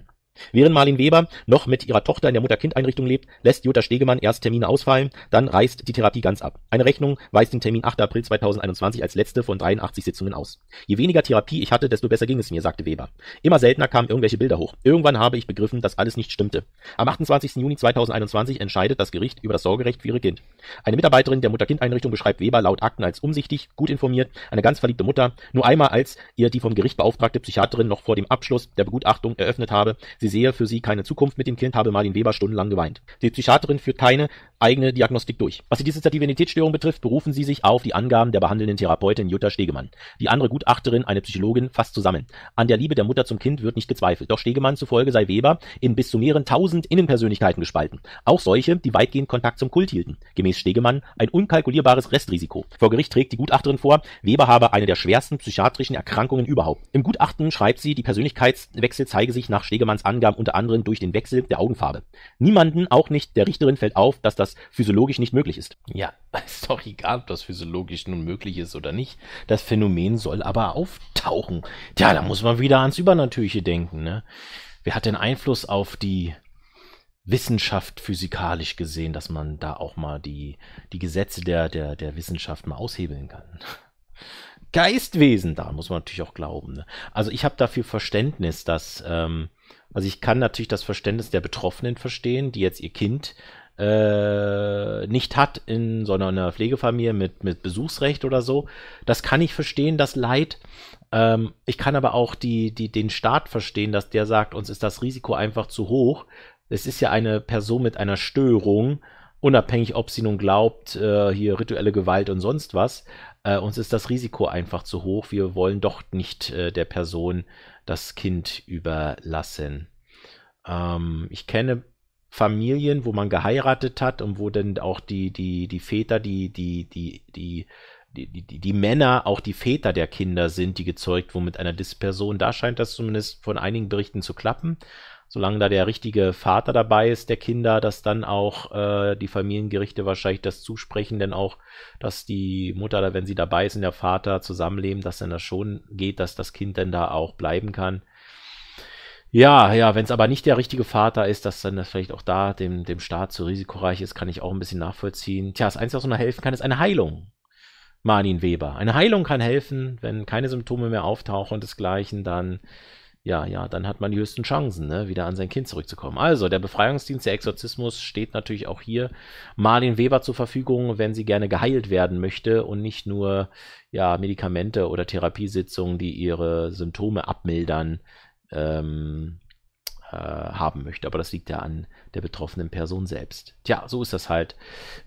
Während Marlene Weber noch mit ihrer Tochter in der Mutter-Kind-Einrichtung lebt, lässt Jutta Stegemann erst Termine ausfallen, dann reißt die Therapie ganz ab. Eine Rechnung weist den Termin 8. April 2021 als letzte von 83 Sitzungen aus. Je weniger Therapie ich hatte, desto besser ging es mir, sagte Weber. Immer seltener kamen irgendwelche Bilder hoch. Irgendwann habe ich begriffen, dass alles nicht stimmte. Am 28. Juni 2021 entscheidet das Gericht über das Sorgerecht für ihr Kind. Eine Mitarbeiterin der Mutter-Kind-Einrichtung beschreibt Weber laut Akten als umsichtig, gut informiert, eine ganz verliebte Mutter. Nur einmal, als ihr die vom Gericht beauftragte Psychiaterin noch vor dem Abschluss der Begutachtung eröffnet habe, sie Sie sehe für sie keine Zukunft mit dem Kind, habe Marlene Weber stundenlang geweint. Die Psychiaterin führt keine eigene Diagnostik durch. Was die Dissoziative Identitätsstörung betrifft, berufen sie sich auf die Angaben der behandelnden Therapeutin Jutta Stegemann. Die andere Gutachterin, eine Psychologin, fasst zusammen. An der Liebe der Mutter zum Kind wird nicht gezweifelt. Doch Stegemann zufolge sei Weber in bis zu mehreren tausend Innenpersönlichkeiten gespalten. Auch solche, die weitgehend Kontakt zum Kult hielten. Gemäß Stegemann ein unkalkulierbares Restrisiko. Vor Gericht trägt die Gutachterin vor, Weber habe eine der schwersten psychiatrischen Erkrankungen überhaupt. Im Gutachten schreibt sie, die Persönlichkeitswechsel zeige sich nach Stegemanns Angaben unter anderem durch den Wechsel der Augenfarbe. Niemanden, auch nicht der Richterin, fällt auf, dass das physiologisch nicht möglich ist. Ja, ist doch egal, ob das physiologisch nun möglich ist oder nicht. Das Phänomen soll aber auftauchen. Tja, da muss man wieder ans Übernatürliche denken, ne? Wer hat denn Einfluss auf die Wissenschaft physikalisch gesehen, dass man da auch mal die Gesetze der Wissenschaft mal aushebeln kann? Geistwesen, da muss man natürlich auch glauben, ne? Also ich habe dafür Verständnis, dass, also ich kann natürlich das Verständnis der Betroffenen verstehen, die jetzt ihr Kind nicht hat in so einer Pflegefamilie mit Besuchsrecht oder so. Das kann ich verstehen, das Leid. Ich kann aber auch den Staat verstehen, dass der sagt, uns ist das Risiko einfach zu hoch. Es ist ja eine Person mit einer Störung, unabhängig, ob sie nun glaubt, hier rituelle Gewalt und sonst was. Uns ist das Risiko einfach zu hoch. Wir wollen doch nicht der Person das Kind überlassen. Ich kenne Familien, wo man geheiratet hat und wo dann auch die Väter, die Männer auch die Väter der Kinder sind, die gezeugt wurden mit einer Dis-Person. Da scheint das zumindest von einigen Berichten zu klappen. Solange da der richtige Vater dabei ist der Kinder, dass dann auch die Familiengerichte wahrscheinlich das zusprechen, denn auch, dass die Mutter, wenn sie dabei ist und der Vater zusammenleben, dass dann das schon geht, dass das Kind dann da auch bleiben kann. Ja, wenn es aber nicht der richtige Vater ist, dass dann das vielleicht auch da dem Staat zu risikoreich ist, kann ich auch ein bisschen nachvollziehen. Tja, das Einzige, was noch helfen kann, ist eine Heilung. Marlene Weber. Eine Heilung kann helfen, wenn keine Symptome mehr auftauchen und desgleichen, dann, ja, dann hat man die höchsten Chancen, ne, wieder an sein Kind zurückzukommen. Also, der Befreiungsdienst, der Exorzismus steht natürlich auch hier Marlene Weber zur Verfügung, wenn sie gerne geheilt werden möchte und nicht nur, ja, Medikamente oder Therapiesitzungen, die ihre Symptome abmildern, haben möchte. Aber das liegt ja an der betroffenen Person selbst. Tja, so ist das halt,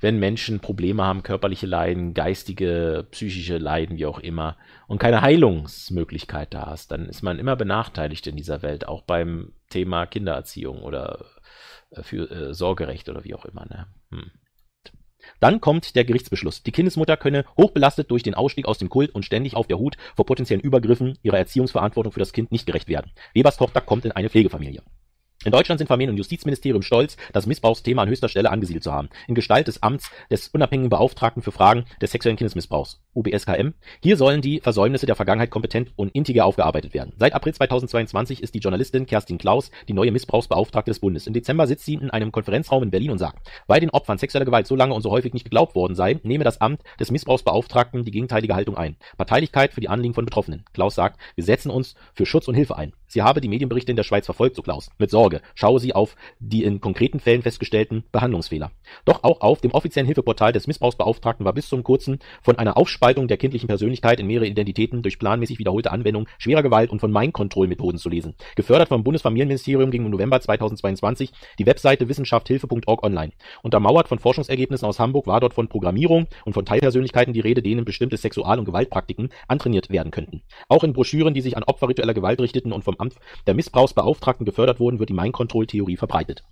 wenn Menschen Probleme haben, körperliche Leiden, geistige, psychische Leiden, wie auch immer, und keine Heilungsmöglichkeit da ist, dann ist man immer benachteiligt in dieser Welt, auch beim Thema Kindererziehung oder für Sorgerecht oder wie auch immer, ne? Dann kommt der Gerichtsbeschluss. Die Kindesmutter könne hochbelastet durch den Ausstieg aus dem Kult und ständig auf der Hut vor potenziellen Übergriffen ihrer Erziehungsverantwortung für das Kind nicht gerecht werden. Webers Tochter kommt in eine Pflegefamilie. In Deutschland sind Familien- und Justizministerium stolz, das Missbrauchsthema an höchster Stelle angesiedelt zu haben, in Gestalt des Amts des unabhängigen Beauftragten für Fragen des sexuellen Kindesmissbrauchs, UBSKM. Hier sollen die Versäumnisse der Vergangenheit kompetent und integer aufgearbeitet werden. Seit April 2022 ist die Journalistin Kerstin Klaus die neue Missbrauchsbeauftragte des Bundes. Im Dezember sitzt sie in einem Konferenzraum in Berlin und sagt, weil den Opfern sexueller Gewalt so lange und so häufig nicht geglaubt worden sei, nehme das Amt des Missbrauchsbeauftragten die gegenteilige Haltung ein. Parteilichkeit für die Anliegen von Betroffenen. Klaus sagt, wir setzen uns für Schutz und Hilfe ein. Sie habe die Medienberichte in der Schweiz verfolgt, so Klaus. Mit Sorge schaue sie auf die in konkreten Fällen festgestellten Behandlungsfehler. Doch auch auf dem offiziellen Hilfeportal des Missbrauchsbeauftragten war bis zum Kurzen von einer Aufspaltung der kindlichen Persönlichkeit in mehrere Identitäten durch planmäßig wiederholte Anwendung schwerer Gewalt und von Mind-Control-Methoden zu lesen. Gefördert vom Bundesfamilienministerium ging im November 2022 die Webseite wissenschaftshilfe.org online. Untermauert von Forschungsergebnissen aus Hamburg war dort von Programmierung und von Teilpersönlichkeiten die Rede, denen bestimmte Sexual- und Gewaltpraktiken antrainiert werden könnten. Auch in Broschüren, die sich an Opfer ritueller Gewalt richteten und vom Amt der Missbrauchsbeauftragten gefördert wurden, wird die Mind-Control-Theorie verbreitet.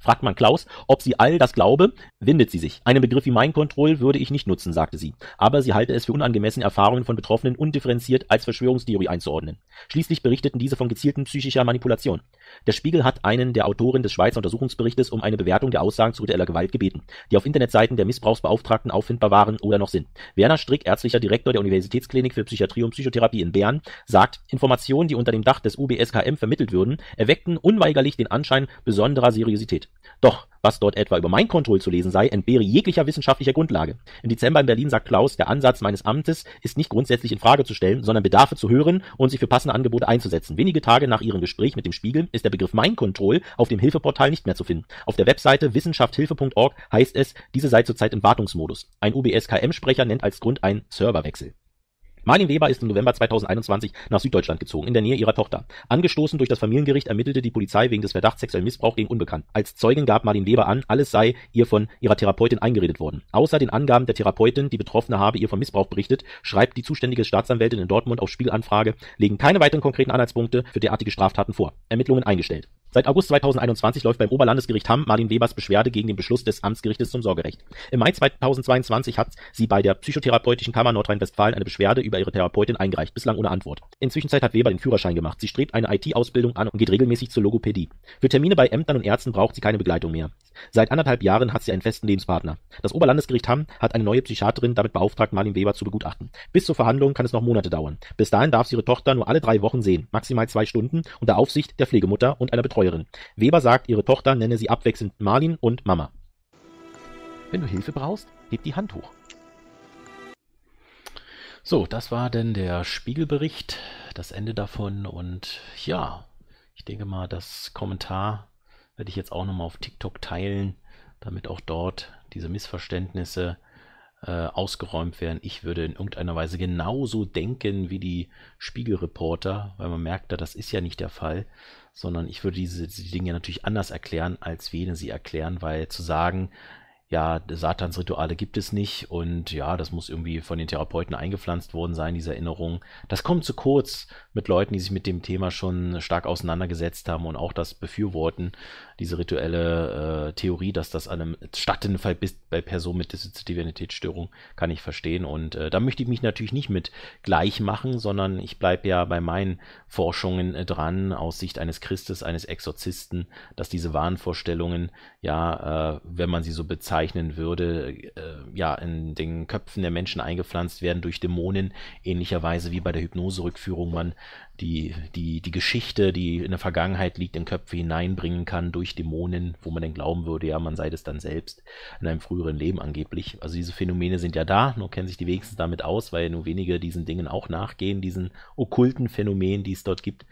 Fragt man Klaus, ob sie all das glaube, windet sie sich. Einen Begriff wie Mind-Control würde ich nicht nutzen, sagte sie. Aber sie halte es für unangemessen, Erfahrungen von Betroffenen undifferenziert als Verschwörungstheorie einzuordnen. Schließlich berichteten diese von gezielten psychischer Manipulation. Der Spiegel hat einen der Autoren des Schweizer Untersuchungsberichtes um eine Bewertung der Aussagen zu ritueller Gewalt gebeten, die auf Internetseiten der Missbrauchsbeauftragten auffindbar waren oder noch sind. Werner Strick, ärztlicher Direktor der Universitätsklinik für Psychiatrie und Psychotherapie in Bern, sagt, Informationen, die unter dem Dach des UBSKM vermittelt würden, erweckten unweigerlich den Anschein besonderer Seriosität. Doch, was dort etwa über Mind-Control zu lesen sei, entbehre jeglicher wissenschaftlicher Grundlage. Im Dezember in Berlin sagt Klaus, der Ansatz meines Amtes ist nicht grundsätzlich in Frage zu stellen, sondern Bedarfe zu hören und sich für passende Angebote einzusetzen. Wenige Tage nach ihrem Gespräch mit dem Spiegel ist der Begriff Mind-Control auf dem Hilfeportal nicht mehr zu finden. Auf der Webseite wissenschaftshilfe.org heißt es, diese sei zurzeit im Wartungsmodus. Ein UBSKM-Sprecher nennt als Grund einen Serverwechsel. Marlene Weber ist im November 2021 nach Süddeutschland gezogen, in der Nähe ihrer Tochter. Angestoßen durch das Familiengericht ermittelte die Polizei wegen des Verdachts sexuellen Missbrauchs gegen Unbekannten. Als Zeugin gab Marlene Weber an, alles sei ihr von ihrer Therapeutin eingeredet worden. Außer den Angaben der Therapeutin, die Betroffene habe ihr vom Missbrauch berichtet, schreibt die zuständige Staatsanwältin in Dortmund auf Spiegelanfrage, legen keine weiteren konkreten Anhaltspunkte für derartige Straftaten vor. Ermittlungen eingestellt. Seit August 2021 läuft beim Oberlandesgericht Hamm Marlene Webers Beschwerde gegen den Beschluss des Amtsgerichtes zum Sorgerecht. Im Mai 2022 hat sie bei der Psychotherapeutischen Kammer Nordrhein-Westfalen eine Beschwerde über ihre Therapeutin eingereicht, bislang ohne Antwort. Inzwischen hat Weber den Führerschein gemacht. Sie strebt eine IT-Ausbildung an und geht regelmäßig zur Logopädie. Für Termine bei Ämtern und Ärzten braucht sie keine Begleitung mehr. Seit 1,5 Jahren hat sie einen festen Lebenspartner. Das Oberlandesgericht Hamm hat eine neue Psychiaterin damit beauftragt, Marlene Weber zu begutachten. Bis zur Verhandlung kann es noch Monate dauern. Bis dahin darf sie ihre Tochter nur alle 3 Wochen sehen, maximal 2 Stunden, unter Aufsicht der Pflegemutter und einer Betreuerin. Weber sagt, ihre Tochter nenne sie abwechselnd Marlin und Mama. Wenn du Hilfe brauchst, heb die Hand hoch. So, das war denn der Spiegelbericht, das Ende davon, und ja, ich denke mal, das Kommentar werde ich jetzt auch nochmal auf TikTok teilen, damit auch dort diese Missverständnisse ausgeräumt werden. Ich würde in irgendeiner Weise genauso denken wie die Spiegelreporter, weil man merkt, das ist ja nicht der Fall, sondern ich würde diese Dinge natürlich anders erklären, als wir ihnen sie erklären, weil zu sagen, ja, Satansrituale gibt es nicht und ja, das muss irgendwie von den Therapeuten eingepflanzt worden sein, diese Erinnerung. Das kommt zu kurz mit Leuten, die sich mit dem Thema schon stark auseinandergesetzt haben und auch das befürworten, diese rituelle Theorie, dass das an einem stattfindenden Fall bei Personen mit Dissoziativitätsstörung, kann ich verstehen. Und da möchte ich mich natürlich nicht mit gleich machen, sondern ich bleibe ja bei meinen Forschungen dran, aus Sicht eines Christes, eines Exorzisten, dass diese Wahnvorstellungen, ja, wenn man sie so bezeichnet, würde, ja, in den Köpfen der Menschen eingepflanzt werden durch Dämonen, ähnlicherweise wie bei der Hypnoserückführung man die Geschichte, die in der Vergangenheit liegt, in Köpfe hineinbringen kann durch Dämonen, wo man dann glauben würde, ja, man sei das dann selbst in einem früheren Leben angeblich. Also diese Phänomene sind ja da, nur kennen sich die wenigsten damit aus, weil nur wenige diesen Dingen auch nachgehen, diesen okkulten Phänomenen, die es dort gibt.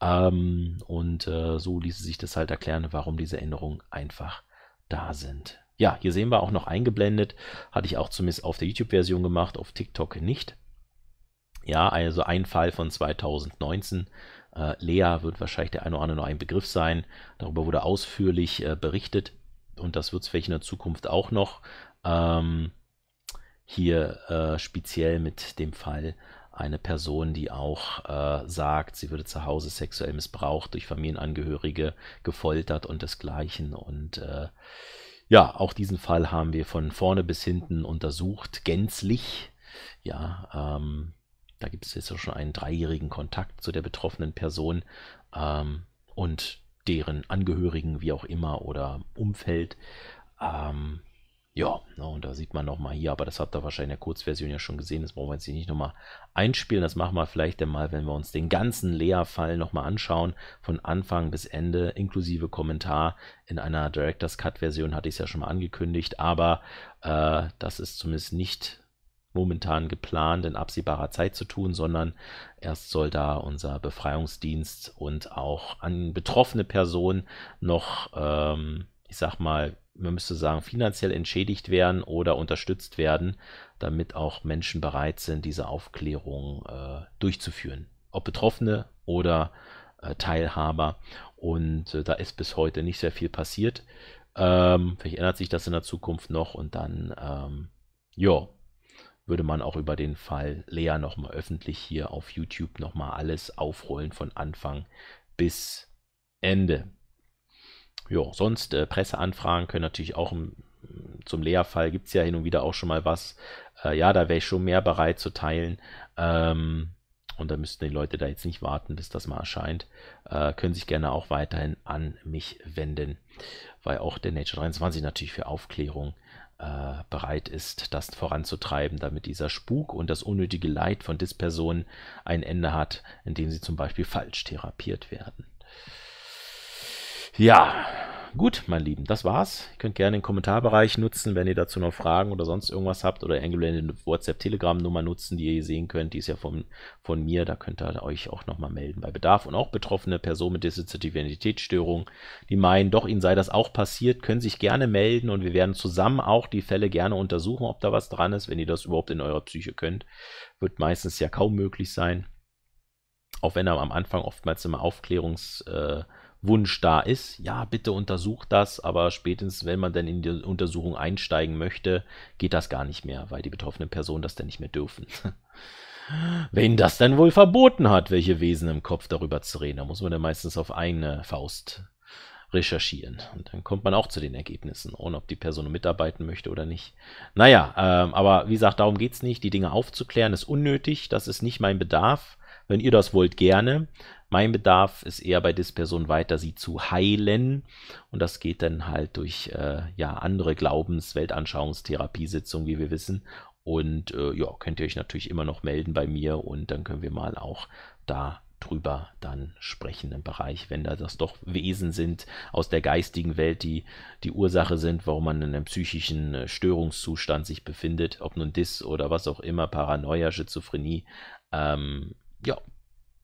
So ließe sich das halt erklären, warum diese Änderungen einfach da sind. Ja, hier sehen wir auch noch eingeblendet, hatte ich auch zumindest auf der YouTube-Version gemacht, auf TikTok nicht. Ja, also ein Fall von 2019. Lea wird wahrscheinlich der eine oder andere noch ein Begriff sein. Darüber wurde ausführlich berichtet und das wird es vielleicht in der Zukunft auch noch. Speziell mit dem Fall eine Person, die auch sagt, sie würde zu Hause sexuell missbraucht, durch Familienangehörige gefoltert und desgleichen und ja, auch diesen Fall haben wir von vorne bis hinten untersucht, gänzlich. Ja, da gibt es jetzt auch schon einen 3-jährigen Kontakt zu der betroffenen Person und deren Angehörigen, wie auch immer, oder Umfeld. Ja, und da sieht man nochmal hier, aber das habt ihr wahrscheinlich in der Kurzversion ja schon gesehen, das brauchen wir jetzt hier nicht nochmal einspielen. Das machen wir vielleicht einmal, wenn wir uns den ganzen Lea-Fall nochmal anschauen, von Anfang bis Ende, inklusive Kommentar. In einer Director's Cut-Version hatte ich es ja schon mal angekündigt, aber das ist zumindest nicht momentan geplant, in absehbarer Zeit zu tun, sondern erst soll da unser Befreiungsdienst und auch an betroffene Personen noch, ich sag mal, man müsste sagen, finanziell entschädigt werden oder unterstützt werden, damit auch Menschen bereit sind, diese Aufklärung durchzuführen. Ob Betroffene oder Teilhaber. Und da ist bis heute nicht sehr viel passiert. Vielleicht ändert sich das in der Zukunft noch und dann, ja, würde man auch über den Fall Lea nochmal öffentlich hier auf YouTube nochmal alles aufrollen von Anfang bis Ende. Ja, sonst Presseanfragen können natürlich auch zum Lea-Fall gibt es ja hin und wieder auch schon mal was. Ja, da wäre ich schon mehr bereit zu teilen. Und da müssten die Leute da jetzt nicht warten, bis das mal erscheint. Können sich gerne auch weiterhin an mich wenden, weil auch der Nature 23 natürlich für Aufklärung bereit ist, das voranzutreiben, damit dieser Spuk und das unnötige Leid von Dis-Personen ein Ende hat, indem sie zum Beispiel falsch therapiert werden. Ja, Gut, mein Lieben, das war's. Ihr könnt gerne den Kommentarbereich nutzen, wenn ihr dazu noch Fragen oder sonst irgendwas habt, oder eine WhatsApp-Telegram-Nummer nutzen, die ihr hier sehen könnt. Die ist ja von mir, da könnt ihr euch auch nochmal melden bei Bedarf. Und auch betroffene Personen mit dissoziativer Identitätsstörung, die meinen, doch ihnen sei das auch passiert, können sich gerne melden und wir werden zusammen auch die Fälle gerne untersuchen, ob da was dran ist, wenn ihr das überhaupt in eurer Psyche könnt. Wird meistens ja kaum möglich sein, auch wenn am Anfang oftmals immer Aufklärungswunsch da ist, ja, bitte untersucht das, aber spätestens, wenn man dann in die Untersuchung einsteigen möchte, geht das gar nicht mehr, weil die betroffenen Personen das dann nicht mehr dürfen. Wen das dann wohl verboten hat, welche Wesen im Kopf darüber zu reden, da muss man dann meistens auf eigene Faust recherchieren. Und dann kommt man auch zu den Ergebnissen, ohne ob die Person mitarbeiten möchte oder nicht. Naja, aber wie gesagt, darum geht es nicht. Die Dinge aufzuklären ist unnötig, das ist nicht mein Bedarf. Wenn ihr das wollt, gerne. Mein Bedarf ist eher bei Dis-Personen weiter, sie zu heilen. Und das geht dann halt durch ja, andere Glaubens-, Weltanschauungstherapiesitzungen, wie wir wissen. Und ja, könnt ihr euch natürlich immer noch melden bei mir und dann können wir mal auch da drüber dann sprechen im Bereich, wenn da das doch Wesen sind aus der geistigen Welt, die die Ursache sind, warum man in einem psychischen Störungszustand sich befindet, ob nun Dis oder was auch immer, Paranoia, Schizophrenie. Ja,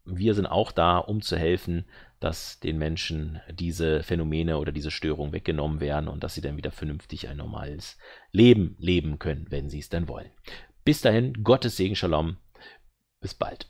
wir sind auch da, um zu helfen, dass den Menschen diese Phänomene oder diese Störungen weggenommen werden und dass sie dann wieder vernünftig ein normales Leben leben können, wenn sie es denn wollen. Bis dahin, Gottes Segen, Shalom, bis bald.